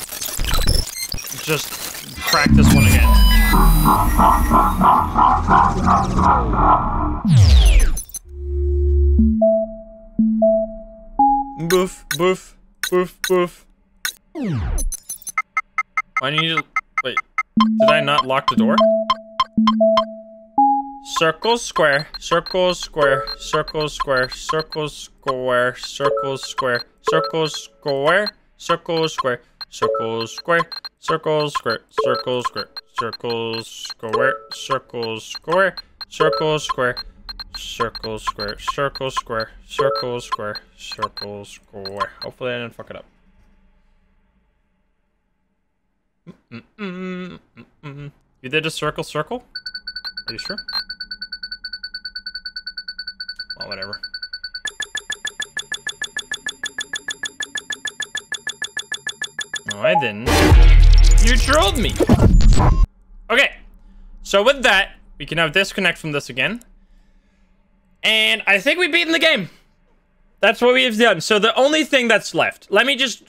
just crack this one again. Boof, boof, boof, boof. I need to, wait, did I not lock the door? Circle, square, circle, square, circle, square, circle, square, circle, square, circle, square, circle, square, circle, square, circle, square, circle, square, circle, square, circle, square, circle, square, circle, square, circle, square, circle, square, circle, square. Hopefully I didn't fuck it up. You did a circle, circle? Are you sure? Well, whatever. No, I didn't. You trolled me! Okay. So with that, we can now disconnect from this again. And I think we've beaten the game. That's what we have done. So the only thing that's left... Let me just...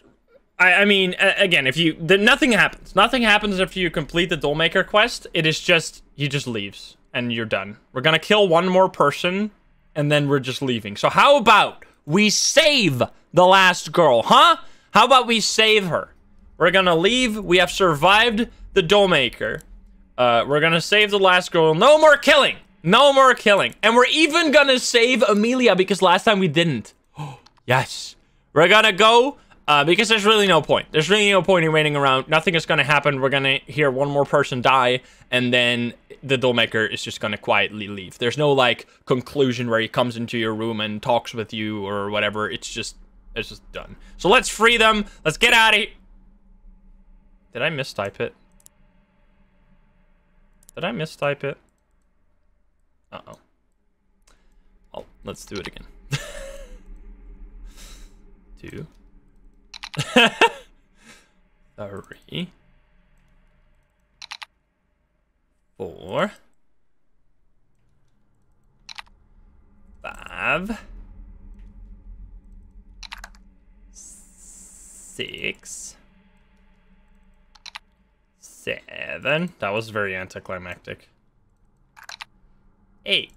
I, I mean, again, if you... The, nothing happens. Nothing happens if you complete the Doll Maker quest. It is just... He just leaves. And you're done. We're gonna kill one more person... And then we're just leaving. So how about we save the last girl, huh? How about we save her? We're gonna leave. We have survived the Doll Maker. Uh, we're gonna save the last girl. No more killing. No more killing. And we're even gonna save Amelia because last time we didn't. Yes. We're gonna go uh, because there's really no point. There's really no point in waiting around. Nothing is gonna happen. We're gonna hear one more person die. And then... The Doll Maker is just gonna quietly leave. There's no, like, conclusion where he comes into your room and talks with you or whatever. It's just, it's just done. So let's free them. Let's get out of here. Did I mistype it? Did I mistype it? Uh-oh. Oh, let's do it again. Two. Three. Four, have six, seven. That was very anticlimactic. Eight.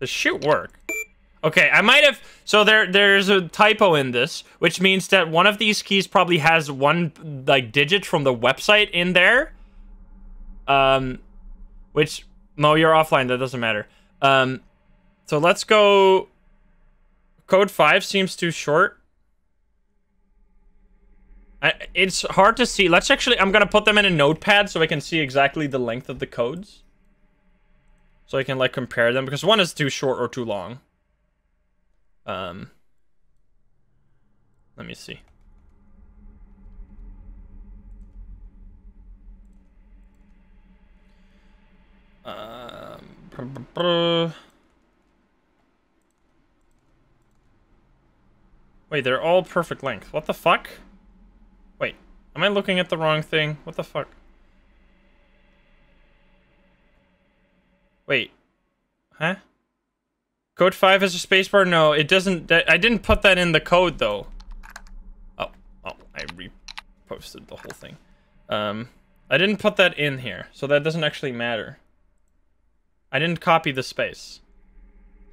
Does shoot work? Okay, I might have... So there, there's a typo in this, which means that one of these keys probably has one, like, digit from the website in there. Um, which... No, you're offline. That doesn't matter. Um, so let's go... Code five seems too short. I, it's hard to see. Let's actually... I'm going to put them in a notepad so I can see exactly the length of the codes. So I can, like, compare them. Because one is too short or too long. Um, let me see. Um, wait, they're all perfect length. What the fuck? Wait, am I looking at the wrong thing? What the fuck? Wait, huh? Code five has a spacebar? No, it doesn't. I didn't put that in the code, though. Oh, oh, I reposted the whole thing. Um, I didn't put that in here, so that doesn't actually matter. I didn't copy the space.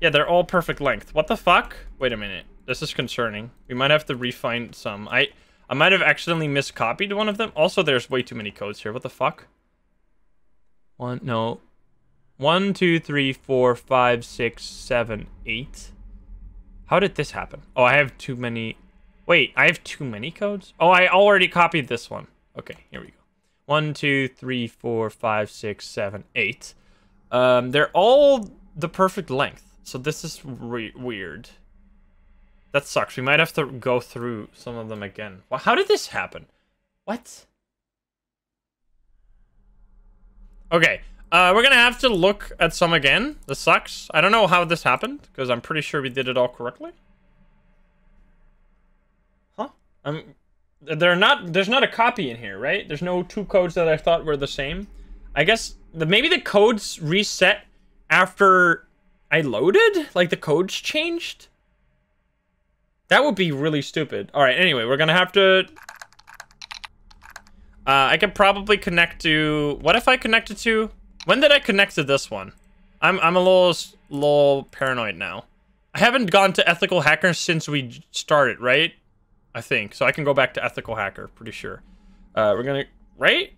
Yeah, they're all perfect length. What the fuck? Wait a minute. This is concerning. We might have to refine some. I, I might have accidentally miscopied one of them. Also, there's way too many codes here. What the fuck? One, no... One, two, three, four, five, six, seven, eight. How did this happen? Oh, I have too many. Wait, I have too many codes? Oh, I already copied this one. Okay, here we go. One, two, three, four, five, six, seven, eight. Um, they're all the perfect length. So this is re weird. That sucks. We might have to go through some of them again. Well, how did this happen? What? Okay. Uh, we're gonna have to look at some again. This sucks. I don't know how this happened, because I'm pretty sure we did it all correctly. Huh? I'm... They're not... There's not a copy in here, right? There's no two codes that I thought were the same. I guess... The, maybe the codes reset after I loaded? Like, the codes changed? That would be really stupid. Alright, anyway, we're gonna have to... Uh, I could probably connect to... What if I connected to... When did I connect to this one? I'm I'm a little little paranoid now. I haven't gone to ethical hacker since we started, right? I think so. I can go back to ethical hacker, pretty sure. Uh, we're gonna right.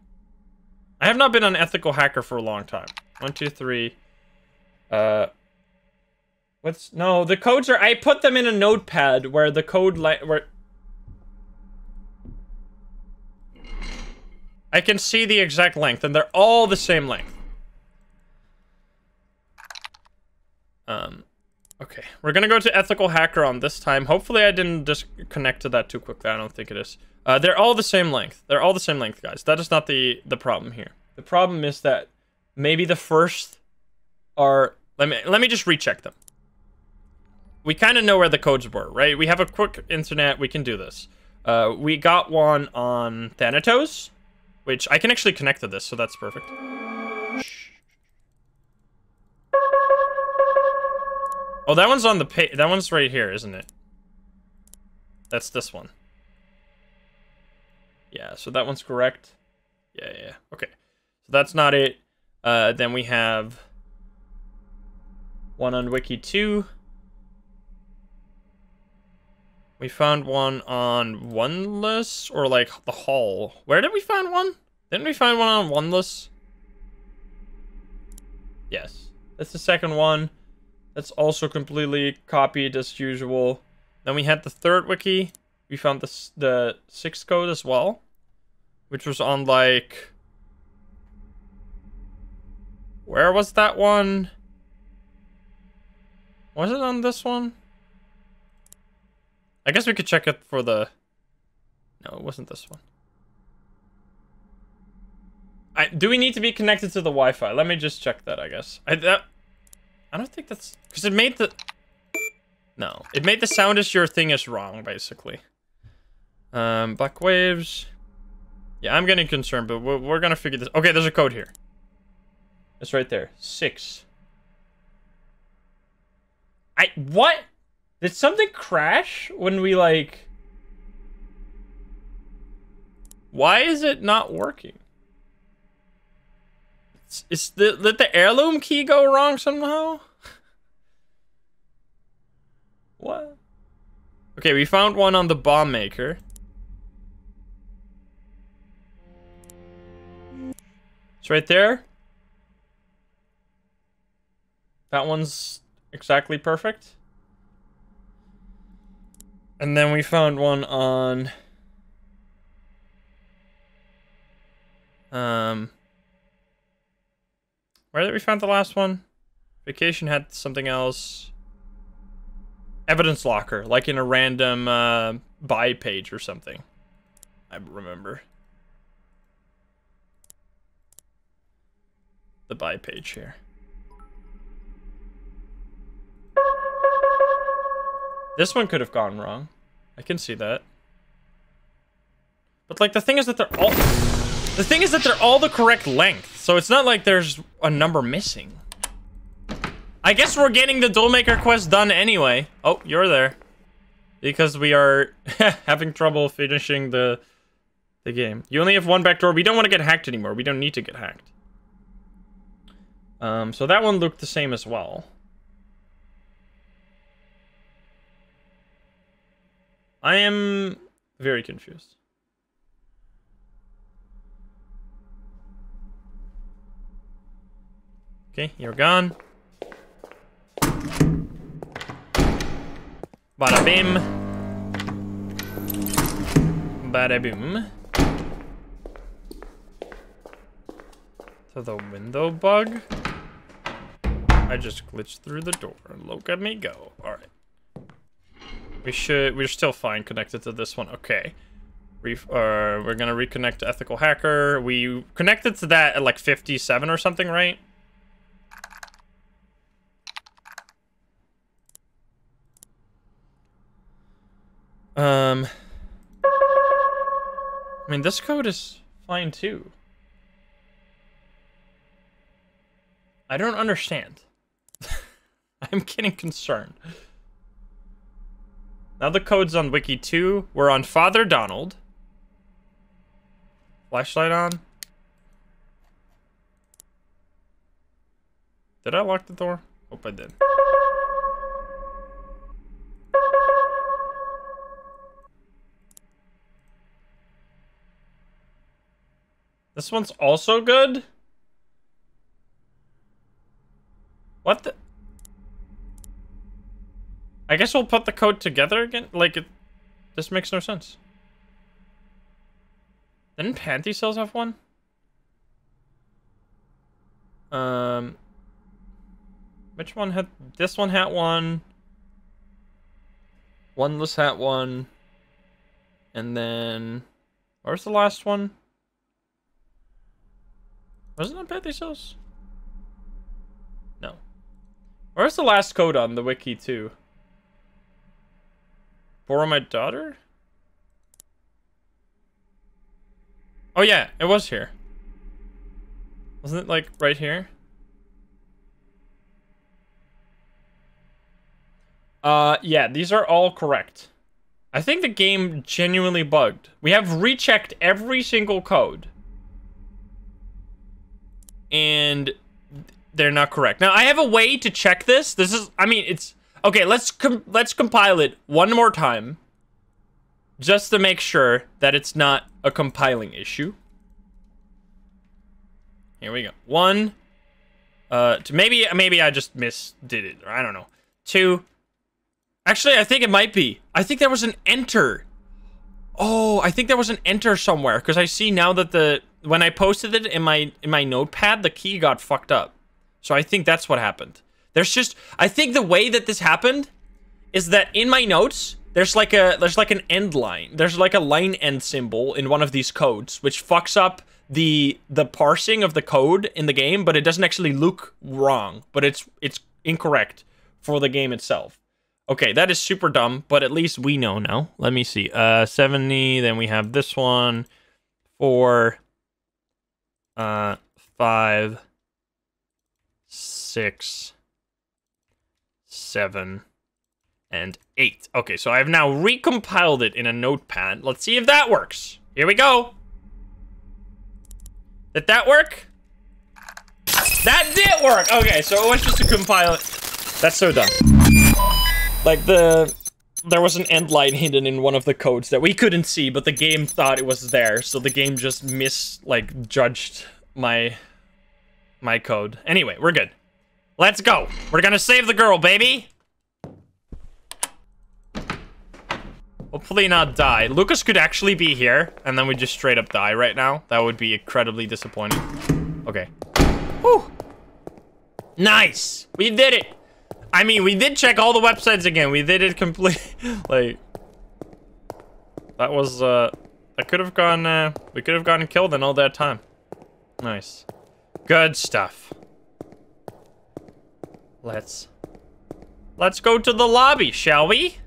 I have not been on ethical hacker for a long time. One, two, three. Uh, what's no? The codes are. I put them in a notepad where the code like where. I can see the exact length, and they're all the same length. Um, okay, we're gonna go to ethical hacker on this time. Hopefully I didn't just connect to that too quickly. I don't think it is. Uh, they're all the same length. They're all the same length, guys. That is not the the problem here. The problem is that maybe the first are... Let me, let me just recheck them. We kind of know where the codes were, right? We have a quick internet. We can do this. Uh, we got one on Thanatos, which I can actually connect to this, so that's perfect. Oh, that one's on the page. That one's right here, isn't it? That's this one. Yeah, so that one's correct. Yeah, yeah. Okay. So that's not it. Uh, then we have one on Wiki two. We found one on Oneless or like the hall. Where did we find one? Didn't we find one on Oneless? Yes. That's the second one. That's also completely copied as usual. Then we had the third wiki. We found the, the sixth code as well, which was on like... Where was that one? Was it on this one? I guess we could check it for the... No, it wasn't this one. I, do we need to be connected to the Wi-Fi? Let me just check that, I guess. I, that, I don't think that's... Because it made the... No. It made the sound as your thing is wrong, basically. Um, black waves. Yeah, I'm getting concerned, but we're, we're gonna figure this... Okay, there's a code here. It's right there. Six. I what? Did something crash when we like? Why is it not working? It's, it's the did the heirloom key go wrong somehow? What? Okay, we found one on the Doll Maker. It's right there. That one's exactly perfect. And then we found one on um where did we find the last one? Vacation had something else. Evidence locker, like in a random uh, buy page or something. I remember. The buy page here. This one could have gone wrong. I can see that. But like the thing is that they're all the thing is that they're all the correct length. So it's not like there's a number missing. I guess we're getting the Doll Maker quest done anyway. Oh, you're there. Because we are having trouble finishing the the game. You only have one back door. We don't want to get hacked anymore. We don't need to get hacked. Um, so that one looked the same as well. I am very confused. Okay, you're gone. Bada bim. Bada boom. To the window bug. I just glitched through the door. Look at me go. Alright. We should, we're still fine connected to this one. Okay. Re, uh, we're gonna reconnect to Ethical Hacker. We connected to that at like fifty-seven or something, right? Um. I mean, this code is fine too. I don't understand. I'm getting concerned. Now the code's on Wiki two. We're on Father Donald. Flashlight on. Did I lock the door? Hope I did. This one's also good? What the? I guess we'll put the code together again? Like, it, this makes no sense. Didn't Panty Cells have one? Um, which one had, this one had one. Oneless hat one. And then, where's the last one? Wasn't it Panty Cells? No. Where's the last code on the wiki too? Borrow my daughter? Oh yeah, it was here. Wasn't it like right here? Uh, yeah, these are all correct. I think the game genuinely bugged. We have rechecked every single code. And they're not correct. Now, I have a way to check this. This is, I mean, it's... Okay, let's com let's compile it one more time just to make sure that it's not a compiling issue. Here we go. One, uh, two, maybe maybe I just misdid it, or I don't know. Two, actually, I think it might be. I think there was an enter. Oh, I think there was an enter somewhere because I see now that the when I posted it in my in my notepad, the key got fucked up. So I think that's what happened. There's just, I think the way that this happened is that in my notes, there's like a, there's like an end line. There's like a line end symbol in one of these codes, which fucks up the, the parsing of the code in the game, but it doesn't actually look wrong, but it's, it's incorrect for the game itself. Okay, that is super dumb, but at least we know now. Let me see, uh, seventy, then we have this one, four, uh, five, six. seven, and eight. Okay, so I've now recompiled it in a notepad. Let's see if that works. Here we go. Did that work? That did work! Okay, so it was just to compile it. That's so dumb. Like, the... there was an end line hidden in one of the codes that we couldn't see, but the game thought it was there, so the game just mis- like, judged my... my code. Anyway, we're good. Let's go! We're gonna save the girl, baby! Hopefully not die. Lucas could actually be here, and then we just straight up die right now. That would be incredibly disappointing. Okay. Whew. Nice! We did it! I mean, we did check all the websites again. We did it complete. Like, that was, uh, I could have gone, uh, we could have gotten killed in all that time. Nice. Good stuff. Let's, let's go to the lobby, shall we?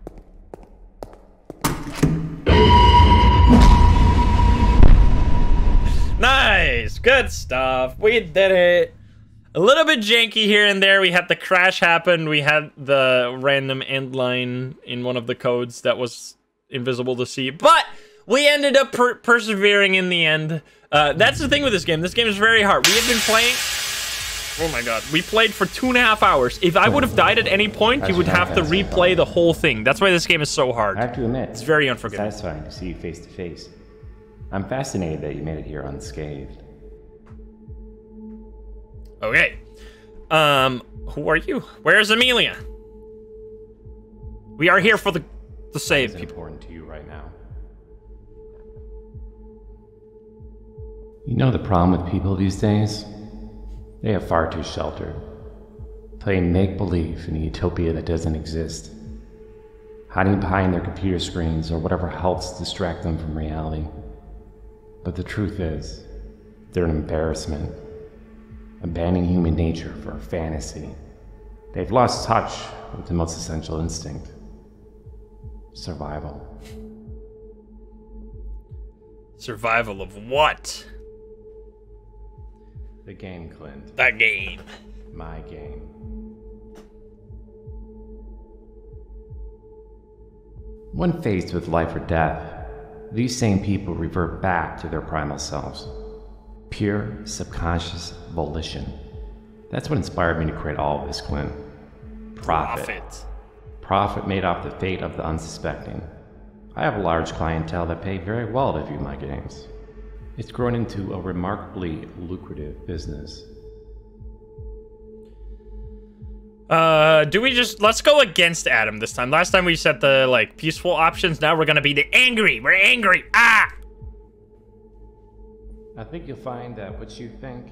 Nice. Good stuff. We did it. A little bit janky here and there. We had the crash happen. We had the random end line in one of the codes that was invisible to see. But we ended up per persevering in the end. Uh, that's the thing with this game. This game is very hard. We have been playing... oh my god. We played for two and a half hours. If I would have died at any point, you would have to replay the whole thing. That's why this game is so hard. I have to admit, it's very unforgiving. It's satisfying to see you face to face. I'm fascinated that you made it here unscathed. Okay. Um, who are you? Where's Amelia? We are here for the to save people. It's important to you right now. You know the problem with people these days? They are far too sheltered. Playing make-believe in a utopia that doesn't exist. Hiding behind their computer screens or whatever helps distract them from reality. But the truth is, they're an embarrassment. Abandoning human nature for a fantasy. They've lost touch with the most essential instinct. Survival. Survival of what? The game, Clint. The game. My game. When faced with life or death, these same people revert back to their primal selves. Pure subconscious volition. That's what inspired me to create all of this, Clint. Profit. Profit. Profit made off the fate of the unsuspecting. I have a large clientele that pay very well to view my games. It's grown into a remarkably lucrative business. Uh, do we just... let's go against Adam this time. Last time we set the, like, peaceful options. Now we're gonna be the angry. We're angry. Ah! I think you'll find that what you think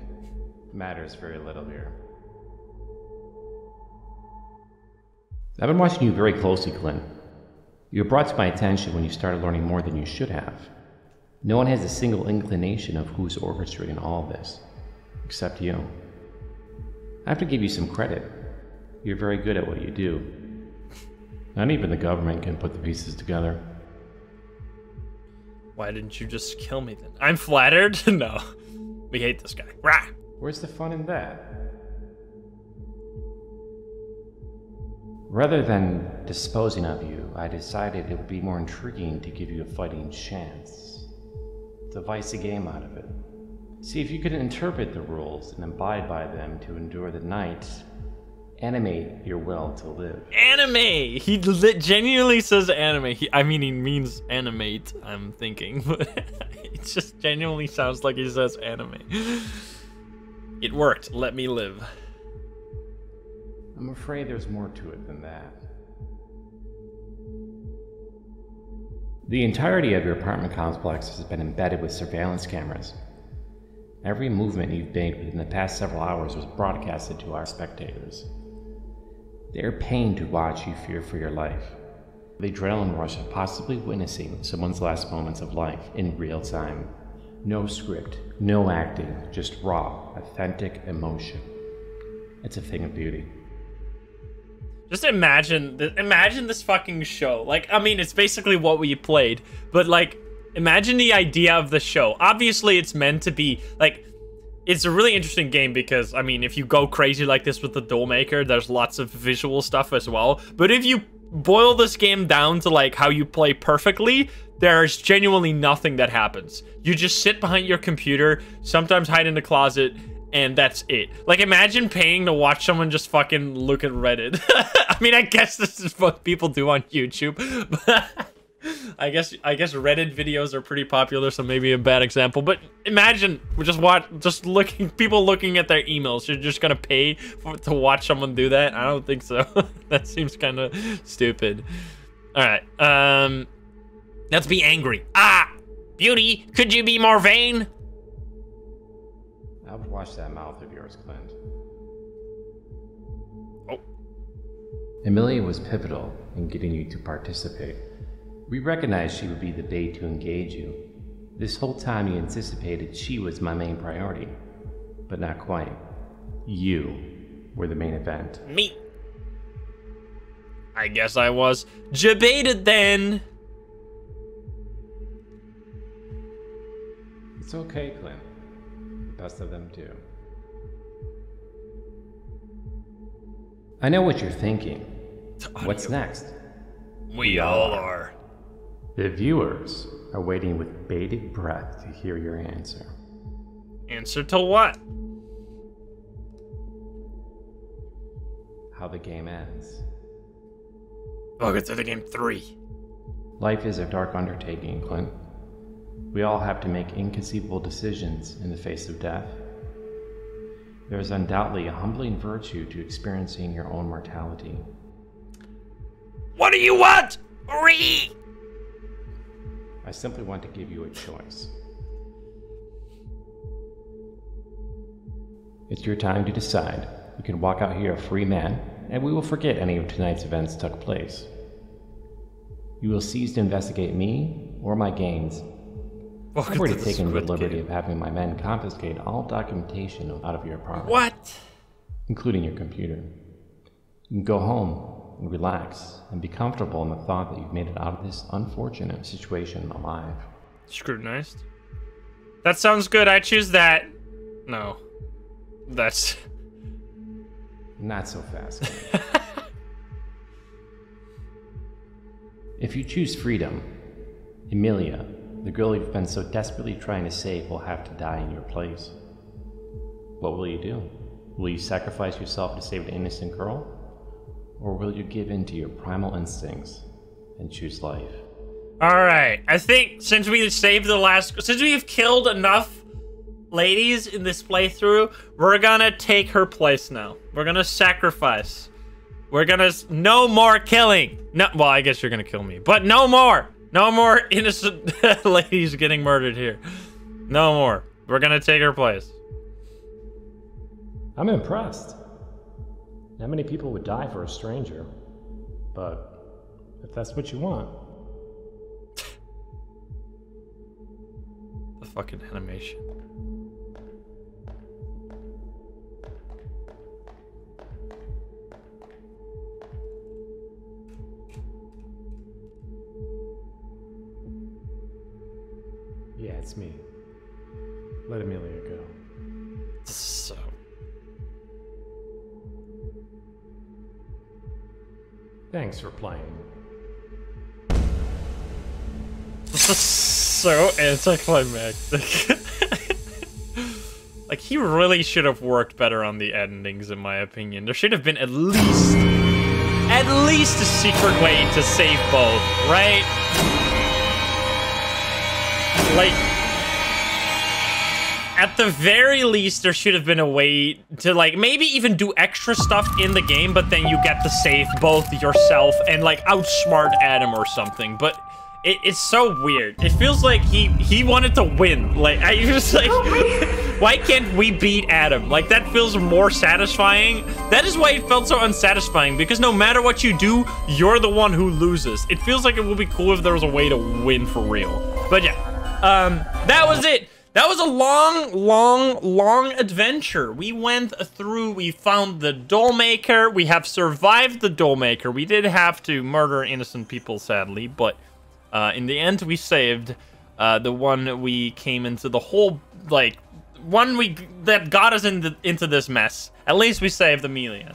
matters very little here. I've been watching you very closely, Clint. You were brought to my attention when you started learning more than you should have. No one has a single inclination of who's orchestrating all this, except you. I have to give you some credit. You're very good at what you do. Not even the government can put the pieces together. Why didn't you just kill me then? I'm flattered. No. We hate this guy. Rah! Where's the fun in that? Rather than disposing of you, I decided it would be more intriguing to give you a fighting chance. Devise a game out of it. See if you can interpret the rules and abide by them to endure the night. Animate your will to live. Anime! He genuinely says anime. He, I mean, he means animate, I'm thinking. But it just genuinely sounds like he says anime. It worked. Let me live. I'm afraid there's more to it than that. The entirety of your apartment complex has been embedded with surveillance cameras. Every movement you've made within the past several hours was broadcasted to our spectators. They're pained to watch you fear for your life. The adrenaline rush of possibly witnessing someone's last moments of life in real time. No script, no acting, just raw, authentic emotion. It's a thing of beauty. Just imagine, th- imagine this fucking show. Like, I mean, it's basically what we played, but like, imagine the idea of the show. Obviously, it's meant to be like, It's a really interesting game because, I mean, if you go crazy like this with the Doll Maker, there's lots of visual stuff as well. But if you boil this game down to like how you play perfectly, there's genuinely nothing that happens. You just sit behind your computer, sometimes hide in the closet, and that's it. Like, imagine paying to watch someone just fucking look at Reddit. I mean, I guess this is what people do on YouTube. But I guess I guess Reddit videos are pretty popular, so maybe a bad example. But imagine we're just watch, just looking people looking at their emails. You're just gonna pay for, to watch someone do that? I don't think so. That seems kind of stupid. All right, um, let's be angry. Ah, beauty, could you be more vain? I would wash that mouth of yours, Clint. Oh. Amelia was pivotal in getting you to participate. We recognized she would be the bait to engage you. This whole time you anticipated she was my main priority, but not quite. You were the main event. Me. I guess I was debated then. It's okay, Clint. The best of them do. I know what you're thinking. What's next? We all are. The viewers are waiting with bated breath to hear your answer. Answer to what? How the game ends. Welcome to the game three. Life is a dark undertaking, Clint. We all have to make inconceivable decisions in the face of death. There is undoubtedly a humbling virtue to experiencing your own mortality. What do you want? Ree! I simply want to give you a choice. It's your time to decide. You can walk out here a free man, and we will forget any of tonight's events took place. You will cease to investigate me or my gains. Welcome I've already taken the liberty game. of having my men confiscate all documentation out of your apartment. What? Including your computer. You can go home and relax and be comfortable in the thought that you've made it out of this unfortunate situation alive. Scrutinized. That sounds good. I choose that. No. That's... Not so fast. If you choose freedom, Amelia, the girl you've been so desperately trying to save, will have to die in your place. What will you do? Will you sacrifice yourself to save an innocent girl? Or will you give in to your primal instincts and choose life? All right, I think since we saved the last, since we've killed enough ladies in this playthrough, we're gonna take her place now. We're gonna sacrifice. We're gonna, no more killing. No, well, I guess you're gonna kill me, but no more. No more innocent ladies getting murdered here. No more. We're gonna take her place. I'm impressed. Not many people would die for a stranger, but if that's what you want. The fucking animation. Yeah, it's me. Let Amelia go. So... Thanks for playing. This is so anticlimactic. Like, he really should have worked better on the endings, in my opinion. There should have been at least, at least a secret way to save both, right? Like, at the very least, there should have been a way to, like, maybe even do extra stuff in the game, but then you get to save both yourself and, like, outsmart Adam or something. But it, it's so weird. It feels like he he wanted to win. Like, I just, like, why can't we beat Adam? Like, that feels more satisfying. That is why it felt so unsatisfying, because no matter what you do, you're the one who loses. It feels like it would be cool if there was a way to win for real. But, yeah, um, that was it. That was a long, long, long adventure. We went through, we found the Doll Maker. We have survived the Doll Maker. We did have to murder innocent people, sadly, but uh, in the end, we saved uh, the one we came into the whole, like, one we that got us in the, into this mess. At least we saved Amelia.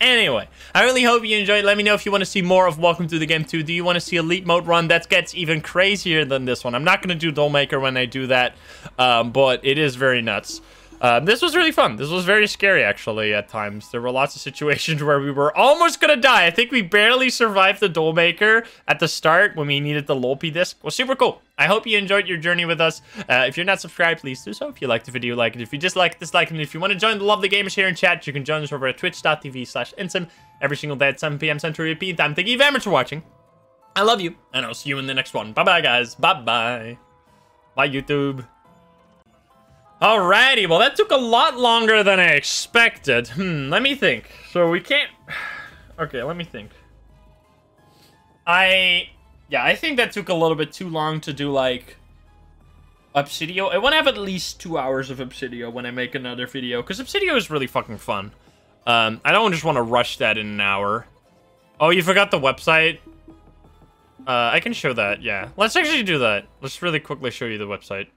Anyway, I really hope you enjoyed. Let me know if you want to see more of Welcome to the Game two. Do you want to see Elite Mode run? That gets even crazier than this one. I'm not going to do Doll Maker when I do that, um, but it is very nuts. Uh, this was really fun. This was very scary, actually, at times. There were lots of situations where we were almost going to die. I think we barely survived the Doll Maker at the start when we needed the L O P I disc. Well, super cool. I hope you enjoyed your journey with us. Uh, if you're not subscribed, please do so. If you liked the video, like it. If you dislike, dislike it. And if you want to join the Love the Gamers here in chat, you can join us over at twitch.tv slash Insym every single day at seven p m Central European time. Thank you very much for watching. I love you, and I'll see you in the next one. Bye-bye, guys. Bye-bye. Bye, YouTube. Alrighty, well, that took a lot longer than I expected. Hmm, let me think. So we can't... Okay, let me think. I... Yeah, I think that took a little bit too long to do, like... Obsidio. I want to have at least two hours of Obsidio when I make another video, because Obsidio is really fucking fun. Um, I don't just want to rush that in an hour. Oh, you forgot the website? Uh, I can show that, yeah. Let's actually do that. Let's really quickly show you the website.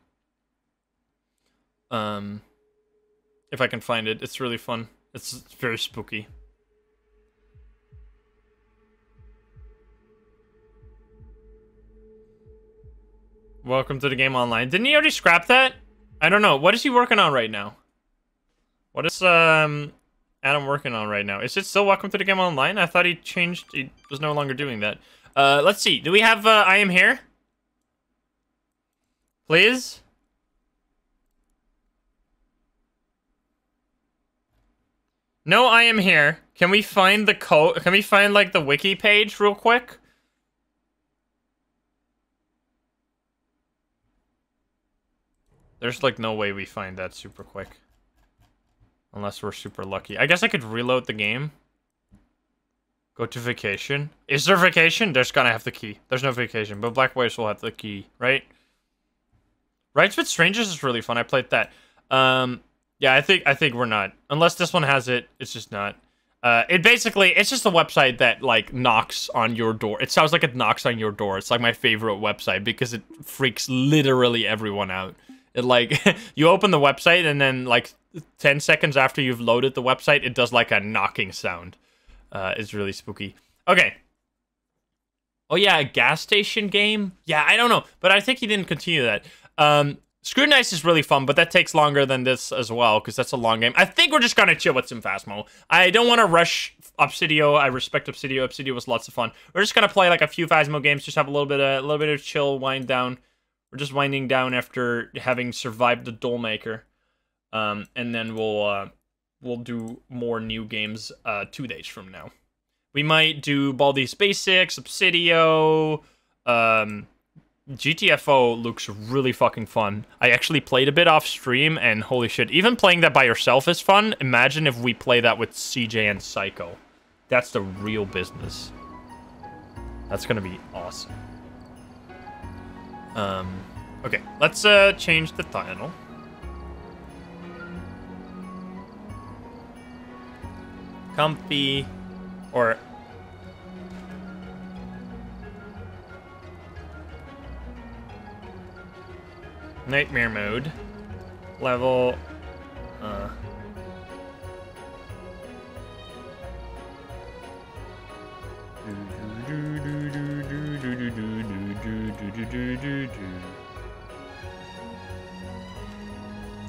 Um, if I can find it, it's really fun. It's, it's very spooky. Welcome to the Game Online. Didn't he already scrap that? I don't know. What is he working on right now? What is, um, Adam working on right now? Is it still Welcome to the Game Online? I thought he changed. He was no longer doing that. Uh, let's see. Do we have, uh, I Am Here? Please? No, I Am Here. Can we find the code? Can we find, like, the wiki page real quick? There's, like, no way we find that super quick. Unless we're super lucky. I guess I could reload the game. Go to vacation. Is there vacation? There's gonna have the key. There's no vacation, but Black Waves will have the key, right? Rides with Strangers is really fun. I played that. Um... Yeah, I think I think we're not. Unless this one has it, it's just not. Uh, it basically, it's just a website that, like, knocks on your door. It sounds like it knocks on your door. It's, like, my favorite website because it freaks literally everyone out. It, like, you open the website and then, like, ten seconds after you've loaded the website, it does, like, a knocking sound. Uh, it's really spooky. Okay. Oh, yeah, a gas station game? Yeah, I don't know. But I think he didn't continue that. Um... Scrutinized is really fun, but that takes longer than this as well, because that's a long game. I think we're just going to chill with some Phasmo. I don't want to rush Obsidio. I respect Obsidio. Obsidio was lots of fun. We're just going to play, like, a few Phasmo games, just have a little bit of, a little bit of chill, wind down. We're just winding down after having survived the Doll Maker. Um, and then we'll, uh, we'll do more new games uh, two days from now. We might do Baldi's Basics, Obsidio, um... G T F O looks really fucking fun. I actually played a bit off stream, and holy shit, even playing that by yourself is fun. Imagine if we play that with C J and Psycho. That's the real business. That's gonna be awesome. Um, okay, let's uh, change the title. Comfy, or... Nightmare mode. Level. Uh.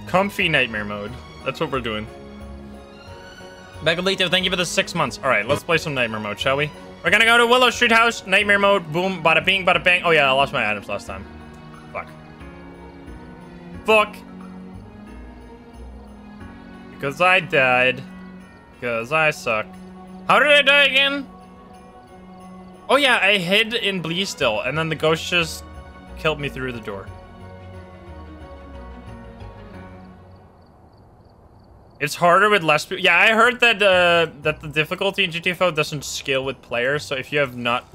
Comfy nightmare mode. That's what we're doing. Begalito, thank you for the six months. Alright, let's play some nightmare mode, shall we? We're gonna go to Willow Street House. Nightmare mode. Boom. Bada bing, bada bang. Oh, yeah, I lost my items last time. Fuck. Fuck. Because I died. Because I suck. How did I die again? Oh yeah, I hid in Blee still, and then the ghost just killed me through the door. It's harder with less people. Yeah, I heard that uh, that the difficulty in G T F O doesn't scale with players, so if you have not...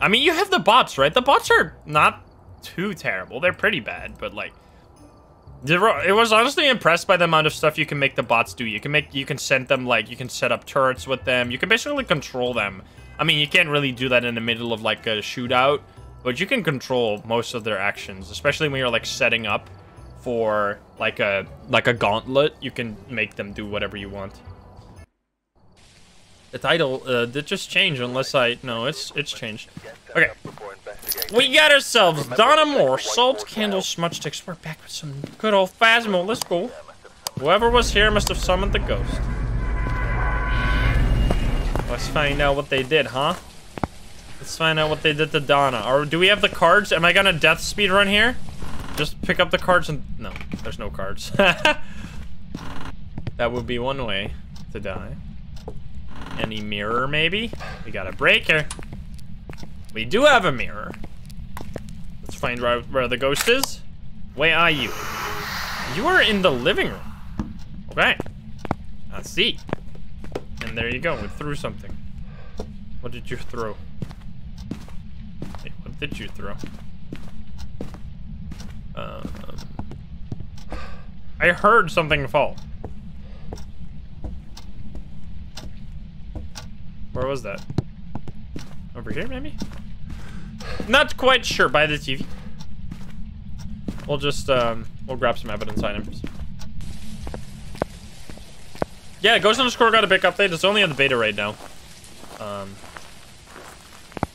I mean, you have the bots, right? The bots are not too terrible. They're pretty bad, but like... I was honestly impressed by the amount of stuff you can make the bots do. You can make, you can send them, like, you can set up turrets with them. You can basically control them. I mean, you can't really do that in the middle of, like, a shootout, but you can control most of their actions, especially when you're, like, setting up for like a like a gauntlet, you can make them do whatever you want. The title uh, did just change, unless I no, it's it's changed. Okay, we got ourselves Donna Moore, Salt, Candle, Smudge Sticks. We're back with some good old Phasmo. Let's go. Whoever was here must have summoned the ghost. Let's find out what they did, huh? Let's find out what they did to Donna. Or do we have the cards? Am I gonna death speed run here? Just pick up the cards and no, there's no cards. That would be one way to die. Any mirror, maybe? We got a breaker. We do have a mirror. Let's find where, where the ghost is. Where are you? You are in the living room. Okay. I see. And there you go. We threw something. What did you throw? Wait, what did you throw? Um, I heard something fall. Where was that? Over here, maybe? Not quite sure. By the T V. We'll just, um, we'll grab some evidence items. Yeah, Ghost underscore got a big update. It's only on the beta right now. Um,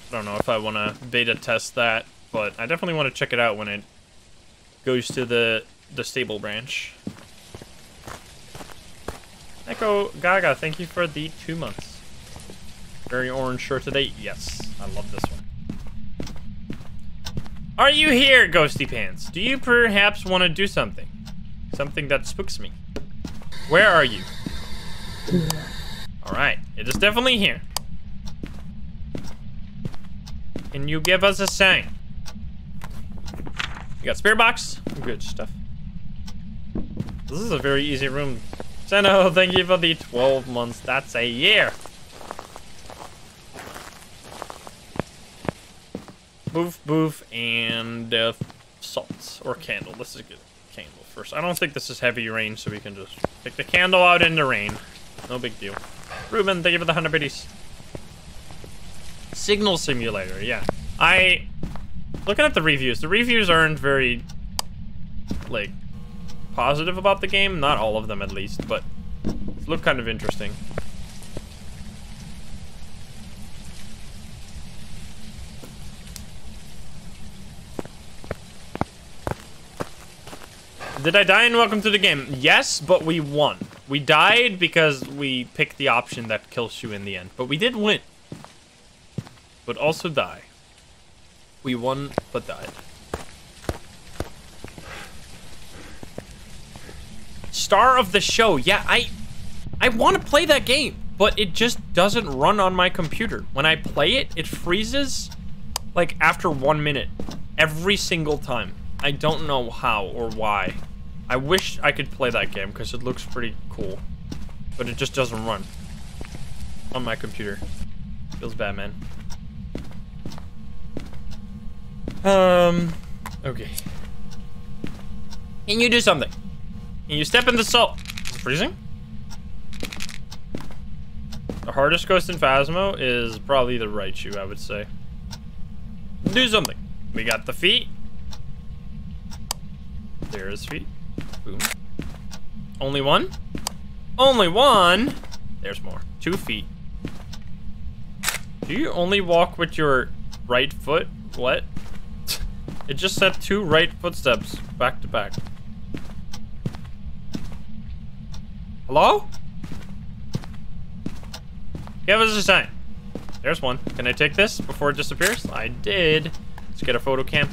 I don't know if I want to beta test that, but I definitely want to check it out when it goes to the, the stable branch. Echo Gaga, thank you for the two months. Very orange shirt today. Yes, I love this one. Are you here, Ghosty Pants? Do you perhaps want to do something? Something that spooks me. Where are you? Alright, it is definitely here. Can you give us a sign? You got spirit box? Good stuff. This is a very easy room. Seno, thank you for the twelve months. That's a year. Boof, boof, and uh, salt or candle. Let's just get candle first. I don't think this is heavy rain, so we can just pick the candle out in the rain. No big deal. Ruben, thank you for the hundred bitties. Signal Simulator, yeah. I looking at the reviews. The reviews aren't very like positive about the game. Not all of them, at least, but it looked kind of interesting. Did I die in Welcome to the Game? Yes, but we won. We died because we picked the option that kills you in the end. But we did win. But also die. We won, but died. Star of the Show. Yeah, I I want to play that game, but it just doesn't run on my computer. When I play it, it freezes like after one minute. Every single time. I don't know how or why. I wish I could play that game because it looks pretty cool, but it just doesn't run on my computer. Feels bad, man. Um, okay. Can you do something? Can you step in the salt? Is it freezing? The hardest ghost in Phasmo is probably the Raichu, I would say. Do something. We got the feet. There is feet. Boom. Only one? Only one? There's more. Two feet. Do you only walk with your right foot? What? It just said two right footsteps back to back. Hello? Give us a sign. There's one. Can I take this before it disappears? I did. Let's get a photo cam.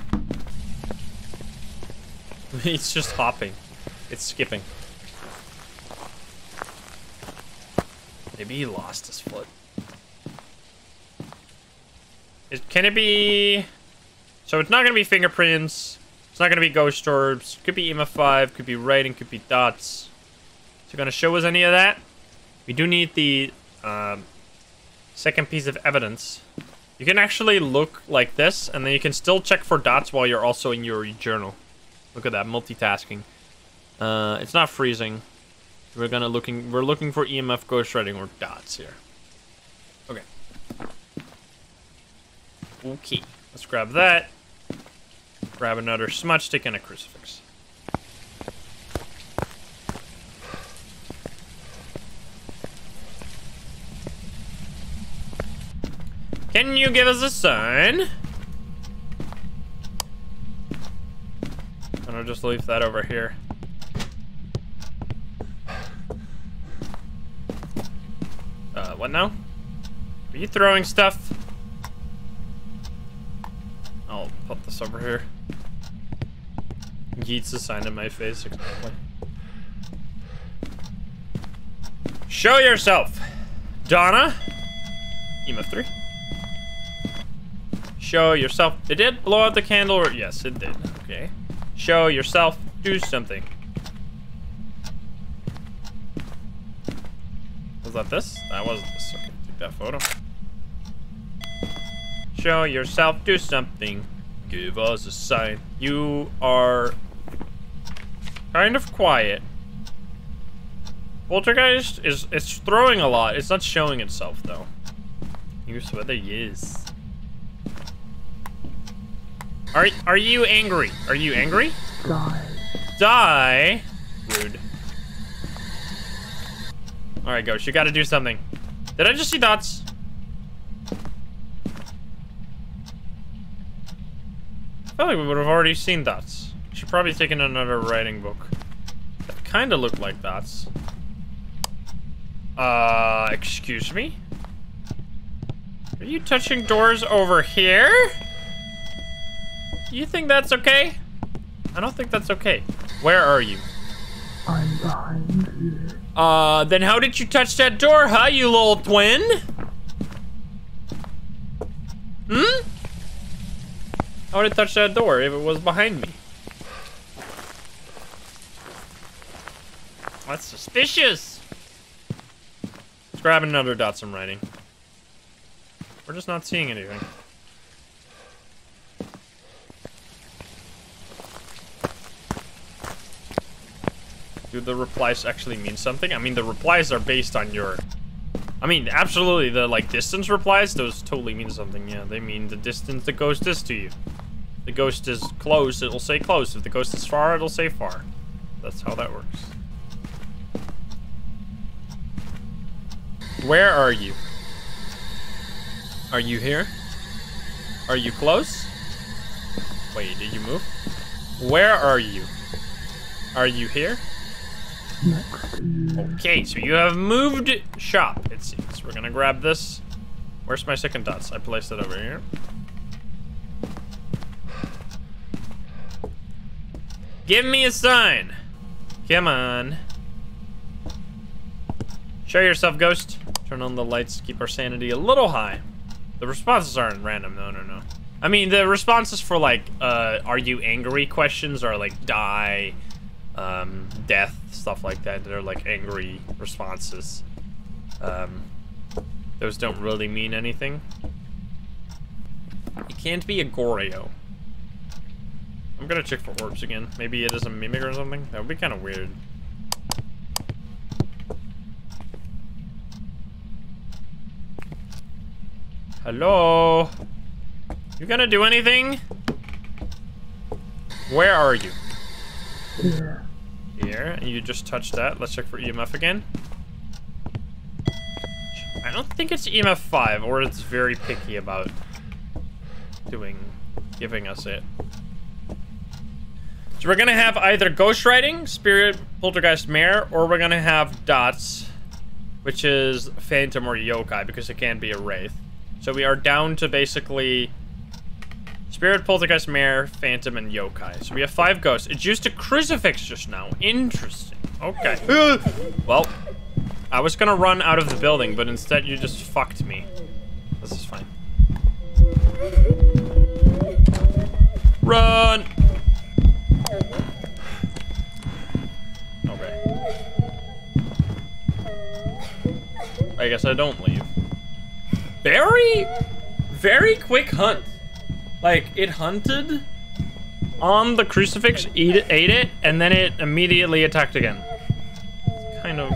It's just hopping. It's skipping. Maybe he lost his foot. It, can it be... So it's not going to be fingerprints. It's not going to be ghost orbs. Could be E M F five. Could be writing. Could be dots. Is it going to show us any of that? We do need the um, second piece of evidence. You can actually look like this, and then you can still check for dots while you're also in your journal. Look at that, multitasking. Uh, it's not freezing. We're gonna looking. We're looking for E M F ghost writing or dots here. Okay. Okay. Let's grab that. Grab another smudge stick and a crucifix. Can you give us a sign? And I'll just leave that over here. Uh, what now? Are you throwing stuff? I'll put this over here. Yeets a sign in my face. Exactly. Show yourself, Donna. E M F three. Show yourself. It did blow out the candle, or yes, it did. Okay. Show yourself. Do something. Was that this? That was this. Okay, take that photo. Show yourself. Do something. Give us a sign. You are kind of quiet. Poltergeist is it's throwing a lot. It's not showing itself though. Use weather, yes. Are are you angry? Are you angry? Die. Die. Rude. All right, Ghost. You got to do something. Did I just see dots? I feel like we would have already seen dots. Should probably take in another writing book. That kind of looked like dots. Uh, excuse me? Are you touching doors over here? You think that's okay? I don't think that's okay. Where are you? I'm behind you. Uh, then how did you touch that door, huh, you little twin? Hmm? I would have touched that door if it was behind me. That's suspicious. Let's grab another dot some writing. We're just not seeing anything. Do the replies actually mean something? I mean, the replies are based on your... I mean, absolutely, the, like, distance replies, those totally mean something, yeah. They mean the distance the ghost is to you. The ghost is close, it'll say close. If the ghost is far, it'll say far. That's how that works. Where are you? Are you here? Are you close? Wait, did you move? Where are you? Are you here? Okay, so you have moved shop, it seems. We're gonna grab this. Where's my second dots? I placed it over here. Give me a sign. Come on. Show yourself, ghost. Turn on the lights to keep our sanity a little high. The responses aren't random. No, no, no. I mean, the responses for, like, uh, are you angry questions are, like, die, um, death, stuff like that. They're, like, angry responses. Um, those don't really mean anything. It can't be a Goryeo. I'm gonna check for orbs again. Maybe it is a mimic or something. That would be kind of weird. Hello? You gonna do anything? Where are you? Here. Here, and you just touched that. Let's check for E M F again. I don't think it's E M F five, or it's very picky about doing, giving us it. So we're gonna have either ghostwriting, spirit, poltergeist, mare, or we're gonna have dots, which is phantom or yokai, because it can be a wraith. So we are down to basically spirit, poltergeist, mare, phantom, and yokai. So we have five ghosts. It's used a crucifix just now. Interesting. Okay. Well, I was gonna run out of the building, but instead you just fucked me. This is fine. Run! Okay. I guess I don't leave. Very, very quick hunt. Like, it hunted on the crucifix, eat it, ate it, and then it immediately attacked again. It's kind of...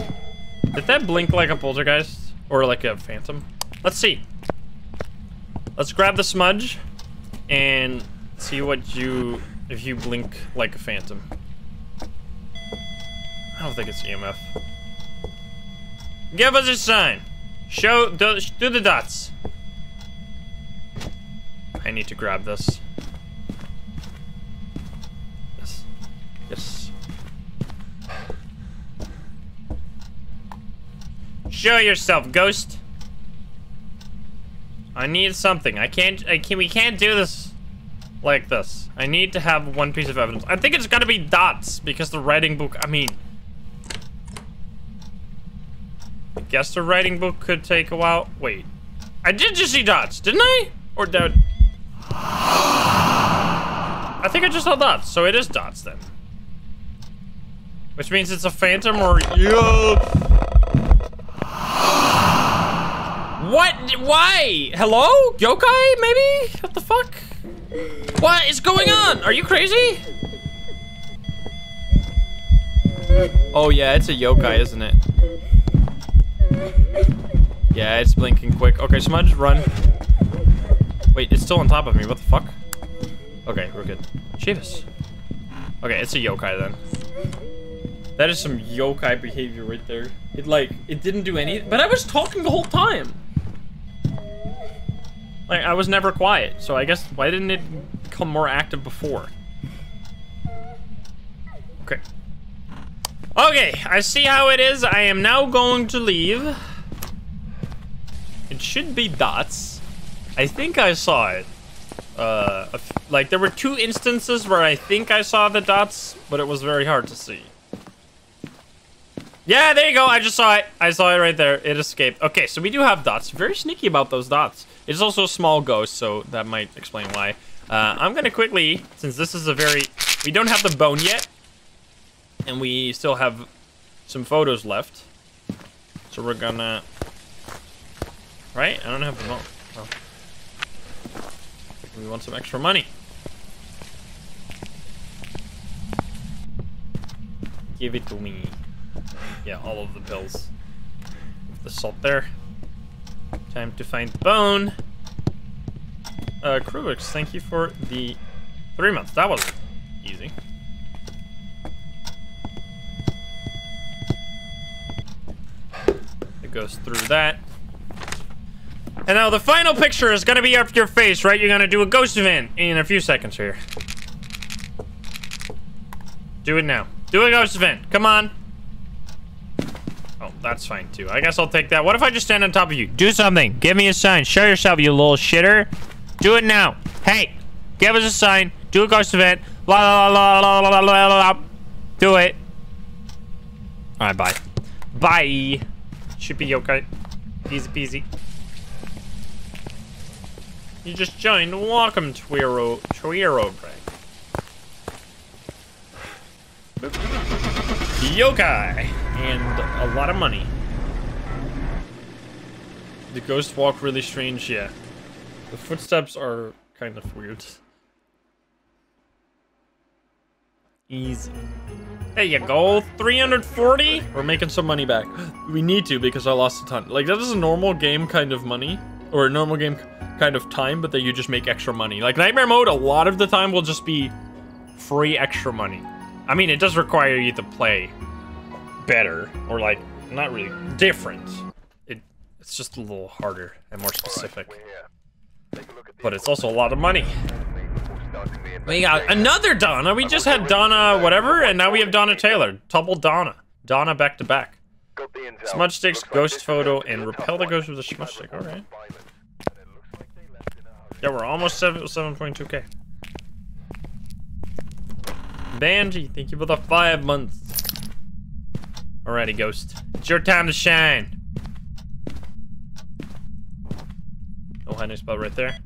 Did that blink like a poltergeist? Or like a phantom? Let's see. Let's grab the smudge and see what you... if you blink like a phantom. I don't think it's E M F. Give us a sign. Show, do, do the dots. I need to grab this. Yes. Yes. Show yourself, ghost. I need something. I can't. I can. We can't do this like this. I need to have one piece of evidence. I think it's gotta be dots because the writing book. I mean, I guess the writing book could take a while. Wait, I did just see dots, didn't I? Or did I think I just saw dots? So it is dots then, which means it's a phantom or yeah. What? Why? Hello? Yokai, maybe? What the fuck? What is going on? Are you crazy? Oh yeah, it's a yokai, isn't it? Yeah, it's blinking quick. Okay, Smudge, run. Wait, it's still on top of me. What the fuck? Okay, we're good. Jeebus. Okay, it's a yokai then. That is some yokai behavior right there. It like, it didn't do anything, but I was talking the whole time. Like, I was never quiet, so I guess, why didn't it become more active before? Okay. Okay, I see how it is. I am now going to leave. It should be dots. I think I saw it. Uh, like, there were two instances where I think I saw the dots, but it was very hard to see. Yeah, there you go. I just saw it. I saw it right there. It escaped. Okay, so we do have dots. Very sneaky about those dots. It's also a small ghost, so that might explain why. Uh, I'm gonna quickly, since this is a very... We don't have the bone yet, and we still have some photos left. So we're gonna... Right? I don't have the bone. Oh. We want some extra money. Give it to me. Yeah, all of the pills. The salt there. Time to find the bone. Uh, Kruvix, thank you for the three months. That wasn't easy. It goes through that. And now the final picture is gonna be up your face, right? You're gonna do a ghost event in a few seconds here. Do it now. Do a ghost event. Come on. Oh, that's fine too. I guess I'll take that. What if I just stand on top of you? Do something. Give me a sign. Show yourself, you little shitter. Do it now. Hey, give us a sign. Do a ghost event. La la la la la la la la. la. Do it. All right, bye. Bye. Should be okay. Easy peasy. You just joined. Welcome, Twero. Twero break. Yokai. And a lot of money. The ghosts walk really strange, yeah. The footsteps are kind of weird. Easy. There you go, three hundred forty? We're making some money back. We need to because I lost a ton. Like, that is a normal game kind of money, or a normal game kind of time, but that you just make extra money. Like, Nightmare Mode, a lot of the time will just be free extra money. I mean, it does require you to play better, or like not really different. It it's just a little harder and more specific, but it's also a lot of money. We got another Donna. We just had Donna whatever, and now we have Donna Taylor. Double Donna, Donna back to back. Smudge sticks, ghost photo, and repel the ghost with a smudge stick. All right. Yeah, we're almost seven seven point two k. Banji, thank you for the five months. Alrighty, ghost. It's your time to shine. Oh, hiding spot right there.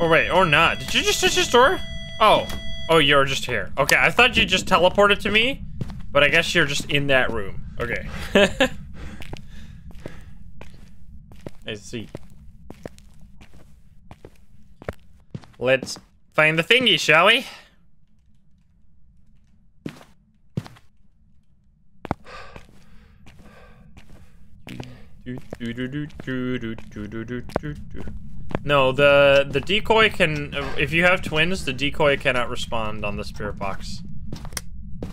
Oh wait, or not. Did you just touch this door? Oh. Oh, you're just here. Okay, I thought you just teleported to me, but I guess you're just in that room. Okay. I see. Let's find the thingy, shall we? No, the the decoy can. If you have twins, the decoy cannot respond on the spirit box.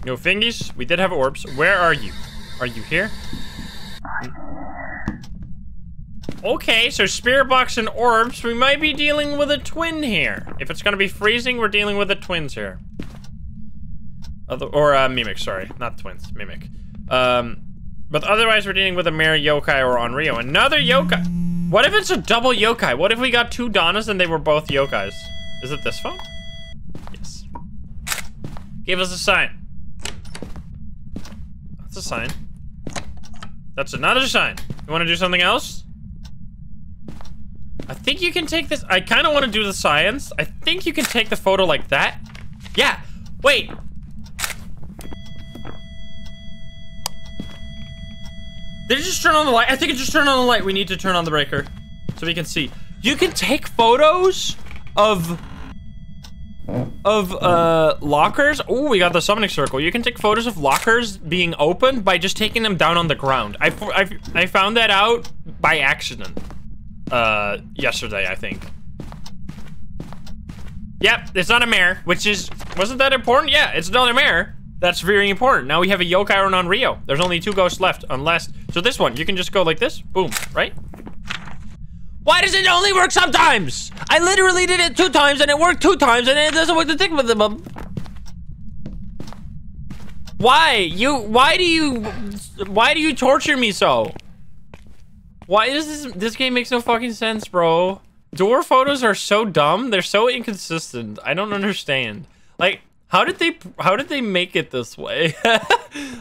No thingies. We did have orbs. Where are you? Are you here? Okay, so spirit box and orbs. We might be dealing with a twin here. If it's gonna be freezing, we're dealing with the twins here. Other, or uh, Mimic, sorry. Not twins, Mimic. Um, but otherwise, we're dealing with a mere yokai or Onryo. Another yokai. What if it's a double yokai? What if we got two Donnas and they were both yokais? Is it this phone? Yes. Give us a sign. That's a sign. That's another sign. You wanna do something else? I think you can take this. I kind of want to do the science. I think you can take the photo like that. Yeah. Wait. Did it just turn on the light? I think it just turned on the light. We need to turn on the breaker so we can see. You can take photos of of uh, lockers. Oh, we got the summoning circle. You can take photos of lockers being opened by just taking them down on the ground. I, I, I found that out by accident. Uh, yesterday, I think. Yep, it's not a mare, which is... Wasn't that important? Yeah, it's another mare. That's very important. Now we have a yokai or an Onryo. There's only two ghosts left, unless... So this one, you can just go like this. Boom, right? Why does it only work sometimes? I literally did it two times, and it worked two times, and it doesn't work the thing with them. Why? You... Why do you... Why do you torture me so? Why is this- this game makes no fucking sense, bro. Door photos are so dumb. They're so inconsistent. I don't understand. Like, how did they- how did they make it this way?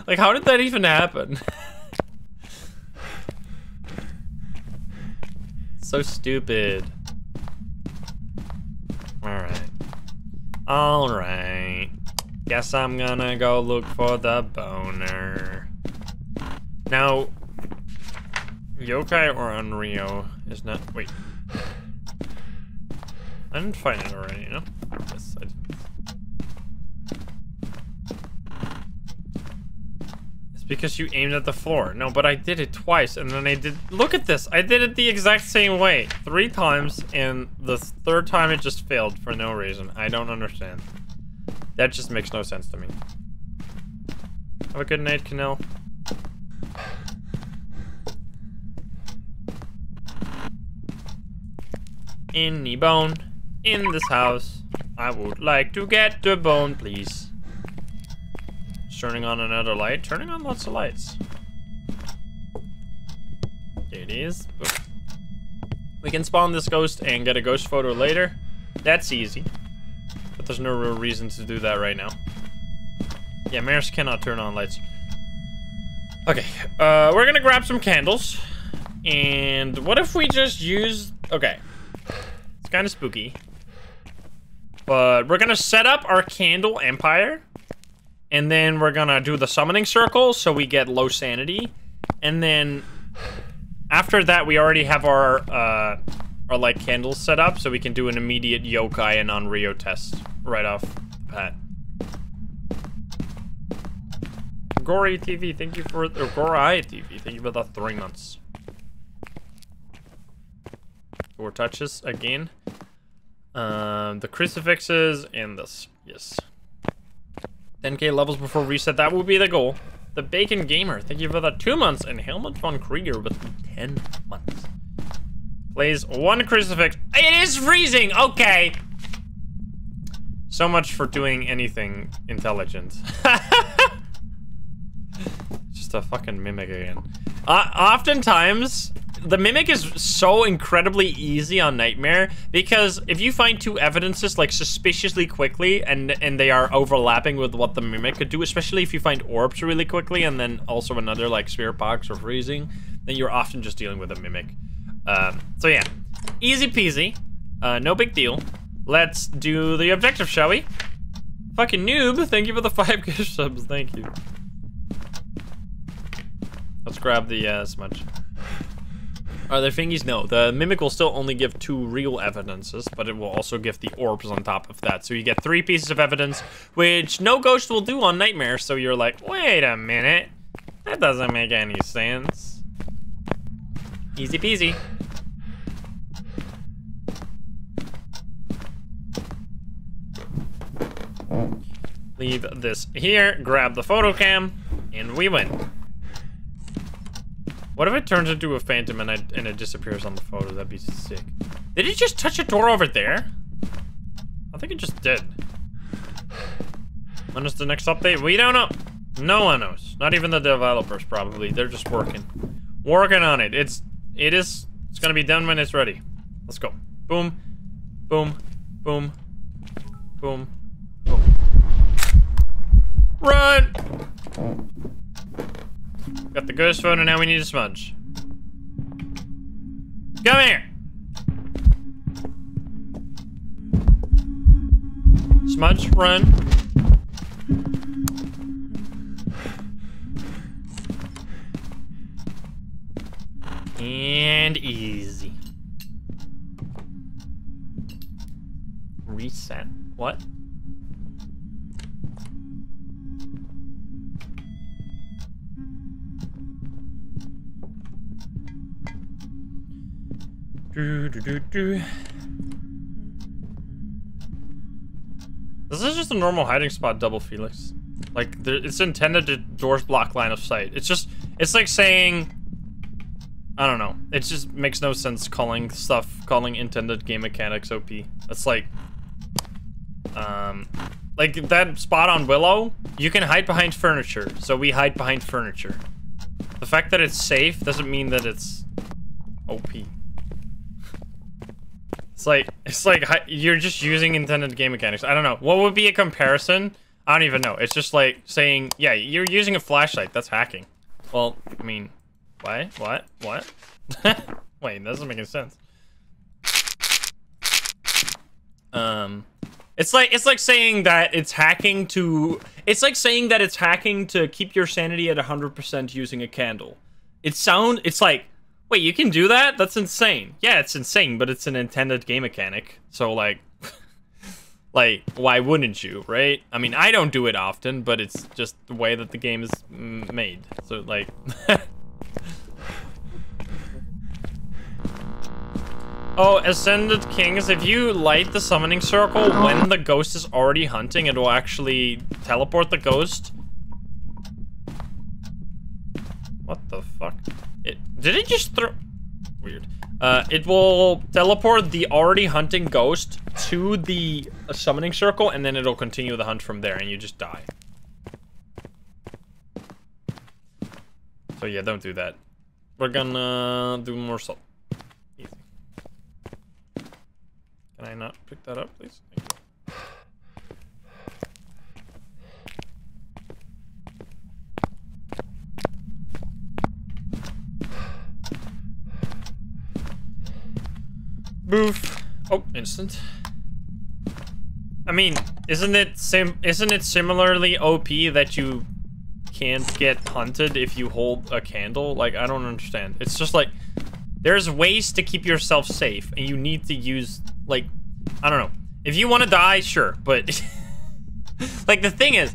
Like, how did that even happen? So stupid. Alright. Alright. Guess I'm gonna go look for the boner. Now... Yokai or Onryo is not. Wait. I didn't find it already, you know? Yes, I did. It's because you aimed at the floor. No, but I did it twice, and then I did. Look at this! I did it the exact same way. Three times, and the third time it just failed for no reason. I don't understand. That just makes no sense to me. Have a good night, Canel. Any bone in this house. I would like to get the bone, please. Turning on another light. Turning on lots of lights. There it is. Boom. We can spawn this ghost and get a ghost photo later. That's easy. But there's no real reason to do that right now. Yeah, mares cannot turn on lights. Okay. Uh, we're gonna grab some candles. And what if we just use... Okay. It's kind of spooky, but we're gonna set up our candle empire, and then we're gonna do the summoning circle so we get low sanity, and then after that we already have our uh our like candles set up so we can do an immediate yokai and Onryo test right off the bat. Gory T V, thank you for the Gory T V, thank you for the three months. Four touches again. Um, the crucifixes and this. Yes. ten K levels before reset. That will be the goal. The Bacon Gamer. Thank you for the two months. And Helmut von Krieger with the ten months. Plays one crucifix. It is freezing. Okay. So much for doing anything intelligent. Just a fucking mimic again. Uh, oftentimes... The Mimic is so incredibly easy on Nightmare because if you find two evidences like suspiciously quickly and and they are overlapping with what the Mimic could do, especially if you find orbs really quickly and then also another like spirit box or freezing, then you're often just dealing with a Mimic. Um, so yeah, easy peasy, uh, no big deal. Let's do the objective, shall we? Fucking noob, thank you for the five gift subs, thank you. Let's grab the uh, smudge. Are there thingies? No. The Mimic will still only give two real evidences, but it will also give the orbs on top of that. So you get three pieces of evidence, which no ghost will do on Nightmare. So you're like, wait a minute. That doesn't make any sense. Easy peasy. leave this here, grab the photo cam, and we win. What if it turns into a phantom and, I, and it disappears on the photo? That'd be sick. Did it just touch a door over there? I think it just did. When is the next update? We don't know. No one knows. Not even the developers, probably. They're just working. Working on it. It's, it is, it's gonna be done when it's ready. Let's go. Boom. Boom. Boom. Boom. Boom. Run! Got the ghost phone and now we need a smudge. Come here! Smudge, run. And easy. Reset. What? Do, do, do, do. This is just a normal hiding spot, double Felix. Like, there, it's intended to doors block line of sight. It's just, it's like saying, I don't know. It just makes no sense calling stuff, calling intended game mechanics O P. It's like, um, like that spot on Willow, you can hide behind furniture. So we hide behind furniture. The fact that it's safe doesn't mean that it's O P. It's like, it's like, you're just using intended game mechanics. I don't know. What would be a comparison? I don't even know. It's just like saying, yeah, you're using a flashlight. That's hacking. Well, I mean, why? What? What? Wait, that doesn't make any sense. Um, it's like, it's like saying that it's hacking to, it's like saying that it's hacking to keep your sanity at one hundred percent using a candle. It sound, it's like, wait, you can do that? That's insane. Yeah, it's insane, but it's an intended game mechanic. So, like, like, why wouldn't you, right? I mean, I don't do it often, but it's just the way that the game is made. So, like... Oh, Ascended Kings, if you light the summoning circle when the ghost is already hunting, it will actually teleport the ghost. What the fuck? It, did it just throw? Weird. Uh, it will teleport the already hunting ghost to the uh, summoning circle, and then it'll continue the hunt from there, and you just die. So yeah, don't do that. We're gonna do more salt. Easy. Can I not pick that up, please? Thank you. Boof. Oh, instant. I mean, isn't it sim isn't it similarly O P that you can't get hunted if you hold a candle? Like, I don't understand. It's just like, there's ways to keep yourself safe, and you need to use, like, I don't know. If you want to die, sure, but... like, the thing is,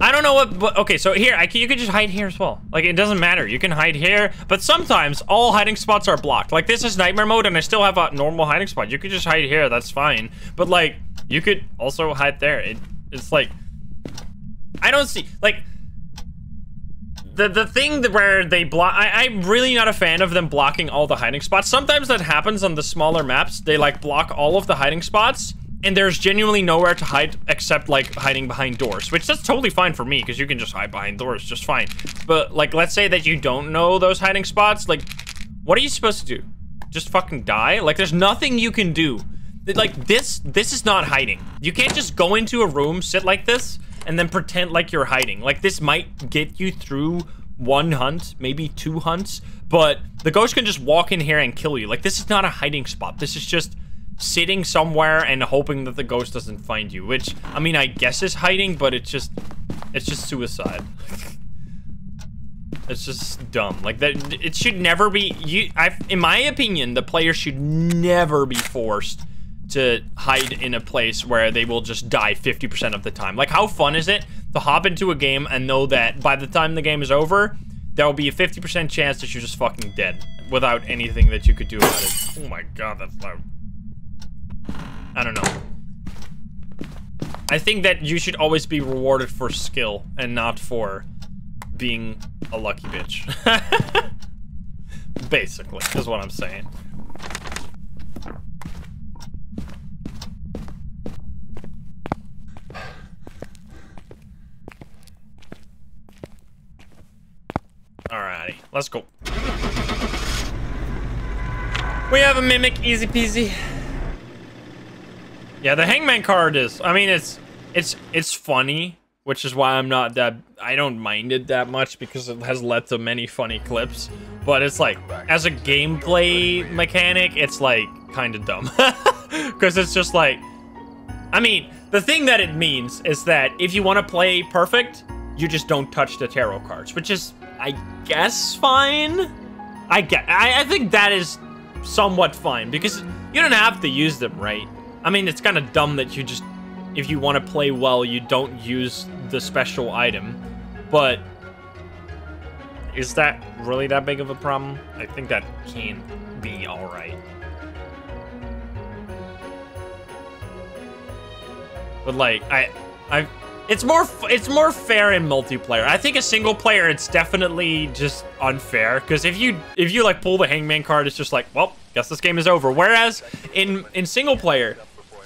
I don't know what, but okay, so here, I can, you can just hide here as well. Like, it doesn't matter, you can hide here, but sometimes all hiding spots are blocked. Like, this is nightmare mode and I still have a normal hiding spot. You could just hide here, that's fine. But like, you could also hide there. It, it's like, I don't see, like, the the thing that where they block, I, I'm really not a fan of them blocking all the hiding spots. Sometimes that happens on the smaller maps. They like block all of the hiding spots. And there's genuinely nowhere to hide except, like, hiding behind doors, which that's totally fine for me because you can just hide behind doors just fine. But, like, let's say that you don't know those hiding spots. Like, what are you supposed to do? Just fucking die? Like, there's nothing you can do. Like, this, this is not hiding. You can't just go into a room, sit like this, and then pretend like you're hiding. Like, this might get you through one hunt, maybe two hunts, but the ghost can just walk in here and kill you. Like, this is not a hiding spot. This is just... sitting somewhere and hoping that the ghost doesn't find you, which, I mean, I guess is hiding, but it's just, it's just suicide. It's just dumb. Like, that, it should never be, you, I've, in my opinion, the player should never be forced to hide in a place where they will just die fifty percent of the time. Like, how fun is it to hop into a game and know that by the time the game is over, there will be a fifty percent chance that you're just fucking dead without anything that you could do about it. Oh my god, that's loud. I don't know. I think that you should always be rewarded for skill and not for being a lucky bitch. Basically, is what I'm saying. Alrighty, let's go. We have a mimic, easy peasy. Yeah, the hangman card is, I mean, it's it's it's funny, which is why I'm not that, I don't mind it that much because it has led to many funny clips, but it's like, as a gameplay mechanic, it's like kind of dumb because it's just like, I mean, the thing that it means is that if you want to play perfect, you just don't touch the tarot cards, which is, I guess, fine. I get, I, I think that is somewhat fine because you don't have to use them, right? I mean, it's kind of dumb that you just, if you want to play well, you don't use the special item, but is that really that big of a problem? I think that can be all right. But like, I, I, it's more, it's more fair in multiplayer. I think a single player, it's definitely just unfair because if you, if you like pull the hangman card, it's just like, well, guess this game is over. Whereas in, in single player,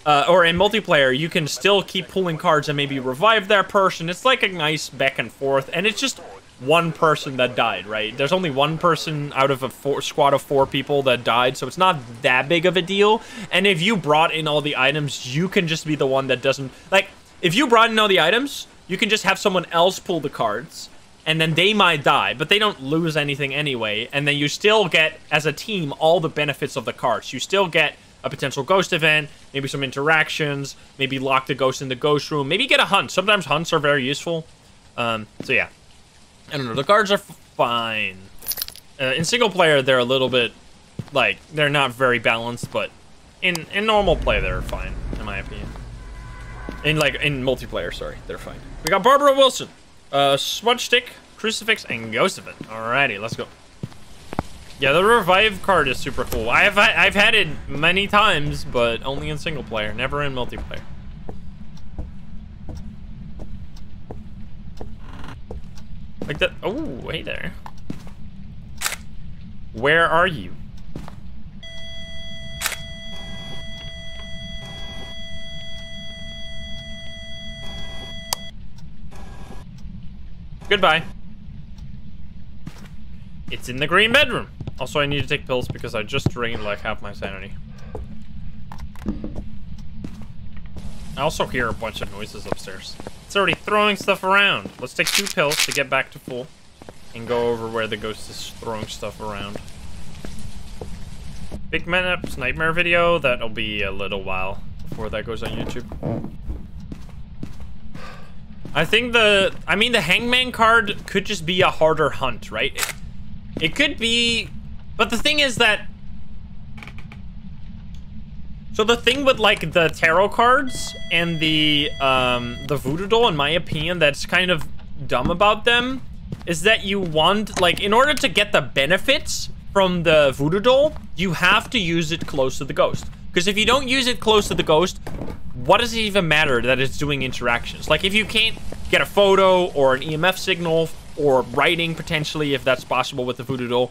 Uh, or in multiplayer, you can still keep pulling cards and maybe revive that person. It's like a nice back and forth, and it's just one person that died, right? There's only one person out of a four, squad of four people that died, so it's not that big of a deal. And if you brought in all the items, you can just be the one that doesn't... Like, if you brought in all the items, you can just have someone else pull the cards, and then they might die, but they don't lose anything anyway. And then you still get, as a team, all the benefits of the cards. You still get a potential ghost event, maybe some interactions, maybe lock the ghost in the ghost room, maybe get a hunt. Sometimes hunts are very useful. Um, so yeah, I don't know. The cards are fine. Uh, in single player, they're a little bit, like, they're not very balanced, but in, in normal play, they're fine, in my opinion. In, like, in multiplayer, sorry, they're fine. We got Barbara Wilson, uh, Smudge Stick, Crucifix, and Ghost Event. Alrighty, let's go. Yeah, the revive card is super cool. I've I've had it many times, but only in single player, never in multiplayer. Like that. Oh, hey there. Where are you? Goodbye. It's in the green bedroom. Also, I need to take pills because I just drained like half my sanity. I also hear a bunch of noises upstairs. It's already throwing stuff around. Let's take two pills to get back to full and go over where the ghost is throwing stuff around. Big Manup's nightmare video, that'll be a little while before that goes on YouTube. I think the, I mean, the hangman card could just be a harder hunt, right? It, It could be, but the thing is that, so the thing with like the tarot cards and the um, the voodoo doll, in my opinion, that's kind of dumb about them is that you want, like, in order to get the benefits from the voodoo doll, you have to use it close to the ghost. Because if you don't use it close to the ghost, what does it even matter that it's doing interactions? Like if you can't get a photo or an E M F signal or writing, potentially, if that's possible with the voodoo doll.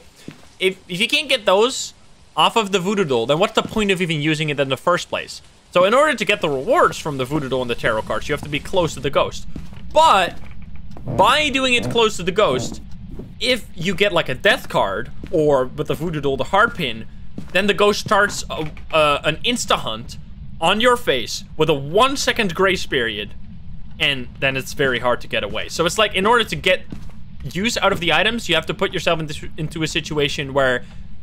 If, if you can't get those off of the voodoo doll, then what's the point of even using it in the first place? So in order to get the rewards from the voodoo doll and the tarot cards, you have to be close to the ghost. But by doing it close to the ghost, if you get like a death card, or with the voodoo doll, the heart pin, then the ghost starts a, uh, an insta-hunt on your face with a one second grace period, and then it's very hard to get away. So it's like, in order to get use out of the items, you have to put yourself into, into a situation where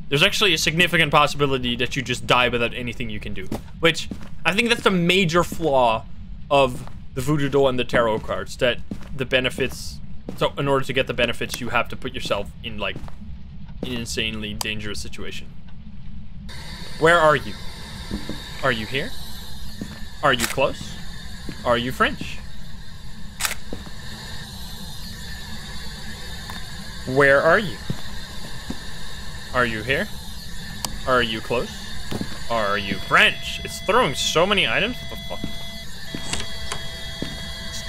there's actually a significant possibility that you just die without anything you can do, which I think that's the major flaw of the voodoo doll and the tarot cards, that the benefits, so in order to get the benefits, you have to put yourself in like an insanely dangerous situation. Where are you? Are you here? Are you close? Are you French? Where are you? Are you here? Are you close? Are you French? It's throwing so many items. What the fuck?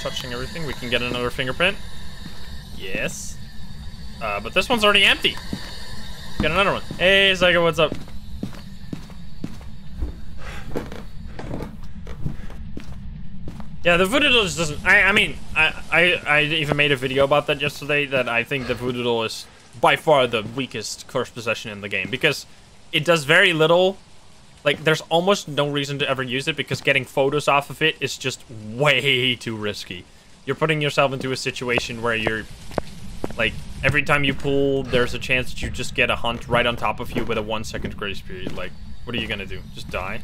touching everything, we can get another fingerprint. Yes. Uh, but this one's already empty. Get another one. Hey, Zyga, what's up? Yeah, the voodoo doll just doesn't... I, I mean, I, I I even made a video about that yesterday, that I think the voodoo doll is by far the weakest cursed possession in the game, because it does very little. Like, there's almost no reason to ever use it, because getting photos off of it is just way too risky. You're putting yourself into a situation where you're... Like, every time you pull, there's a chance that you just get a hunt right on top of you with a one-second grace period. Like, what are you gonna do? Just die?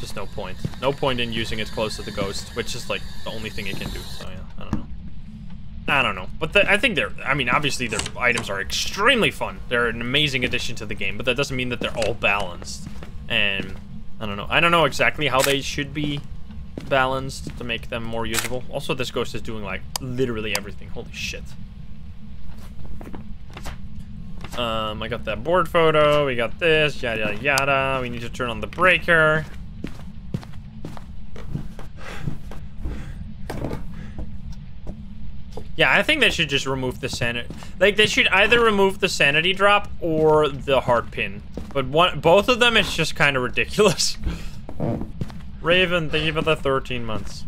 Just no point. No point in using it close to the ghost, which is, like, the only thing it can do. So, yeah, I don't know. I don't know. But the, I think they're... I mean, obviously, their items are extremely fun. They're an amazing addition to the game, but that doesn't mean that they're all balanced. And, I don't know. I don't know exactly how they should be balanced to make them more usable. Also, this ghost is doing, like, literally everything. Holy shit. Um, I got that board photo. We got this. Yada, yada, yada. We need to turn on the breaker. Yeah, I think they should just remove the sanity. Like, they should either remove the sanity drop or the heart pin. But one, both of them, it's just kind of ridiculous. Raven, thank you for the thirteen months.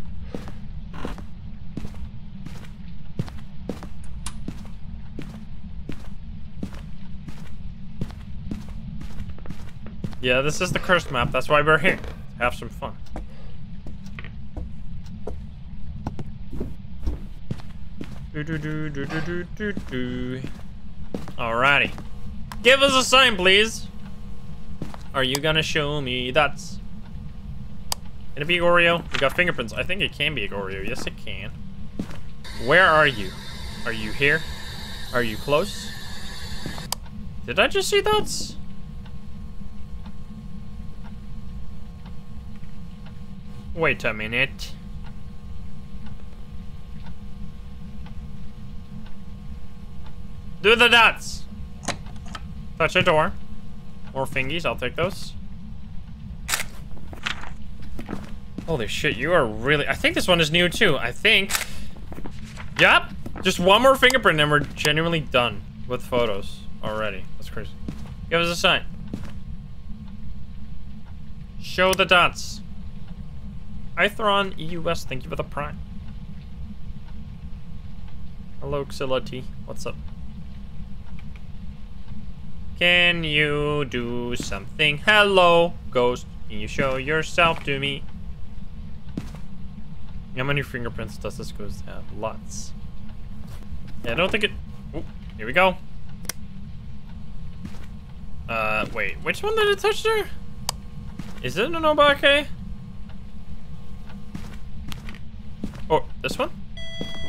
Yeah, this is the cursed map. That's why we're here. Have some fun. Do, do, do, do, do, do, do. Alrighty. Give us a sign, please. Are you gonna show me that's... Can it be Oreo? We got fingerprints. I think it can be Oreo. Yes, it can. Where are you? Are you here? Are you close? Did I just see that's... Wait a minute. Do the dots. Touch a door. More fingies, I'll take those. Holy shit, you are really... I think this one is new too, I think. Yep. Just one more fingerprint and we're genuinely done with photos already. That's crazy. Give us a sign. Show the dots. Ithron E U S, thank you for the prime. Hello, Xilati. What's up? Can you do something? Hello, ghost. Can you show yourself to me? How many fingerprints does this ghost have? Lots. Yeah, I don't think it... Oh, here we go. Uh, wait. Which one did it touch there? Is it an Obake? Oh, this one?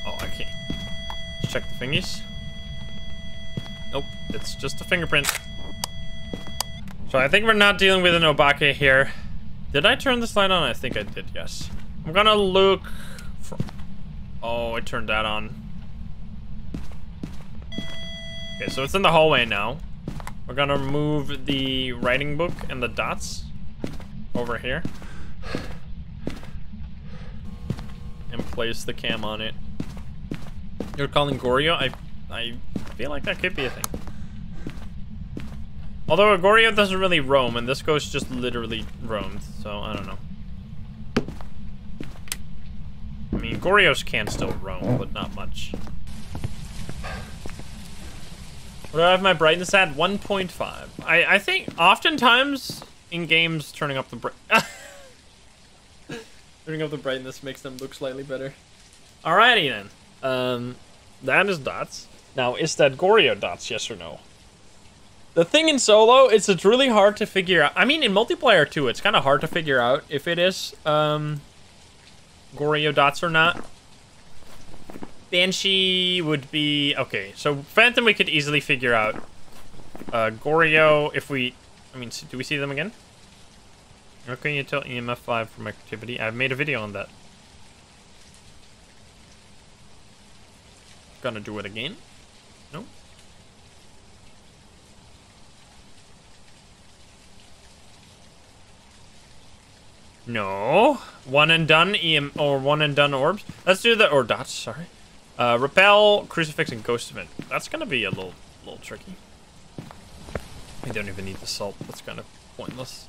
Oh, I can't. Let's check the fingies. Nope, it's just a fingerprint. So I think we're not dealing with an Obake here. Did I turn this light on? I think I did, yes. I'm gonna look for... Oh, I turned that on. Okay, so it's in the hallway now. We're gonna move the writing book and the dots over here. And place the cam on it. You're calling Goryo? I... I... I feel like that could be a thing. Although Agorio doesn't really roam, and this ghost just literally roamed, so I don't know. I mean, Gorios can still roam, but not much. What do I have my brightness at? one point five. I, I think oftentimes in games, turning up the bright... turning up the brightness makes them look slightly better. Alrighty then. Um, that is dots. Now, is that Goryo dots, yes or no? The thing in solo is it's really hard to figure out. I mean, in multiplayer, too, it's kind of hard to figure out if it is um, Goryo dots or not. Banshee would be... Okay, so Phantom we could easily figure out. Uh, Goryo, if we... I mean, do we see them again? How can you tell E M F five from activity? I've made a video on that. Gonna do it again. No. No. One and done E M or one and done orbs. Let's do the or dots. Sorry. Uh, repel, crucifix, and ghost event. That's gonna be a little, little tricky. I don't even need the salt. That's kind of pointless.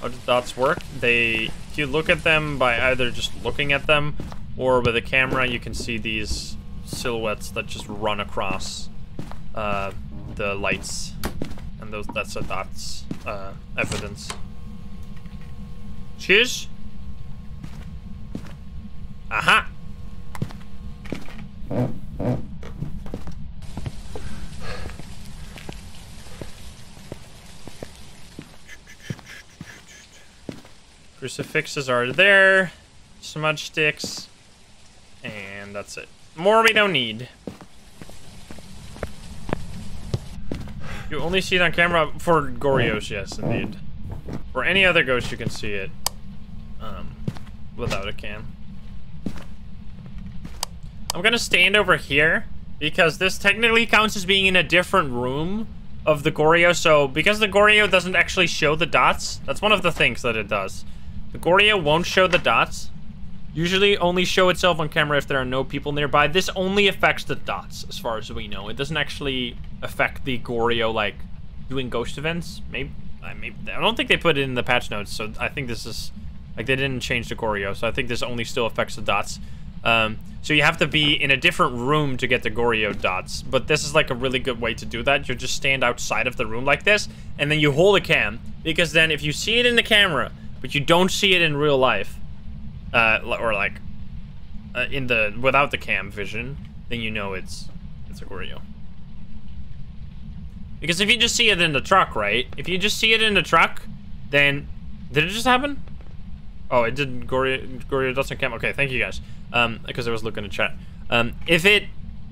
How do dots work? They, you look at them by either just looking at them, or with a camera you can see these silhouettes that just run across uh, the lights, and those that's a dots uh, evidence. Cheers. Aha. Crucifixes are there, smudge sticks, and that's it. More we don't need. You only see it on camera for Gorios, yes, indeed. For any other ghost, you can see it um, without a cam. I'm gonna stand over here because this technically counts as being in a different room of the Goryeo. So because the Goryeo doesn't actually show the dots, that's one of the things that it does. The Goryeo won't show the dots, usually only show itself on camera if there are no people nearby. This only affects the dots as far as we know. It doesn't actually affect the Goryeo like doing ghost events. Maybe I, maybe, I don't think they put it in the patch notes, so I think this is, like they didn't change the Goryeo, so I think this only still affects the dots. Um, so you have to be in a different room to get the Goryeo dots, but this is like a really good way to do that. You just stand outside of the room like this, and then you hold a cam, because then if you see it in the camera, but you don't see it in real life, uh, or like uh, in the without the cam vision, then you know it's it's a Goryeo. Because if you just see it in the truck, right? If you just see it in the truck, then did it just happen? Oh, it did. Goryeo doesn't cam. Okay, thank you guys. Um, because I was looking at chat. Um, if it,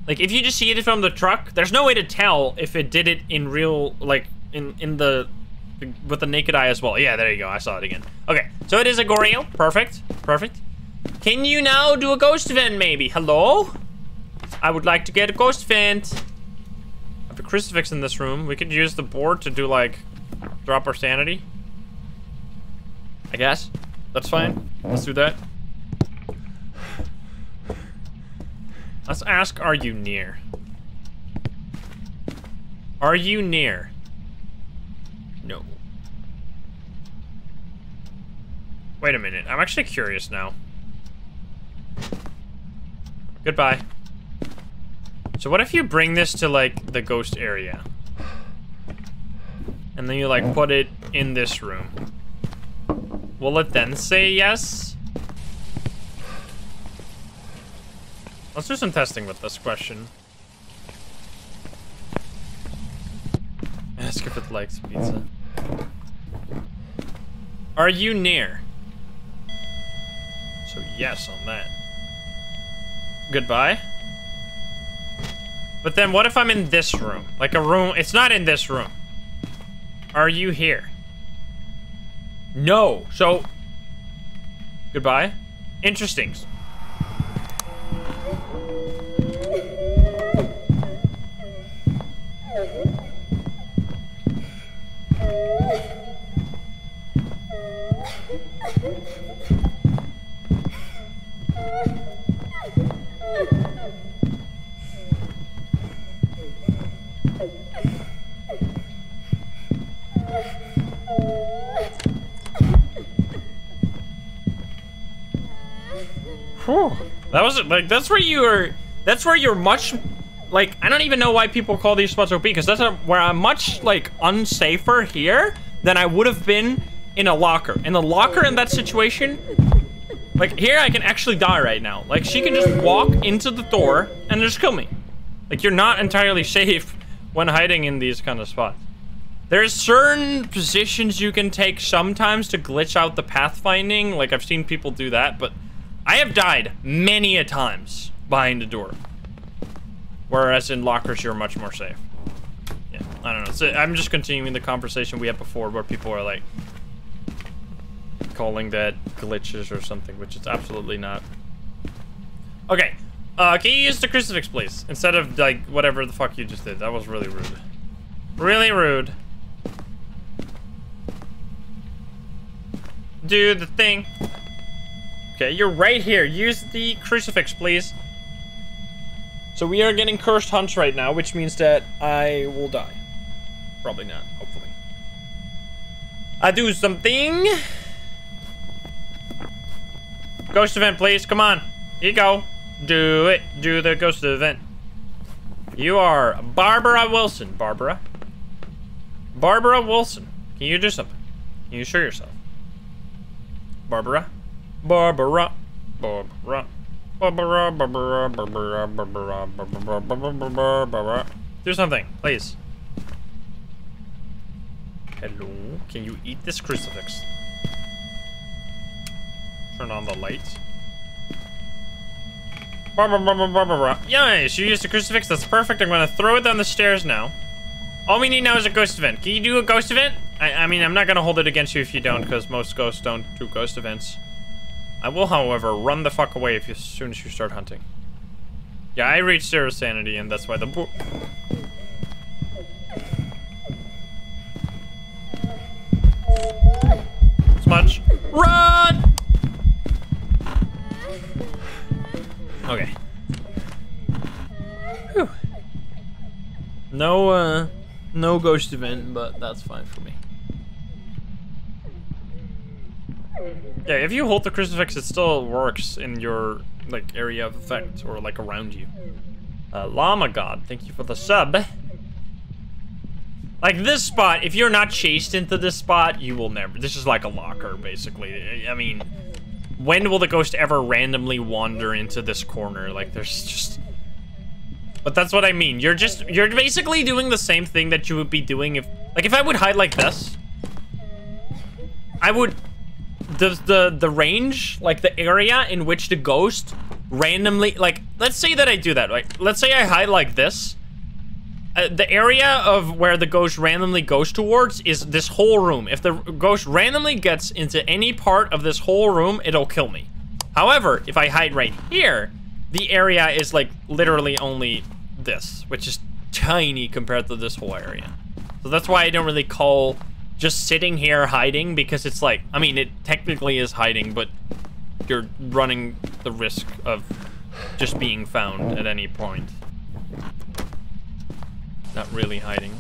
like, if you just see it from the truck, there's no way to tell if it did it in real, like, in in the, with the naked eye as well. Yeah, there you go. I saw it again. Okay, so it is a Goryeo. Perfect, perfect. Can you now do a ghost event, maybe? Hello? I would like to get a ghost event. I have a crucifix in this room. We could use the board to do, like, drop our sanity, I guess. That's fine. Let's do that. Let's ask, are you near? Are you near? No. Wait a minute. I'm actually curious now. Goodbye. So what if you bring this to, like, the ghost area? And then you, like, put it in this room. Will it then say yes? Let's do some testing with this question. Ask if it likes pizza. Are you near? So yes on that. Goodbye. But then what if I'm in this room? Like a room, it's not in this room. Are you here? No, so, goodbye. Interesting. Whew. That was like that's where you're that's where you're much like I don't even know why people call these spots O P, because that's a, where I'm much like unsafer here than I would have been in a locker. In the locker in that situation, like here I can actually die right now. Like she can just walk into the door and just kill me. Like you're not entirely safe when hiding in these kind of spots. There's certain positions you can take sometimes to glitch out the pathfinding. Like I've seen people do that, but I have died many a times behind a door, whereas in lockers you're much more safe. Yeah, I don't know. So I'm just continuing the conversation we had before, where people are like calling that glitches or something, which it's absolutely not. Okay, uh, can you use the crucifix, please, instead of like whatever the fuck you just did? That was really rude. Really rude. do the thing. Okay, you're right here. Use the crucifix, please. So we are getting cursed hunts right now, which means that I will die. Probably not, hopefully. I do something. Ghost event, please. Come on. Here you go. Do it. Do the ghost event. You are Barbara Wilson, Barbara. Barbara Wilson. Can you do something? Can you show yourself? Barbara. Barbara. Barbara. Barbara. Barbara. Barbara. Barbara. Barbara. Barbara. Do something, please. Hello. Can you eat this crucifix? Turn on the lights. Yes, you used the crucifix. That's perfect. I'm going to throw it down the stairs now. All we need now is a ghost event. Can you do a ghost event? I, I mean, I'm not going to hold it against you if you don't, because most ghosts don't do ghost events. I will, however, run the fuck away if you, as soon as you start hunting. Yeah, I reached zero sanity, and that's why the bo- Smudge. Run! Okay. Whew. No, uh, no ghost event, but that's fine for me. Yeah, if you hold the crucifix, it still works in your, like, area of effect, or, like, around you. Uh, Llama God, thank you for the sub. Like, this spot, if you're not chased into this spot, you will never. This is like a locker, basically. I mean, when will the ghost ever randomly wander into this corner? Like, there's just... But that's what I mean. You're just... You're basically doing the same thing that you would be doing if... Like, if I would hide like this, I would... The, the, the range, like, the area in which the ghost randomly... Like, let's say that I do that. Like, let's say I hide like this. Uh, the area of where the ghost randomly goes towards is this whole room. If the ghost randomly gets into any part of this whole room, it'll kill me. However, if I hide right here, the area is like literally only this, which is tiny compared to this whole area. So that's why I don't really call just sitting here hiding, because it's like, I mean, it technically is hiding, but you're running the risk of just being found at any point. Not really hiding.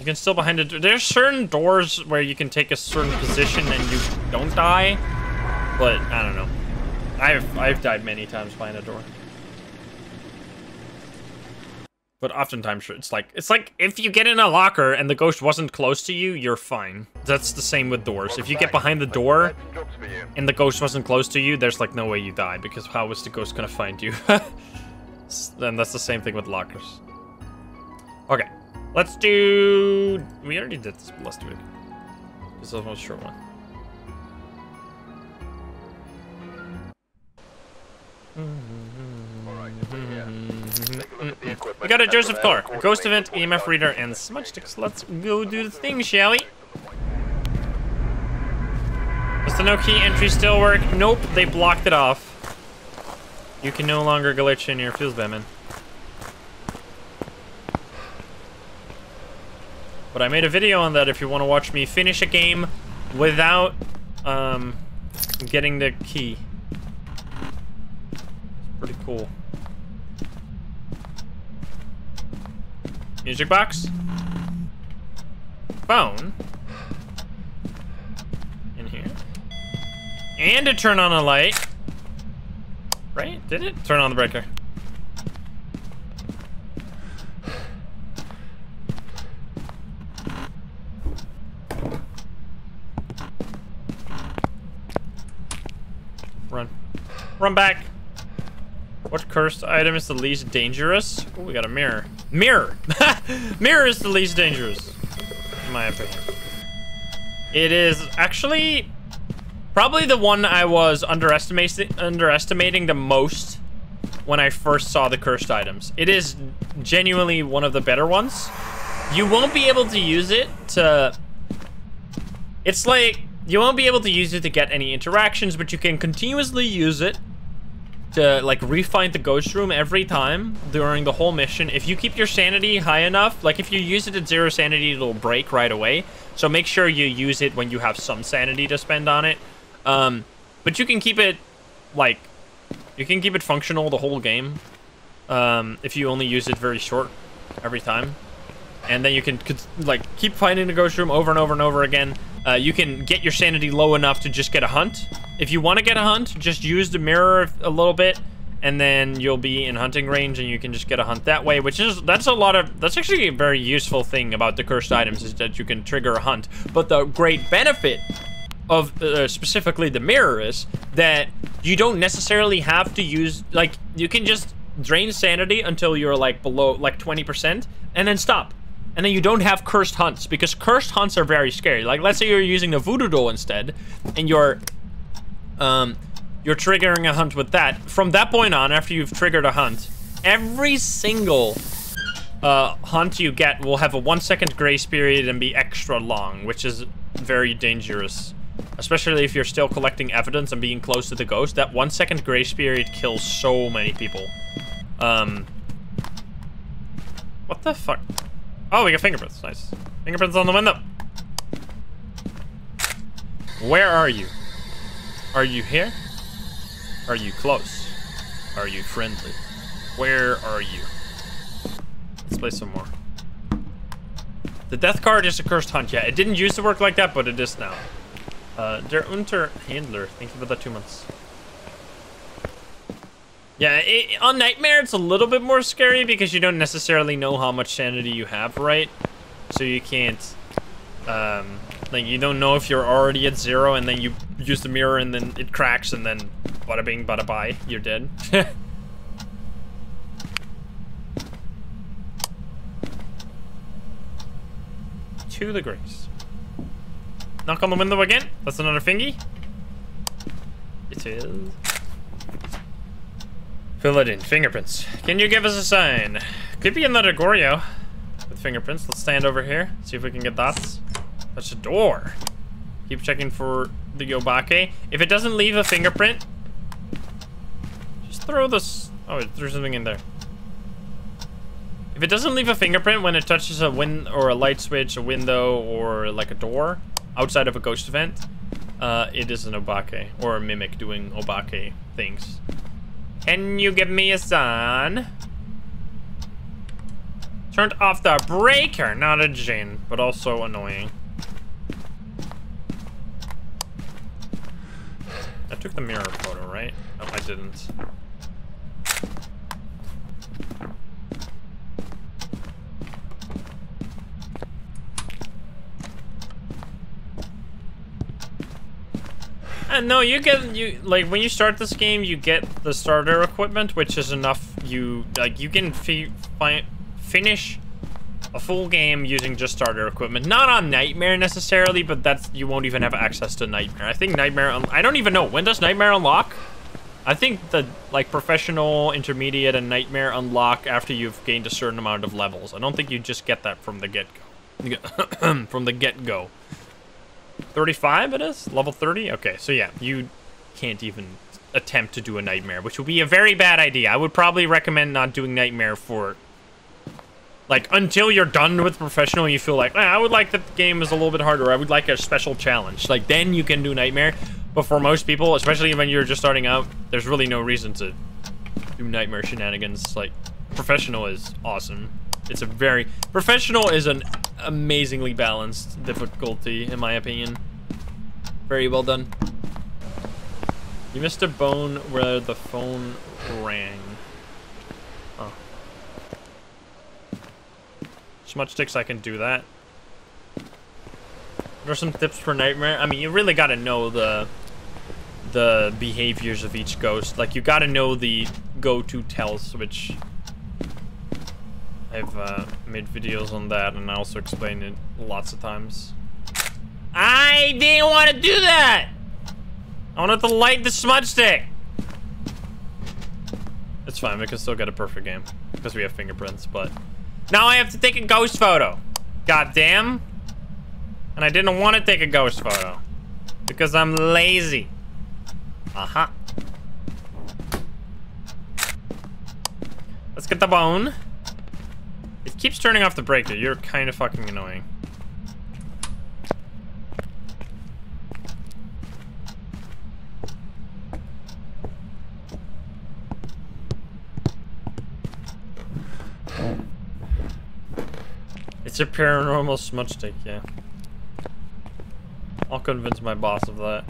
You can still behind a door. There's certain doors where you can take a certain position and you don't die, but I don't know. I've I've died many times behind a door. But oftentimes it's like it's like if you get in a locker and the ghost wasn't close to you, you're fine. That's the same with doors. If you get behind the door and the ghost wasn't close to you, there's like no way you die, because how is the ghost gonna find you? And that's the same thing with lockers. Okay, let's do... We already did this last week. This is almost a short one. Alright, yeah. We got a Joseph Clark, a ghost event, E M F reader, and smudge sticks. Let's go do the thing, shall we? Does the no key entry still work? Nope, they blocked it off. You can no longer glitch in your feels, Batman. But I made a video on that if you want to watch me finish a game without um, getting the key. It's pretty cool. Music box. Phone. In here. And to turn on a light. Right? Did it? Turn on the breaker. Run. Run back. What cursed item is the least dangerous? Oh, we got a mirror. Mirror! Mirror is the least dangerous, in my opinion. It is actually... Probably the one I was underestimating underestimating the most when I first saw the cursed items. It is genuinely one of the better ones. You won't be able to use it to... It's like, you won't be able to use it to get any interactions, but you can continuously use it to like refind the ghost room every time during the whole mission. If you keep your sanity high enough, like if you use it at zero sanity, it'll break right away. So make sure you use it when you have some sanity to spend on it. Um, but you can keep it like, you can keep it functional the whole game. Um, if you only use it very short every time. And then you can like keep finding the ghost room over and over and over again. Uh, you can get your sanity low enough to just get a hunt. If you want to get a hunt, just use the mirror a little bit, and then you'll be in hunting range, and you can just get a hunt that way, which is, that's a lot of, that's actually a very useful thing about the cursed items, is that you can trigger a hunt. But the great benefit of uh, specifically the mirror is that you don't necessarily have to use, like, you can just drain sanity until you're like below, like twenty percent, and then stop. And then you don't have cursed hunts, because cursed hunts are very scary. Like, let's say you're using a voodoo doll instead, and you're um, you're triggering a hunt with that. From that point on, after you've triggered a hunt, every single uh, hunt you get will have a one second grace period and be extra long, which is very dangerous. Especially if you're still collecting evidence and being close to the ghost, that one second grace period kills so many people. Um, what the fuck? Oh, we got fingerprints. Nice. Fingerprints on the window. Where are you? Are you here? Are you close? Are you friendly? Where are you? Let's play some more. The death card is a cursed hunt. Yeah, it didn't used to work like that, but it is now. Uh, Der Unterhandler. Thank you for the two months. Yeah, it, on Nightmare, it's a little bit more scary because you don't necessarily know how much sanity you have, right? So you can't, um, like, you don't know if you're already at zero, and then you use the mirror, and then it cracks, and then bada bing, bada bye, you're dead. Two degrees. Knock on the window again. That's another thingy. It is. Fill it in. Fingerprints. Can you give us a sign? Could be another Goryeo with fingerprints. Let's stand over here. See if we can get dots. That's a door. Keep checking for the Yobake. If it doesn't leave a fingerprint, just throw this. Oh, there's something in there. If it doesn't leave a fingerprint when it touches a win or a light switch, a window, or like a door outside of a ghost event, uh, it is an Obake or a mimic doing Obake things. Can you give me a sign? Turned off the breaker, not a Jin, but also annoying. I took the mirror photo, right? No, I didn't. And no, you get, you like, when you start this game, you get the starter equipment, which is enough. You, like, you can fi fi finish a full game using just starter equipment. Not on Nightmare necessarily, but that's, you won't even have access to Nightmare. I think Nightmare, I don't even know, when does Nightmare unlock? I think the, like, Professional, Intermediate, and Nightmare unlock after you've gained a certain amount of levels. I don't think you just get that from the get-go. From the get-go. thirty-five it is? Level thirty? Okay, so yeah, you can't even attempt to do a Nightmare, which would be a very bad idea. I would probably recommend not doing Nightmare for, like, until you're done with Professional and you feel like, eh, I would like that the game is a little bit harder. I would like a special challenge. Like, then you can do Nightmare. But for most people, especially when you're just starting out, there's really no reason to do Nightmare shenanigans. Like, Professional is awesome. It's a very... Professional is an amazingly balanced difficulty, in my opinion. Very well done. You missed a bone where the phone rang. Oh. Smudge sticks, I can do that. What are some tips for Nightmare? I mean, you really gotta know the... the behaviors of each ghost. Like, you gotta know the go-to tells, which... I've uh, made videos on that, and I also explained it lots of times. I didn't want to do that! I wanted to light the smudge stick! It's fine, we can still get a perfect game, because we have fingerprints, but... Now I have to take a ghost photo! Goddamn! And I didn't want to take a ghost photo. Because I'm lazy. Aha. Uh-huh. Let's get the bone. It keeps turning off the breaker. You're kind of fucking annoying. It's a paranormal smudge stick, yeah. I'll convince my boss of that.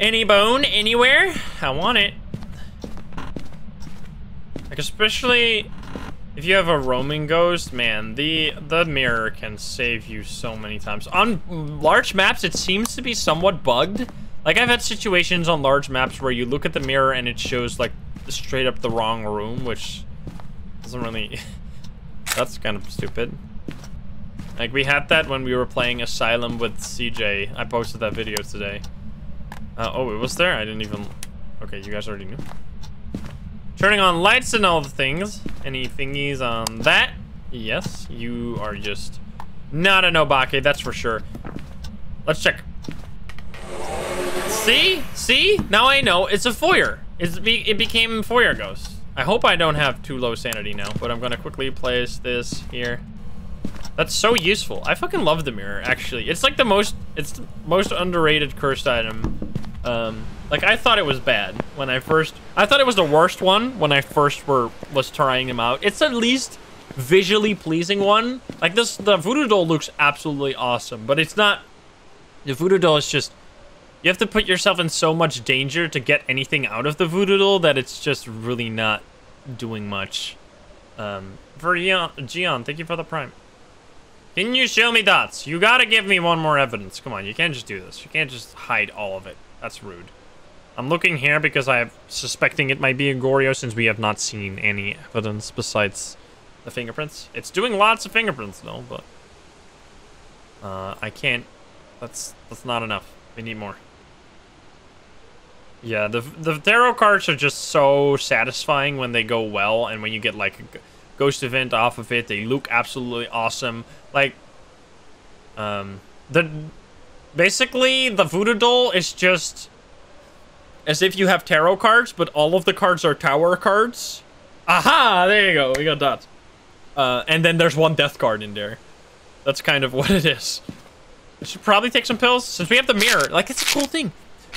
Any bone, anywhere? I want it. Like, especially if you have a roaming ghost, man, the the mirror can save you so many times. On large maps, it seems to be somewhat bugged. Like, I've had situations on large maps where you look at the mirror and it shows, like, straight up the wrong room, which doesn't really... That's kind of stupid. Like, we had that when we were playing Asylum with C J. I posted that video today. Uh, oh, it was there? I didn't even... Okay, you guys already knew. Turning on lights and all the things. Any thingies on that? Yes, you are just not a nobake, that's for sure. Let's check. See? See? Now I know. It's a foyer. It's be it became foyer ghost. I hope I don't have too low sanity now, but I'm gonna quickly place this here. That's so useful. I fucking love the mirror, actually. It's like the most, it's the most underrated cursed item. Um, like, I thought it was bad when I first, I thought it was the worst one when I first were, was trying them out. It's at least visually pleasing one. Like this, the voodoo doll looks absolutely awesome, but it's not, the voodoo doll is just, you have to put yourself in so much danger to get anything out of the voodoo doll that it's just really not doing much. Um, for Gian, thank you for the prime. Can you show me dots? You gotta give me one more evidence. Come on, you can't just do this. You can't just hide all of it. That's rude. I'm looking here because I'm suspecting it might be a Goryeo since we have not seen any evidence besides the fingerprints. It's doing lots of fingerprints though, but... Uh, I can't... That's, that's not enough. We need more. Yeah, the, the tarot cards are just so satisfying when they go well and when you get like... A, ghost event off of it. They look absolutely awesome. Like, um, the basically the voodoo doll is just as if you have tarot cards, but all of the cards are tower cards. Aha! There you go. We got that. Uh, and then there's one death card in there. That's kind of what it is. I should probably take some pills since we have the mirror. Like, it's a cool thing.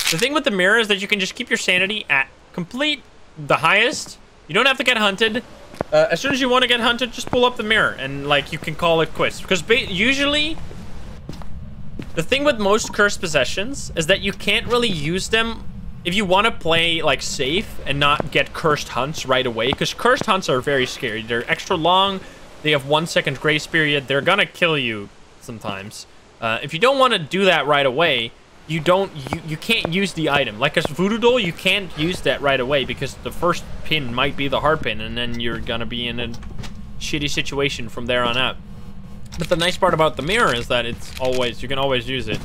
The thing with the mirror is that you can just keep your sanity at complete the highest. You don't have to get hunted. Uh, as soon as you want to get hunted, just pull up the mirror and, like, you can call it quits. Because ba usually, the thing with most cursed possessions is that you can't really use them if you want to play, like, safe and not get cursed hunts right away. Because cursed hunts are very scary. They're extra long. They have one second grace period. They're gonna kill you sometimes. Uh, if you don't want to do that right away, you don't, you, you can't use the item. Like a voodoo doll, you can't use that right away because the first pin might be the heart pin and then you're gonna be in a shitty situation from there on out. But the nice part about the mirror is that it's always, you can always use it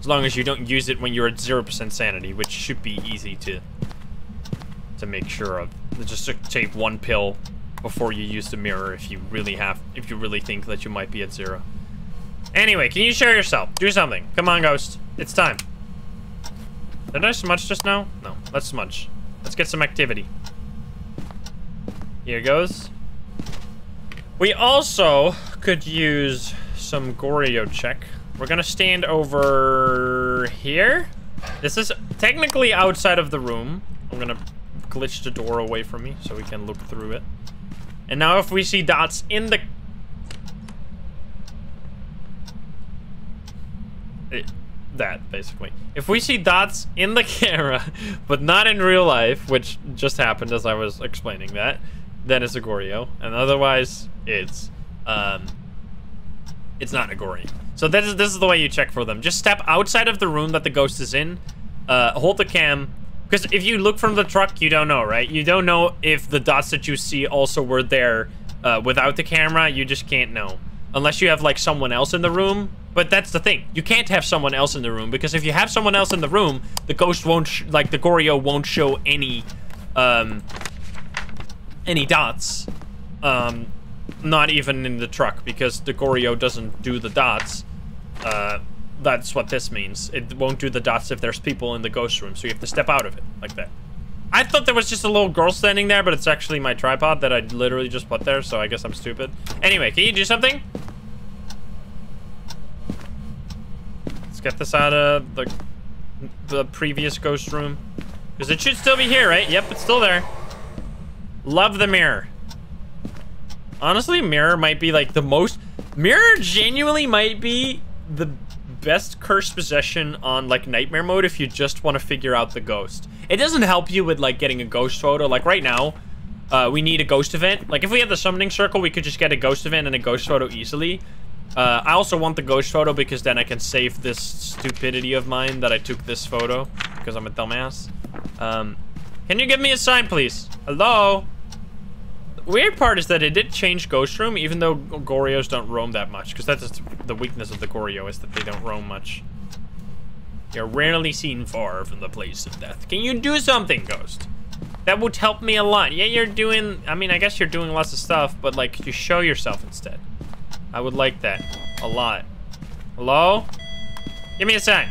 as long as you don't use it when you're at zero percent sanity, which should be easy to to make sure of. Just to take one pill before you use the mirror if you really have, if you really think that you might be at zero. Anyway, can you show yourself? Do something. Come on, ghost. It's time. Did I smudge just now? No. Let's smudge. Let's get some activity. Here goes. We also could use some Goryeo check. We're gonna stand over here. This is technically outside of the room. I'm gonna glitch the door away from me so we can look through it. And now if we see dots in the... It, that basically if we see dots in the camera but not in real life, which just happened as I was explaining that, then it's a Goryeo, and otherwise it's um it's not a Goryeo. So this is this is the way you check for them. Just step outside of the room that the ghost is in, uh hold the cam, because if you look from the truck, you don't know, right? You don't know if the dots that you see also were there uh without the camera. You just can't know unless you have like someone else in the room. But that's the thing. You can't have someone else in the room, because if you have someone else in the room, the ghost won't, sh like the Goryeo won't show any, um, any dots. Um, not even in the truck, because the Goryeo doesn't do the dots. Uh, that's what this means. It won't do the dots if there's people in the ghost room, so you have to step out of it, like that. I thought there was just a little girl standing there, but it's actually my tripod that I literally just put there, so I guess I'm stupid. Anyway, can you do something? Let's get this out of the, the previous ghost room. Because it should still be here, right? Yep, it's still there. Love the mirror. Honestly, mirror might be like the most... Mirror genuinely might be the best cursed possession on like nightmare mode if you just want to figure out the ghost. It doesn't help you with like getting a ghost photo. Like right now, uh, we need a ghost event. Like if we had the summoning circle, we could just get a ghost event and a ghost photo easily. Uh, I also want the ghost photo because then I can save this stupidity of mine that I took this photo because I'm a dumbass. Um, can you give me a sign, please? Hello? The weird part is that it did change ghost room even though Gorios don't roam that much, because that's the weakness of the Gorio is that they don't roam much. You're rarely seen far from the place of death. Can you do something, ghost? That would help me a lot. Yeah, you're doing... I mean, I guess you're doing lots of stuff, but, like, you show yourself instead. I would like that a lot. Hello? Give me a sign.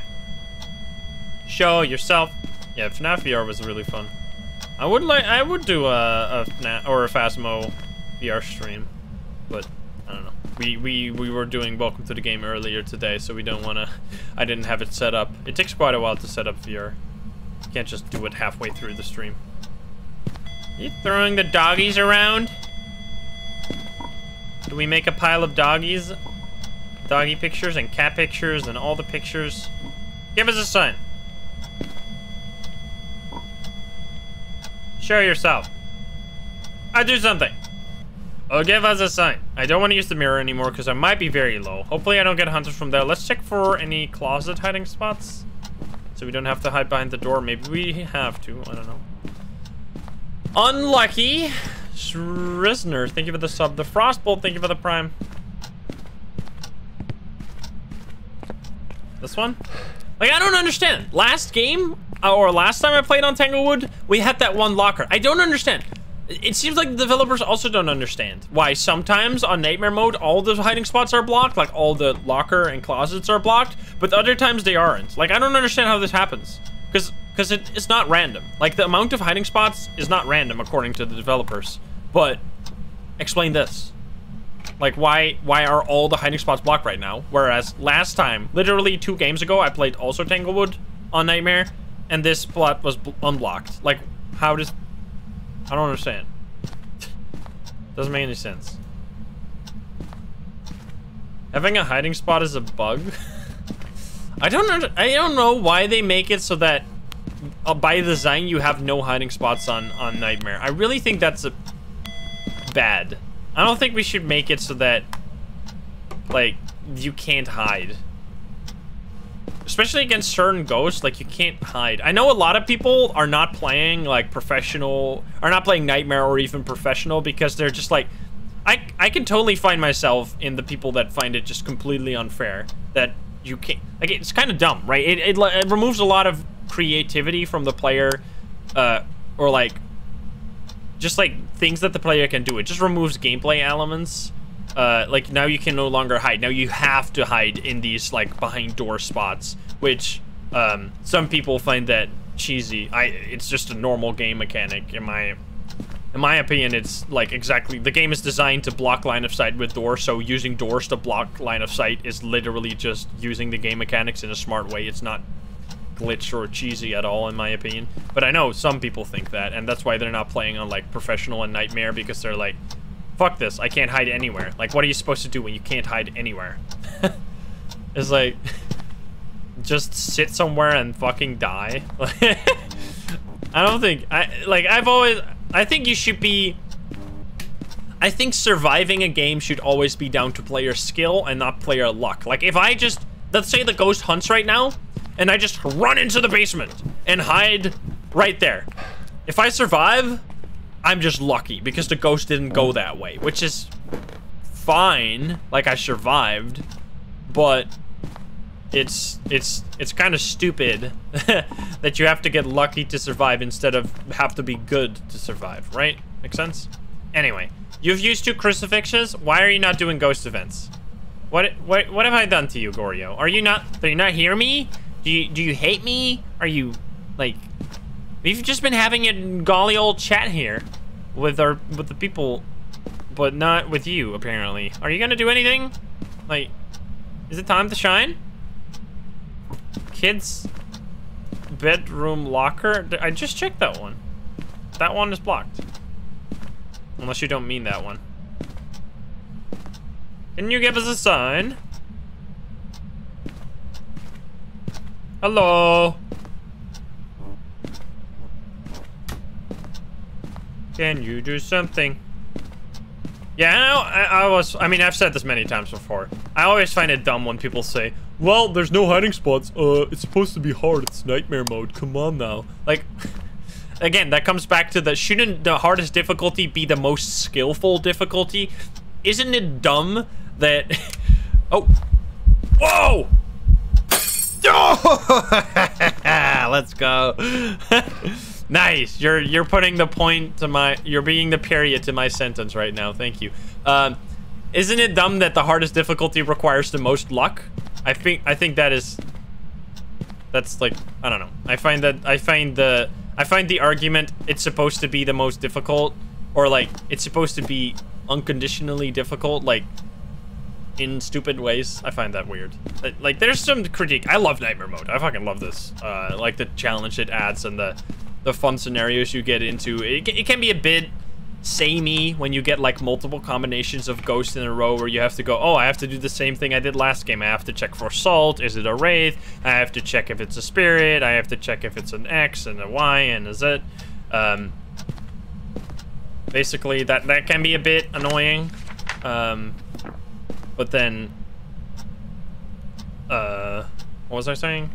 Show yourself. Yeah, F NAF V R was really fun. I would like... I would do a, a F NAF or a Phasmo V R stream, but... I don't know. We, we we were doing Welcome to the Game earlier today, so we don't want to... I didn't have it set up. It takes quite a while to set up V R. You can't just do it halfway through the stream. Are you throwing the doggies around? Do we make a pile of doggies? Doggy pictures and cat pictures and all the pictures? Give us a sign. Show yourself. I do something. Oh, give us a sign. I don't want to use the mirror anymore because I might be very low. Hopefully I don't get hunted from there. Let's check for any closet hiding spots so we don't have to hide behind the door. Maybe we have to. I don't know. Unlucky. Shrizner, thank you for the sub. The Frostbolt, thank you for the prime. This one? Like, I don't understand. Last game, or last time I played on Tanglewood, we had that one locker. I don't understand. It seems like the developers also don't understand why sometimes on nightmare mode all the hiding spots are blocked, like all the locker and closets are blocked, but other times they aren't. Like, I don't understand how this happens, because because it, it's not random. Like, the amount of hiding spots is not random according to the developers. But explain this, like, why why are all the hiding spots blocked right now, whereas last time, literally two games ago, I played also Tanglewood on nightmare and this spot was unblocked. Like, how does... I don't understand. Doesn't make any sense. Having a hiding spot is a bug. I don't under, I don't know why they make it so that uh, by design you have no hiding spots on on nightmare. I really think that's a bad. I don't think we should make it so that like you can't hide. Especially against certain ghosts, like, you can't hide. I know a lot of people are not playing, like, professional... Are not playing Nightmare or even professional because they're just, like... I, I can totally find myself in the people that find it just completely unfair. That you can't... Like, it's kind of dumb, right? It, it, it removes a lot of creativity from the player. Uh, or, like... Just, like, things that the player can do. It just removes gameplay elements. Uh, like, now you can no longer hide. Now you have to hide in these, like, behind door spots, which um, some people find that cheesy. I, it's just a normal game mechanic. In my, in my opinion, it's, like, exactly... The game is designed to block line of sight with doors, so using doors to block line of sight is literally just using the game mechanics in a smart way. It's not glitch or cheesy at all, in my opinion. But I know some people think that, and that's why they're not playing on, like, professional and nightmare, because they're, like... Fuck this, I can't hide anywhere. Like, what are you supposed to do when you can't hide anywhere? It's like, just sit somewhere and fucking die. I don't think, I like, I've always, I think you should be, I think surviving a game should always be down to player skill and not player luck. Like, if I just, let's say the ghost hunts right now, and I just run into the basement and hide right there. If I survive, I'm just lucky because the ghost didn't go that way, which is fine. Like, I survived, but it's it's it's kind of stupid that you have to get lucky to survive instead of have to be good to survive, right? Make sense? Anyway, you've used two crucifixes. Why are you not doing ghost events? What what what have I done to you, Gorio? Are you not? Do you not hear me? Do you do you hate me? Are you like? We've just been having a golly old chat here with our with the people, but not with you apparently. Are you gonna do anything? Like, is it time to shine? Kids' bedroom locker. I just checked that one. That one is blocked. Unless you don't mean that one. Can you give us a sign? Hello? Can you do something? Yeah, I, I was, I mean, I've said this many times before. I always find it dumb when people say, well, there's no hiding spots. Uh, it's supposed to be hard. It's nightmare mode. Come on now. Like, again, that comes back to the, shouldn't the hardest difficulty be the most skillful difficulty? Isn't it dumb that, oh, whoa! Oh! Let's go. Nice, you're you're putting the point to my, you're being the period to my sentence right now, thank you. Um, isn't it dumb that the hardest difficulty requires the most luck? I think, I think that is, that's like, I don't know. I find that, I find the, I find the argument it's supposed to be the most difficult, or like, it's supposed to be unconditionally difficult, like, in stupid ways. I find that weird. Like, like there's some critique. I love nightmare mode. I fucking love this. Uh, like the challenge it adds and the the fun scenarios you get into. It, it can be a bit samey when you get like multiple combinations of ghosts in a row where you have to go, oh, I have to do the same thing I did last game. I have to check for salt. Is it a wraith? I have to check if it's a spirit. I have to check if it's an X and a Y and a Z. Um, basically, that, that can be a bit annoying. Um, but then, uh, what was I saying?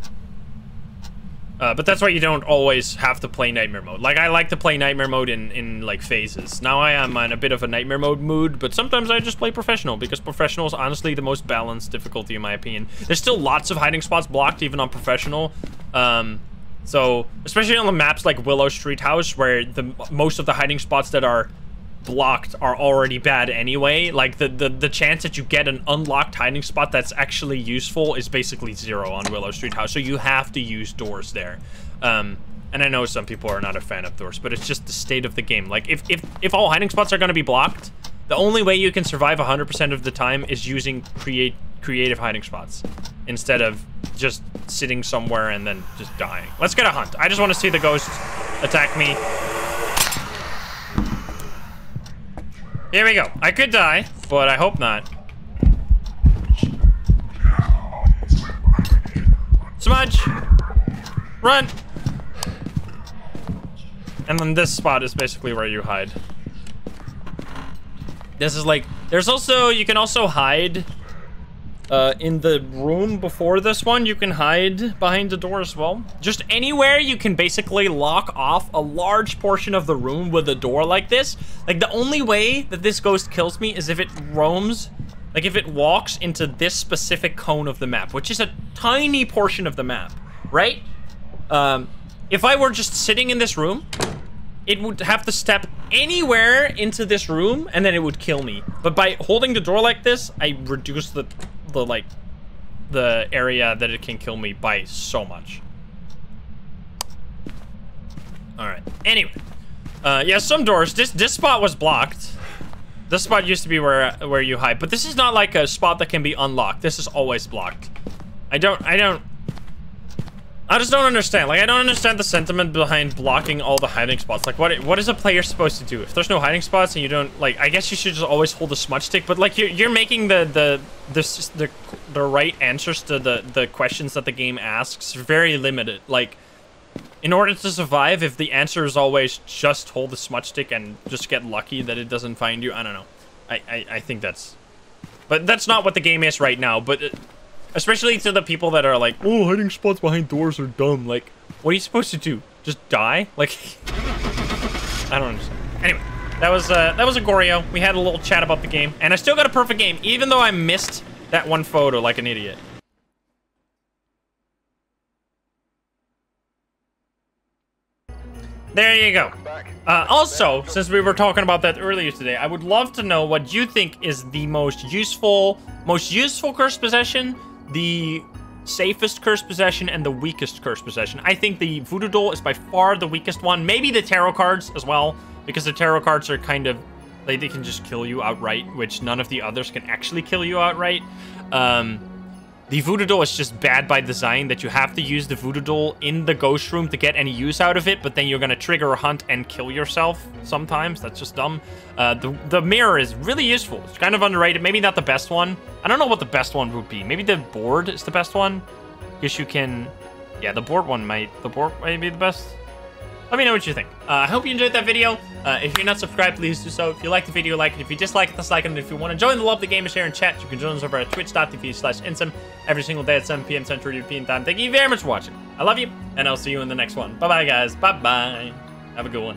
Uh, but that's why you don't always have to play nightmare mode. Like, I like to play nightmare mode in, in like, phases. Now I am in a bit of a nightmare mode mood, but sometimes I just play professional, because professional is honestly the most balanced difficulty, in my opinion. There's still lots of hiding spots blocked, even on professional. Um, so, especially on the maps like Willow Street House, where the most of the hiding spots that are blocked are already bad anyway. Like, the, the, the chance that you get an unlocked hiding spot that's actually useful is basically zero on Willow Street House, so you have to use doors there. Um, and I know some people are not a fan of doors, but it's just the state of the game. Like, if, if, if all hiding spots are going to be blocked, the only way you can survive one hundred percent of the time is using create creative hiding spots instead of just sitting somewhere and then just dying. Let's get a hunt. I just want to see the ghosts attack me. Here we go. I could die, but I hope not. Smudge! Run! And then this spot is basically where you hide. This is like, there's also, you can also hide uh, in the room before this one. You can hide behind the door as well. Just anywhere you can basically lock off a large portion of the room with a door like this. Like, the only way that this ghost kills me is if it roams, like if it walks into this specific cone of the map, which is a tiny portion of the map, right? Um, if I were just sitting in this room, it would have to step anywhere into this room and then it would kill me. But by holding the door like this, I reduce the, the like, the area that it can kill me by so much. All right, anyway. Uh, yeah, some doors. This this spot was blocked. This spot used to be where where you hide, but this is not like a spot that can be unlocked. This is always blocked. I don't, I don't, I just don't understand. Like, I don't understand the sentiment behind blocking all the hiding spots. Like, what what is a player supposed to do if there's no hiding spots and you don't, like? I guess you should just always hold a smudge stick. But like, you're you're making the the this the the right answers to the the questions that the game asks very limited. Like, in order to survive, if the answer is always just hold the smudge stick and just get lucky that it doesn't find you, I don't know. I, I, I think that's... But that's not what the game is right now, but... It, especially to the people that are like, oh, hiding spots behind doors are dumb. Like, what are you supposed to do? Just die? Like... I don't understand. Anyway, that was, uh, that was a Gorio. We had a little chat about the game. And I still got a perfect game, even though I missed that one photo like an idiot. There you go. Uh, also, since we were talking about that earlier today, I would love to know what you think is the most useful Most useful cursed possession, the safest cursed possession, and the weakest cursed possession. I think the voodoo doll is by far the weakest one. Maybe the tarot cards as well, because the tarot cards are kind of, like, they can just kill you outright, which none of the others can actually kill you outright. Um, the voodoo doll is just bad by design, that you have to use the voodoo doll in the ghost room to get any use out of it, but then you're gonna trigger a hunt and kill yourself sometimes. That's just dumb. Uh, the, the mirror is really useful. It's kind of underrated. Maybe not the best one. I don't know what the best one would be. Maybe the board is the best one, because you can... Yeah, the board one might... The board might be the best. Let me know what you think. Uh, I hope you enjoyed that video. Uh, if you're not subscribed, please do so. If you like the video, like it. If you dislike it, dislike it. And if you want to join the Love the Game and share in chat, you can join us over at twitch dot t v slash Insym every single day at seven p m Central European time. Thank you very much for watching. I love you, and I'll see you in the next one. Bye-bye, guys. Bye-bye. Have a good one.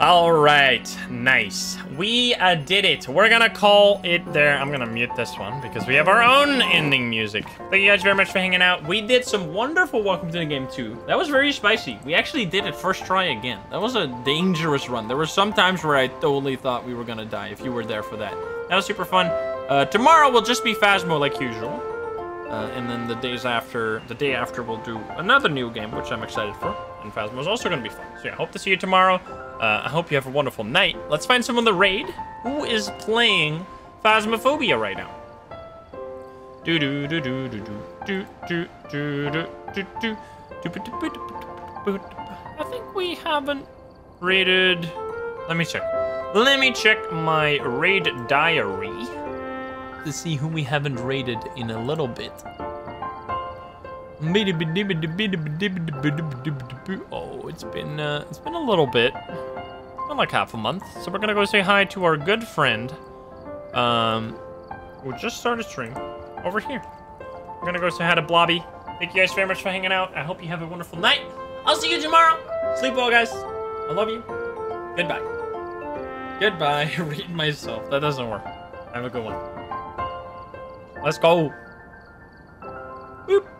All right. Nice. We uh, did it. We're going to call it there. I'm going to mute this one because we have our own ending music. Thank you guys very much for hanging out. We did some wonderful Welcome to the Game two. That was very spicy. We actually did it first try again. That was a dangerous run. There were some times where I totally thought we were going to die if you were there for that. That was super fun. Uh, tomorrow will just be Phasmo like usual. Uh, and then the days after, the day after we'll do another new game, which I'm excited for. And Phasmo is also going to be fun. So yeah, I hope to see you tomorrow. Uh, I hope you have a wonderful night. Let's find someone to raid who is playing Phasmophobia right now. Do do do do do do do do do do do. I think we haven't raided. Let me check. Let me check my raid diary to see who we haven't raided in a little bit. Oh, it's been uh, it's been a little bit, been like half a month. So we're gonna go say hi to our good friend, um, who just started stream over here. We're gonna go say hi to Blobby. Thank you guys very much for hanging out. I hope you have a wonderful night. I'll see you tomorrow. Sleep well, guys. I love you. Goodbye. Goodbye. Read myself. That doesn't work. Have a good one. Let's go. Boop.